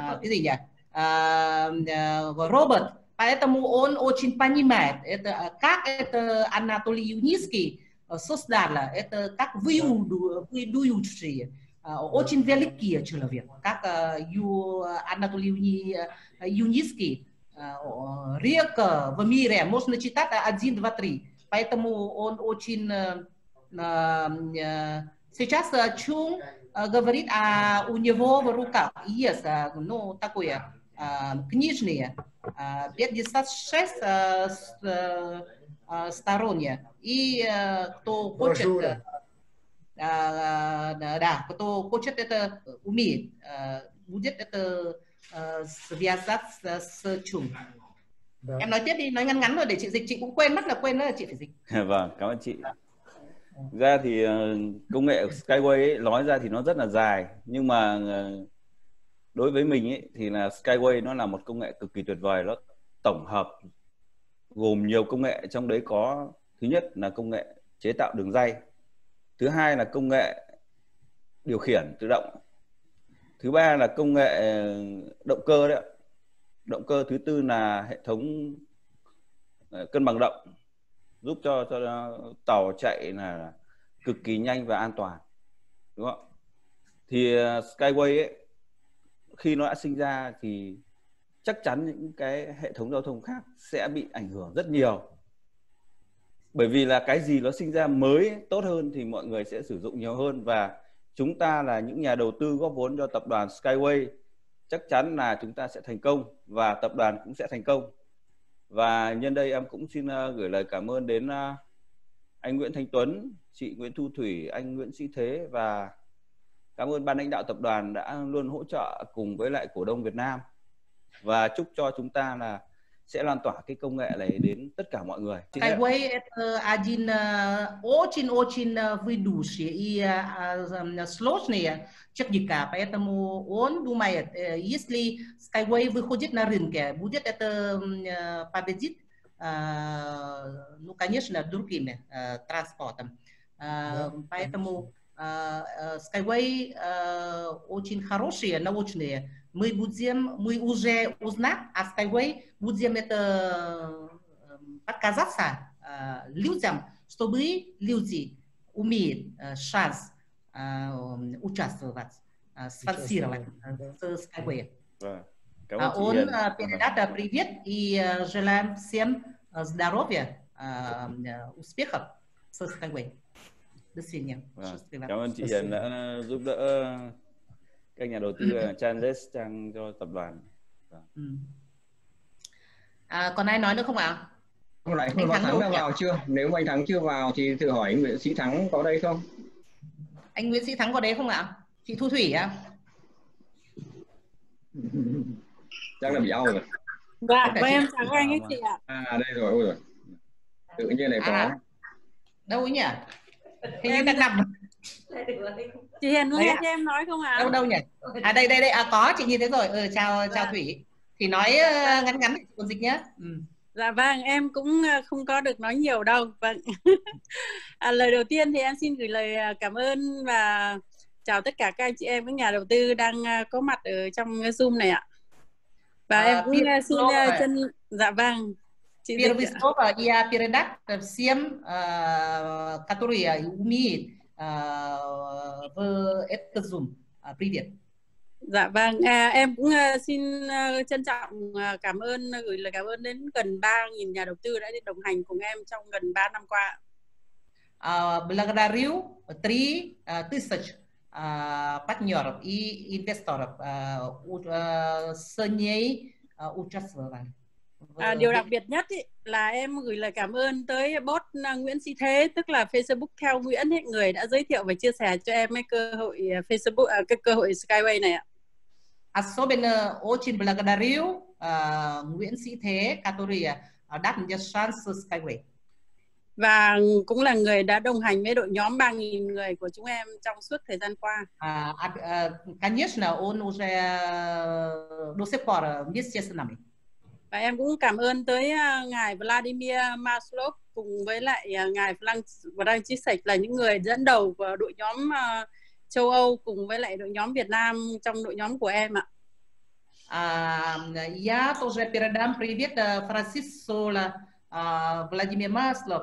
cái gì nhỉ? Uh, uh, Robert. Поэтому он очень понимает это, как это Анатолий Юницкий создал, это как выдающие, очень великие человек, как Анатолий Юницкий. Река в мире можно читать один, два, три. Поэтому он очень... Сейчас Чун говорит, а у него в руках есть, ну, такое... книжные, пятьдесят шесть сторонние. И кто хочет, да, кто хочет это, умеет, будет это связаться с Chung. Em nói tiếp đi, nói ngắn ngắn rồi để chị dịch, chị cũng quên mất là quên nữa là chị phải dịch. Vâng, cảm ơn chị. Ra thì công nghệ Skyway nói ra thì nó rất là dài, nhưng mà đối với mình ấy, thì là Skyway nó là một công nghệ cực kỳ tuyệt vời. Nó tổng hợp gồm nhiều công nghệ, trong đấy có thứ nhất là công nghệ chế tạo đường ray, thứ hai là công nghệ điều khiển tự động, thứ ba là công nghệ động cơ đấy, động cơ, thứ tư là hệ thống cân bằng động giúp cho, cho tàu chạy là cực kỳ nhanh và an toàn, đúng không? Thì Skyway ấy, khi nó đã sinh ra thì chắc chắn những cái hệ thống giao thông khác sẽ bị ảnh hưởng rất nhiều. Bởi vì là cái gì nó sinh ra mới tốt hơn thì mọi người sẽ sử dụng nhiều hơn, và chúng ta là những nhà đầu tư góp vốn cho tập đoàn Skyway chắc chắn là chúng ta sẽ thành công và tập đoàn cũng sẽ thành công. Và nhân đây em cũng xin gửi lời cảm ơn đến anh Nguyễn Thanh Tuấn, chị Nguyễn Thu Thủy, anh Nguyễn Sĩ Thế và Cảm ơn ban lãnh đạo tập đoàn đã luôn hỗ trợ cùng với lại cổ đông Việt Nam, và chúc cho chúng ta là sẽ lan tỏa cái công nghệ này đến tất cả mọi người. Cái quay agin ochin ochin vui đủ sĩ slots này, chắc gì cả. Поэтому он думает, если Skyway выходит на рынке, будет это победит, ну конечно другими транспортом. Поэтому Skyway очень хорошие, научные. Мы будем, мы уже узнать о Skyway, будем это показаться людям, чтобы люди умеют шанс участвовать, спонсировать Skyway. Он передает привет и желаем всем здоровья, успехов с Skyway. До свидания. Cảm ơn chị Hiền đã giúp đỡ các nhà đầu tư Transdesk trang cho tập đoàn. Ừ. À, còn ai nói nữa không ạ? Không lại không Thắng, Thắng đã vào chưa? Nếu mà anh Thắng chưa vào thì thử hỏi anh Nguyễn Sĩ Thắng có đây không? Anh Nguyễn Sĩ Thắng có đấy không ạ? Chị Thu Thủy ạ? Đang làm gì ao rồi? Dạ, với em Thắng anh ấy chị ạ. À đây rồi, ôi rồi. Tự nhiên lại có. À, đâu ấy nhỉ? Hình như đang nằm. Chị Hiền nghe cho em nói không ạ? Đâu đâu nhỉ? À đây đây đây, à có chị nhìn thấy rồi. Ừ, chào chào Thủy. Thì nói ngắn ngắn còn dịch nhé. Ừ. Dạ vâng, em cũng không có được nói nhiều đâu. Vâng. À, lời đầu tiên thì em xin gửi lời cảm ơn và chào tất cả các anh chị em các nhà đầu tư đang có mặt ở trong Zoom này ạ. Và à, em cũng xin chân dạ vâng. Chị Первый và я передать всем, которые умеют в этот Zoom. Привет. Dạ vâng, à, em cũng xin trân trọng cảm ơn, gửi lời cảm ơn đến gần ba nghìn nhà đầu tư đã đồng hành cùng em trong gần ba năm qua. Благодарю три тысяч партнеров и инвесторов с ней участвовали. À, điều đặc biệt nhất ý, là em gửi lời cảm ơn tới bot Nguyễn Sĩ Thế, tức là Facebook theo Nguyễn ấy, người đã giới thiệu và chia sẻ cho em cái cơ hội Facebook, à, cái cơ hội Skyway này ạ. Особенно очень благодарю Nguyễn Sĩ Thế, который дал мне шанс Skyway. Và cũng là người đã đồng hành với đội nhóm ba nghìn người của chúng em trong suốt thời gian qua. À, конечно, он уже до сих пор вместе с нами. Và em cũng cảm ơn tới ngài Vladimir Maslov cùng với lại ngài Francisek là những người dẫn đầu của đội nhóm châu Âu cùng với lại đội nhóm Việt Nam trong đội nhóm của em ạ. Я тоже передам привет Francisco Vladimir Maslov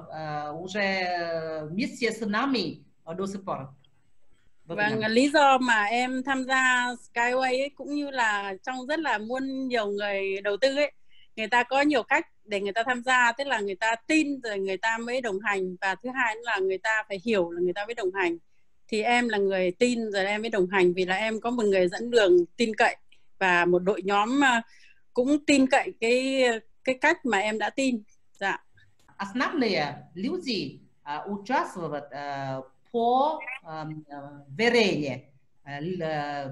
уже вместе с нами до сих пор. Vâng, lý do mà em tham gia Skyway ấy, cũng như là trong rất là muôn nhiều người đầu tư ấy, người ta có nhiều cách để người ta tham gia, tức là người ta tin rồi người ta mới đồng hành, và thứ hai là người ta phải hiểu là người ta mới đồng hành. Thì em là người tin rồi em mới đồng hành, vì là em có một người dẫn đường tin cậy và một đội nhóm cũng tin cậy cái cái cách mà em đã tin. Dạ. Основные люди участвовать по верению,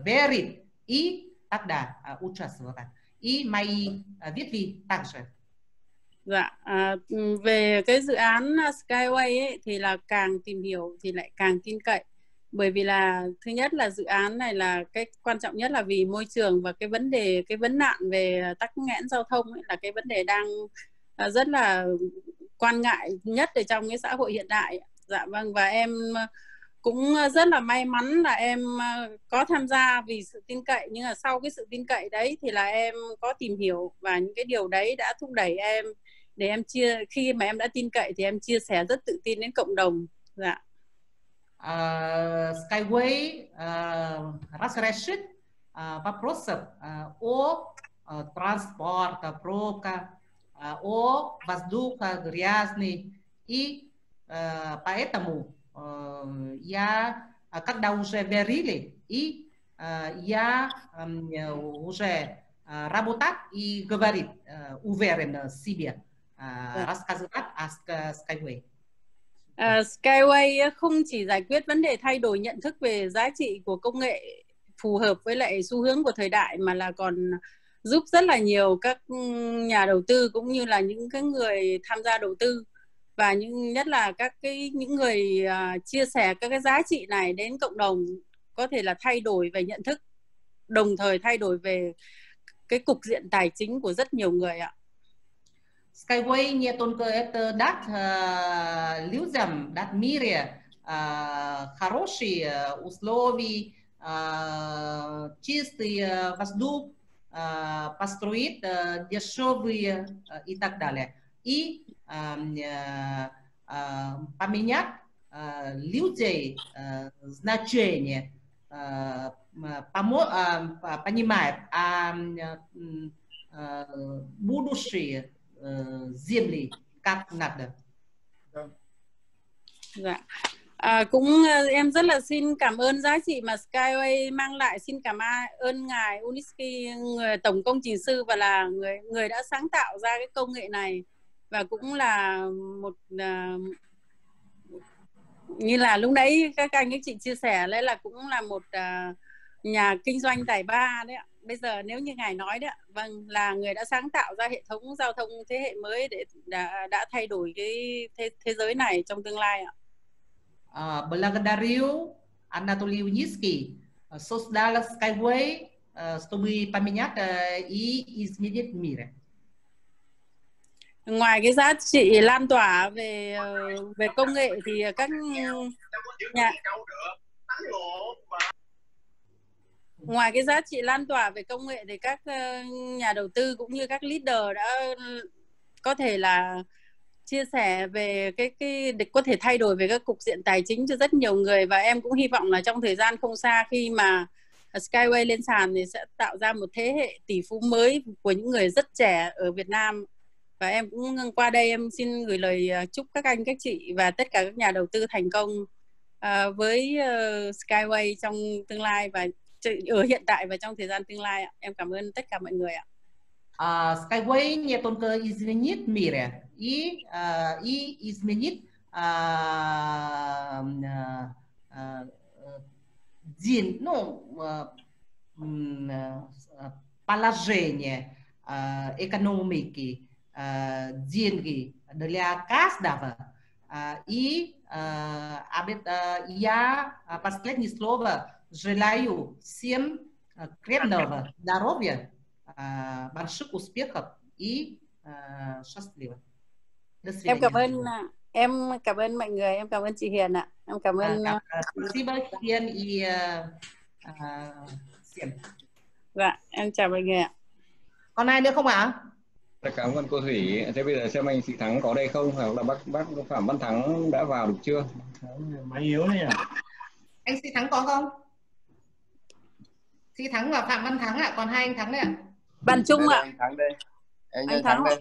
верить и тогда участвовать. И мои ветви также. Dạ, à, về cái dự án Skyway ấy, thì là càng tìm hiểu thì lại càng tin cậy. Bởi vì là thứ nhất là dự án này là cái quan trọng nhất là vì môi trường, và cái vấn đề cái vấn nạn về tắc nghẽn giao thông ấy, là cái vấn đề đang rất là quan ngại nhất ở trong cái xã hội hiện đại. Dạ vâng, và em cũng rất là may mắn là em có tham gia vì sự tin cậy, nhưng mà sau cái sự tin cậy đấy thì là em có tìm hiểu, và những cái điều đấy đã thúc đẩy em để em chia, khi mà em đã tin cậy thì em chia sẻ rất tự tin đến cộng đồng. Dạ. Uh, Skyway uh, разрешит uh, вопросов uh, о uh, транспорта, пробка, uh, о воздуха грязный и Uh, поэтому uh, я, когда уже верили, и uh, я um, уже uh, работать и говорить uh, уверенно себе, uh, yeah. рассказывать о Skyway. Uh, Skyway không chỉ giải quyết vấn đề thay đổi nhận thức về giá trị của công nghệ phù hợp với lại xu hướng của thời đại, mà là còn giúp rất là nhiều các nhà đầu tư cũng như là những cái người tham gia đầu tư, và những nhất là các cái những người uh, chia sẻ các cái giá trị này đến cộng đồng, có thể là thay đổi về nhận thức, đồng thời thay đổi về cái cục diện tài chính của rất nhiều người ạ. Skyway nie только это дать людям, дать мире хорошие условия, чистый воздух, построить дешевые и так далее. И поменять людей значение, понимает будущее земли как надо. Dạ. À, cũng em rất là xin cảm ơn giá trị mà Skyway mang lại. Xin cảm ơn ngài Unisky, người tổng công trình sư và là người người đã sáng tạo ra cái công nghệ này, và cũng là một à, như là lúc nãy các anh các chị chia sẻ đấy, là cũng là một à, nhà kinh doanh tài ba đấy ạ. Bây giờ nếu như ngài nói đấy, vâng, là người đã sáng tạo ra hệ thống giao thông thế hệ mới để đã, đã thay đổi cái thế, thế giới này trong tương lai ạ. Благодарю Анатолий Унисский, создал Skyway, чтобы поменять и изменить мир. Ngoài cái giá trị lan tỏa về về công nghệ thì các nhà Ngoài cái giá trị lan tỏa về công nghệ thì các nhà đầu tư cũng như các leader đã có thể là chia sẻ về cái cái để có thể thay đổi về các cục diện tài chính cho rất nhiều người, và em cũng hy vọng là trong thời gian không xa, khi mà Skyway lên sàn thì sẽ tạo ra một thế hệ tỷ phú mới của những người rất trẻ ở Việt Nam. Và em cũng qua đây em xin gửi lời chúc các anh các chị và tất cả các nhà đầu tư thành công với Skyway trong tương lai, và ở hiện tại và trong thời gian tương lai ạ. Em cảm ơn tất cả mọi người ạ. Uh, Skyway не только изменит мир и, uh, и изменит uh, uh, uh, день, ну, uh, uh, положение uh, экономики, uh, деньги для каждого. Uh, и uh, uh, я последнее слово желаю всем крепкого здоровья, больших успехов и счастливо. До свидания. Em cảm ơn, em cảm ơn mọi người, em cảm ơn chị Hiền ạ, em cảm ơn. Спасибо, Hiền и всем. Dạ, em chào mọi người ạ. Còn ai nữa không ạ? Cảm ơn cô Thủy. Thế bây giờ xem anh chị Thắng có đây không, hoặc là bác bác Phạm Văn Thắng đã vào được chưa? Máy yếu đấy à? Anh Sĩ Thắng có không? Sĩ Thắng và Phạm Văn Thắng ạ, à, còn hai anh Thắng đấy ạ. À? Bạn Trung ạ. À. Anh Thắng đây. Anh, anh Thắng, Thắng đây.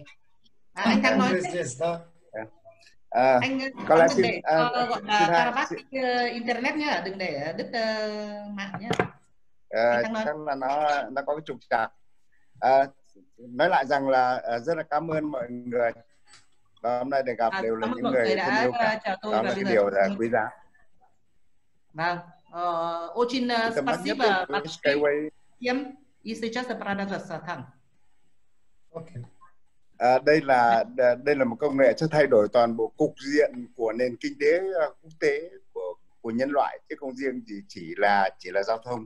À, anh Thắng nói. À, anh có lẽ xin gọi là Carabas internet nhá, đừng để đứt uh, mạng nhá. À, chắc là nó nó có cái trục trặc. À, nói lại rằng là rất là cảm ơn mọi người. Và hôm nay được gặp à, đều là những người thân yêu cả. Đó là cái điều là quý giá. Да. Очень спасибо всем. И сейчас продолжается Thắng. Đây là đây là một công nghệ cho thay đổi toàn bộ cục diện của nền kinh tế quốc tế của của nhân loại, chứ không riêng gì chỉ là chỉ là giao thông.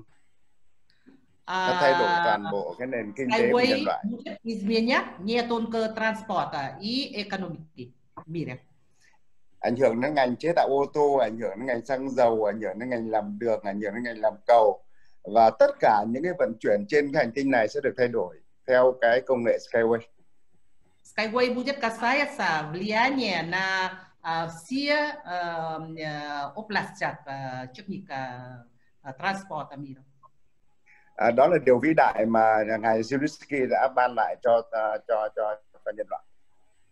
Nó thay đổi toàn bộ cái nền kinh tế của nhân loại. Изменять не только транспорта и экономики мира. Ảnh hưởng đến ngành chế tạo ô tô, ảnh hưởng đến ngành xăng dầu, ảnh hưởng đến ngành làm đường, ảnh hưởng đến ngành làm cầu, và tất cả những cái vận chuyển trên cái hành tinh này sẽ được thay đổi theo cái công nghệ Skyway. Skyway будет касаться влияния на все области техника транспорта мира. Đó là điều vĩ đại mà ngài Zelensky đã ban lại cho cho cho cho nhân loại.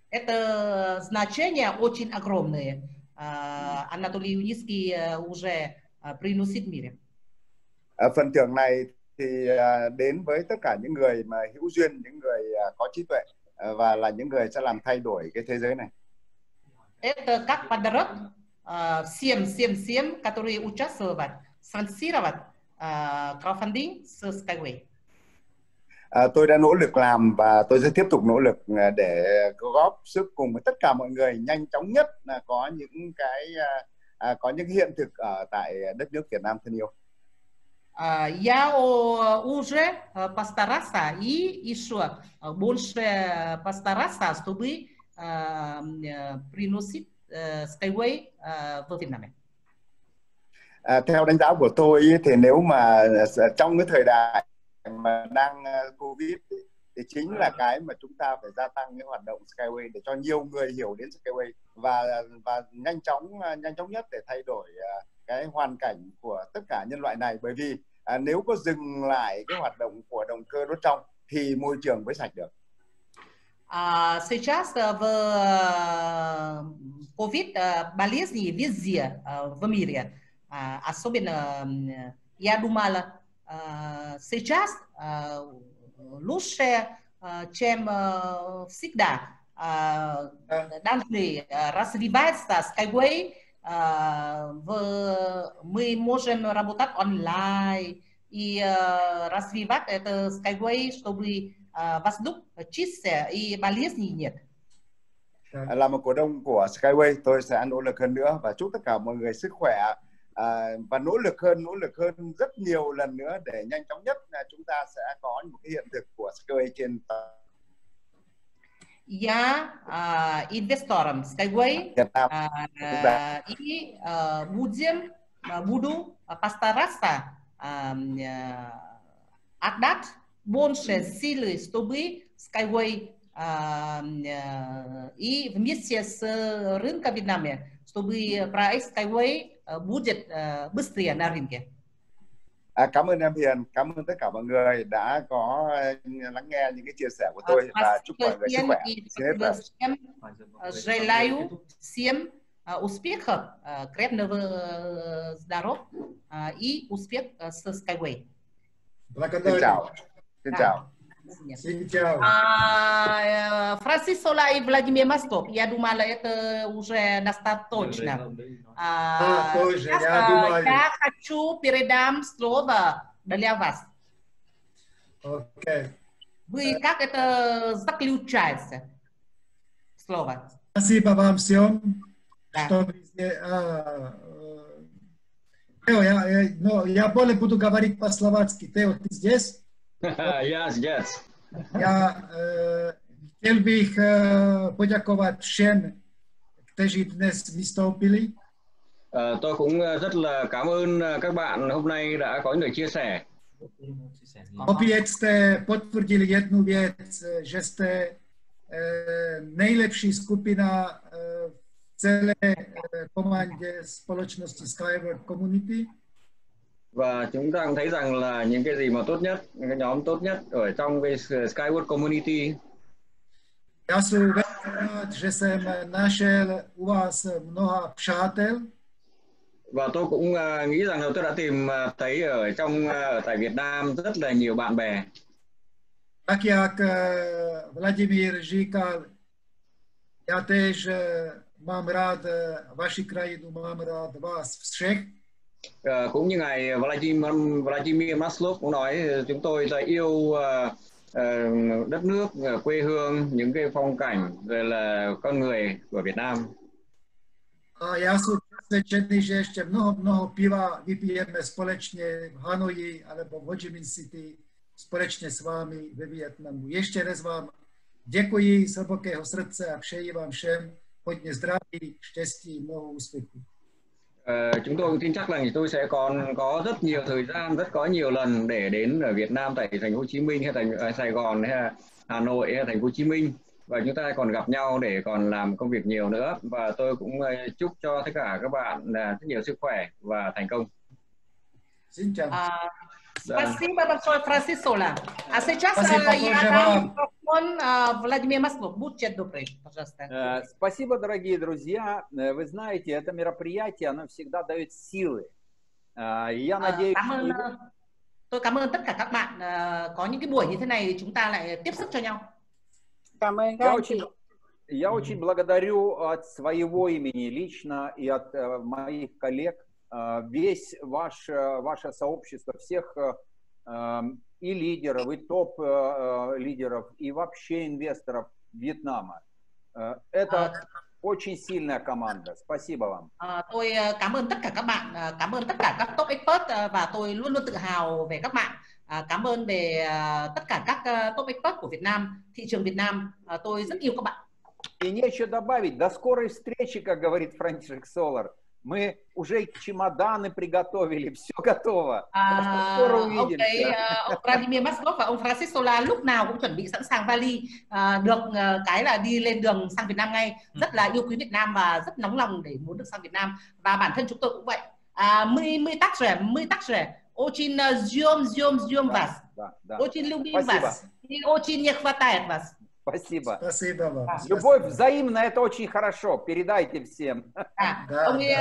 Это значение очень огромное. Анатолий Унисский уже приносит мир. Phần thưởng này thì đến với tất cả những người mà hữu duyên, những người có trí tuệ, và là những người sẽ làm thay đổi cái thế giới này. Это как подарок siam siam siam, которые участвовали спонсировать crowdfunding sur Skyway. À, tôi đã nỗ lực làm và tôi sẽ tiếp tục nỗ lực để góp sức cùng với tất cả mọi người nhanh chóng nhất là có những cái à, có những hiện thực ở tại đất nước Việt Nam thân yêu. Я уже постарался и еще больше постарался, чтобы приносить Skyway в Vietnam. Theo đánh giá của tôi thì nếu mà trong cái thời đại mà đang Covid thì chính là cái mà chúng ta phải gia tăng những hoạt động Skyway để cho nhiều người hiểu đến Skyway và và nhanh chóng nhanh chóng nhất để thay đổi cái hoàn cảnh của tất cả nhân loại này, bởi vì à, nếu có dừng lại cái hoạt động của động cơ đốt trong thì môi trường mới sạch được. À, сейчас в Covid болезни везде в мире, особенно я думала сейчас лучше, чем всегда, должны развиваться Skyway. Мы можем работать онлайн и развивать это Skyway, чтобы воздух чистый и болезней нет. Là một cổ đông của Skyway, tôi sẽ nỗ lực hơn nữa và chúc tất cả mọi người sức khỏe và nỗ lực hơn, nỗ lực hơn rất nhiều lần nữa để nhanh chóng nhất là chúng ta sẽ có một cái hiện thực của Skyway trên. Я инвестором Skyway и будем, буду постараться отдать больше силы, чтобы Skyway и вместе с рынком Вьетнама, чтобы проект Skyway будет быстрее на рынке. À, cảm ơn em Hiền, cảm ơn tất cả mọi người đã có lắng nghe những cái chia sẻ của tôi và chúc mọi người sức khỏe. Xin hết lời. Желаю всем успехов, крепкого здоровья и успех с Skyway. Xin chào. Xin chào. Xin chào. Франсисола и Владимир Москов. Я думала, это уже достаточно. А, тоже, я, думаю... я хочу передам слово для вас. Okay. Вы как это заключается? Слово. Спасибо вам всем. Да. Что... Тео, я, ну, я более буду говорить по-словацки. Тео, ты здесь? Я здесь. Я э, хотел бы их э, подяковать всем, которые днес выступили. Uh, tôi cũng rất là cảm ơn các bạn hôm nay đã có những lời chia sẻ. Opět jste potvrdili jednu věc, že jste nejlepší skupina v celé komandě společnosti Skyward Community. Và chúng ta cũng thấy rằng là những cái gì mà tốt nhất, những cái nhóm tốt nhất ở trong cái Skyward Community. Já jsem rád, že jsem našel u vás mnoha přátel. Và tôi cũng uh, nghĩ rằng là tôi đã tìm uh, thấy ở trong uh, ở tại Việt Nam rất là nhiều bạn bè. Tak jak uh, Vladimír říkal, já tež mám rád vaši krajinu, mám rád vás všech. Uh, cũng như ngài Vladimir, Vladimir Maslov cũng nói, chúng tôi là yêu uh, uh, đất nước, uh, quê hương, những cái phong cảnh rồi là con người của Việt Nam. A já jsem přesvědčený, že ještě mnoho, mnoho piva vypijeme společně v Hanoji alebo v Ho Chi Minh City společně s vámi ve Vietnamu. Ještě raz vám děkuji z hlubokého srdce a přeji vám všem hodně zdraví, štěstí, mnoho úspěchů. Uh, chúng tôi tin chắc rằng tôi sẽ còn có rất nhiều thời gian, rất có nhiều lần để đến ở Việt Nam, tại thành phố Hồ Chí Minh hay thành Sài Gòn hay là Hà Nội hay thành phố Hồ Chí Minh. Và chúng ta còn gặp nhau để còn làm công việc nhiều nữa. Và tôi cũng chúc cho tất cả các bạn rất nhiều sức khỏe và thành công. Xin chào. Спасибо большое, Франсисола. А сейчас я дам микрофон Владимиру Маслову. Будьте добры, пожалуйста. Спасибо, дорогие друзья. Вы знаете, это мероприятие, оно всегда дает силы. И я надеюсь... Tôi cảm ơn tất cả các bạn. Có những cái buổi như thế này, chúng ta lại tiếp sức cho nhau. Cảm ơn các anh chị. Я очень благодарю от своего имени лично и от э, моих коллег э, весь ваш, э, ваше сообщество, всех э, и лидеров, и топ-лидеров, э, и вообще инвесторов Вьетнама. Э, это очень сильная команда. Спасибо вам. Tôi cảm ơn tất cả các bạn, cảm ơn tất cả các top expert và tôi luôn luôn tự hào về các bạn. Cảm ơn về tất cả các top expert của Việt Nam, thị trường Việt Nam. Tôi rất yêu các bạn. И нечего добавить. До скорой встречи, как говорит Франциск Солар. Мы уже чемоданы приготовили, все готово. А, скоро увидимся. Okay. Ông Vladimir Maslov và ông Francis Solar lúc nào cũng chuẩn bị sẵn sàng vali, uh, được uh, cái là đi lên đường sang Việt Nam ngay. Rất là yêu quý Việt Nam và rất nóng lòng để muốn được sang Việt Nam. Và bản thân chúng tôi cũng vậy. Mươi mươi tác rẻ, mươi tác rẻ. Очень ждём, ждём, ждём вас. Очень любим вас. И очень не хватает вас. Спасибо. Спасибо вам. Любовь взаимная, это очень хорошо. Передайте всем. Ông ấy,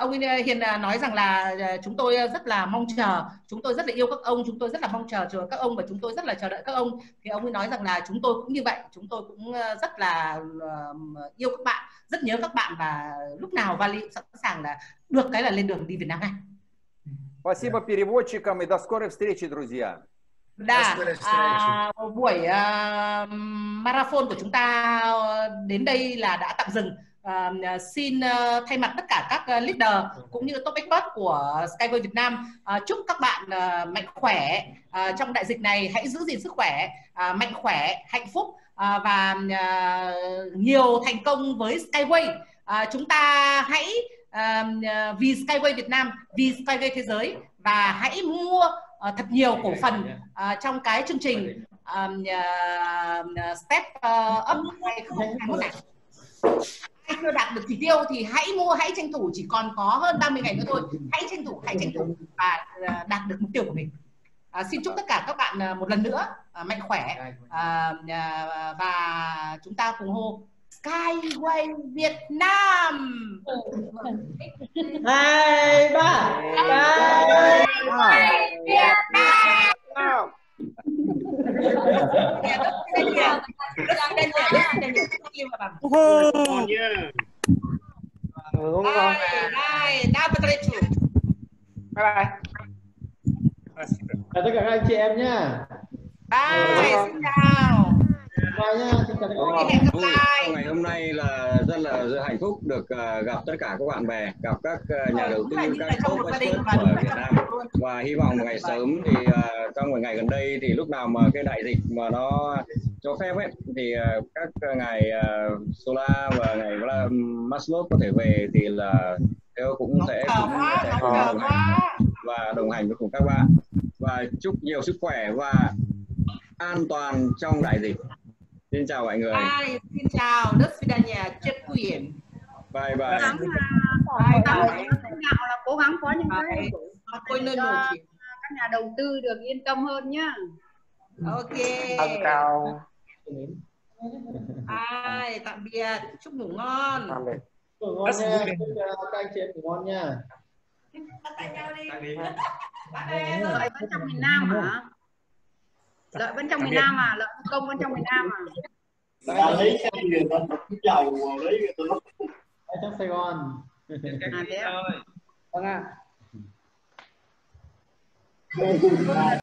ông ấy hiện nói rằng là chúng tôi rất là mong chờ, chúng tôi rất là yêu các ông, chúng tôi rất là mong chờ chờ các ông và chúng tôi rất là chờ đợi các ông. Thì ông ấy nói rằng là chúng tôi cũng như vậy, chúng tôi cũng rất là yêu các bạn, rất nhớ các bạn và lúc nào vali sẵn sàng là được cái là lên đường đi Việt Nam ngay. Спасибо переводчикам и до скорой встречи, друзья. Đã, à, buổi à, marathon của chúng ta đến đây là đã tạm dừng. À, xin à, thay mặt tất cả các leader cũng như top expert của Skyworld Việt Nam à, chúc các bạn à, mạnh khỏe à, trong đại dịch này. Hãy giữ gìn sức khỏe, à, mạnh khỏe, hạnh phúc à, và à, nhiều thành công với Skyway. À, chúng ta hãy à, vì Skyway Việt Nam, vì Skyway thế giới và hãy mua Uh, thật nhiều cổ phần uh, trong cái chương trình um, uh, Step Up hai không hai mốt này. Ai chưa đạt được chỉ tiêu thì hãy mua, hãy tranh thủ, chỉ còn có hơn ba mươi ngày nữa thôi. Hãy tranh thủ, hãy tranh thủ và uh, đạt được mục tiêu của mình. Uh, xin chúc tất cả các bạn uh, một lần nữa uh, mạnh khỏe uh, uh, và chúng ta cùng hô Skyway Việt Nam. Hai ba. Skyway Việt Nam. Tất cả các anh chị em nhá. Bye. Xin chào. Ngày hôm nay là rất là hạnh phúc được gặp tất cả các bạn bè, gặp các nhà đầu tư, các công ty của Việt Nam và hy vọng ngày sớm thì trong một ngày gần đây thì lúc nào mà cái đại dịch mà nó cho phép ấy, thì các ngài Solar và ngài Maslov có thể về thì là tôi cũng sẽ đồng hành và đồng hành với cùng các bạn và chúc nhiều sức khỏe và an toàn trong đại dịch. Xin chào mọi người. Bye, xin chào. До свидания. Chết quyền. Bye bye. Cố gắng có những cái cho các nhà đầu tư được yên tâm hơn nhá. Ok. Xin chào. Bye, tạm biệt. Chúc ngủ ngon. Tạm biệt. Ngủ ngon nha. Các anh chị ngủ ngon nha. Tại nhau đi. Bạn rồi vẫn trong miền Nam hả? Lợi vẫn trong miền Nam à, lợi công vẫn trong miền Nam à. Đã lấy cái gì đó, dầu lấy từ lúc trong Sài Gòn. À thế ạ. Vâng ạ.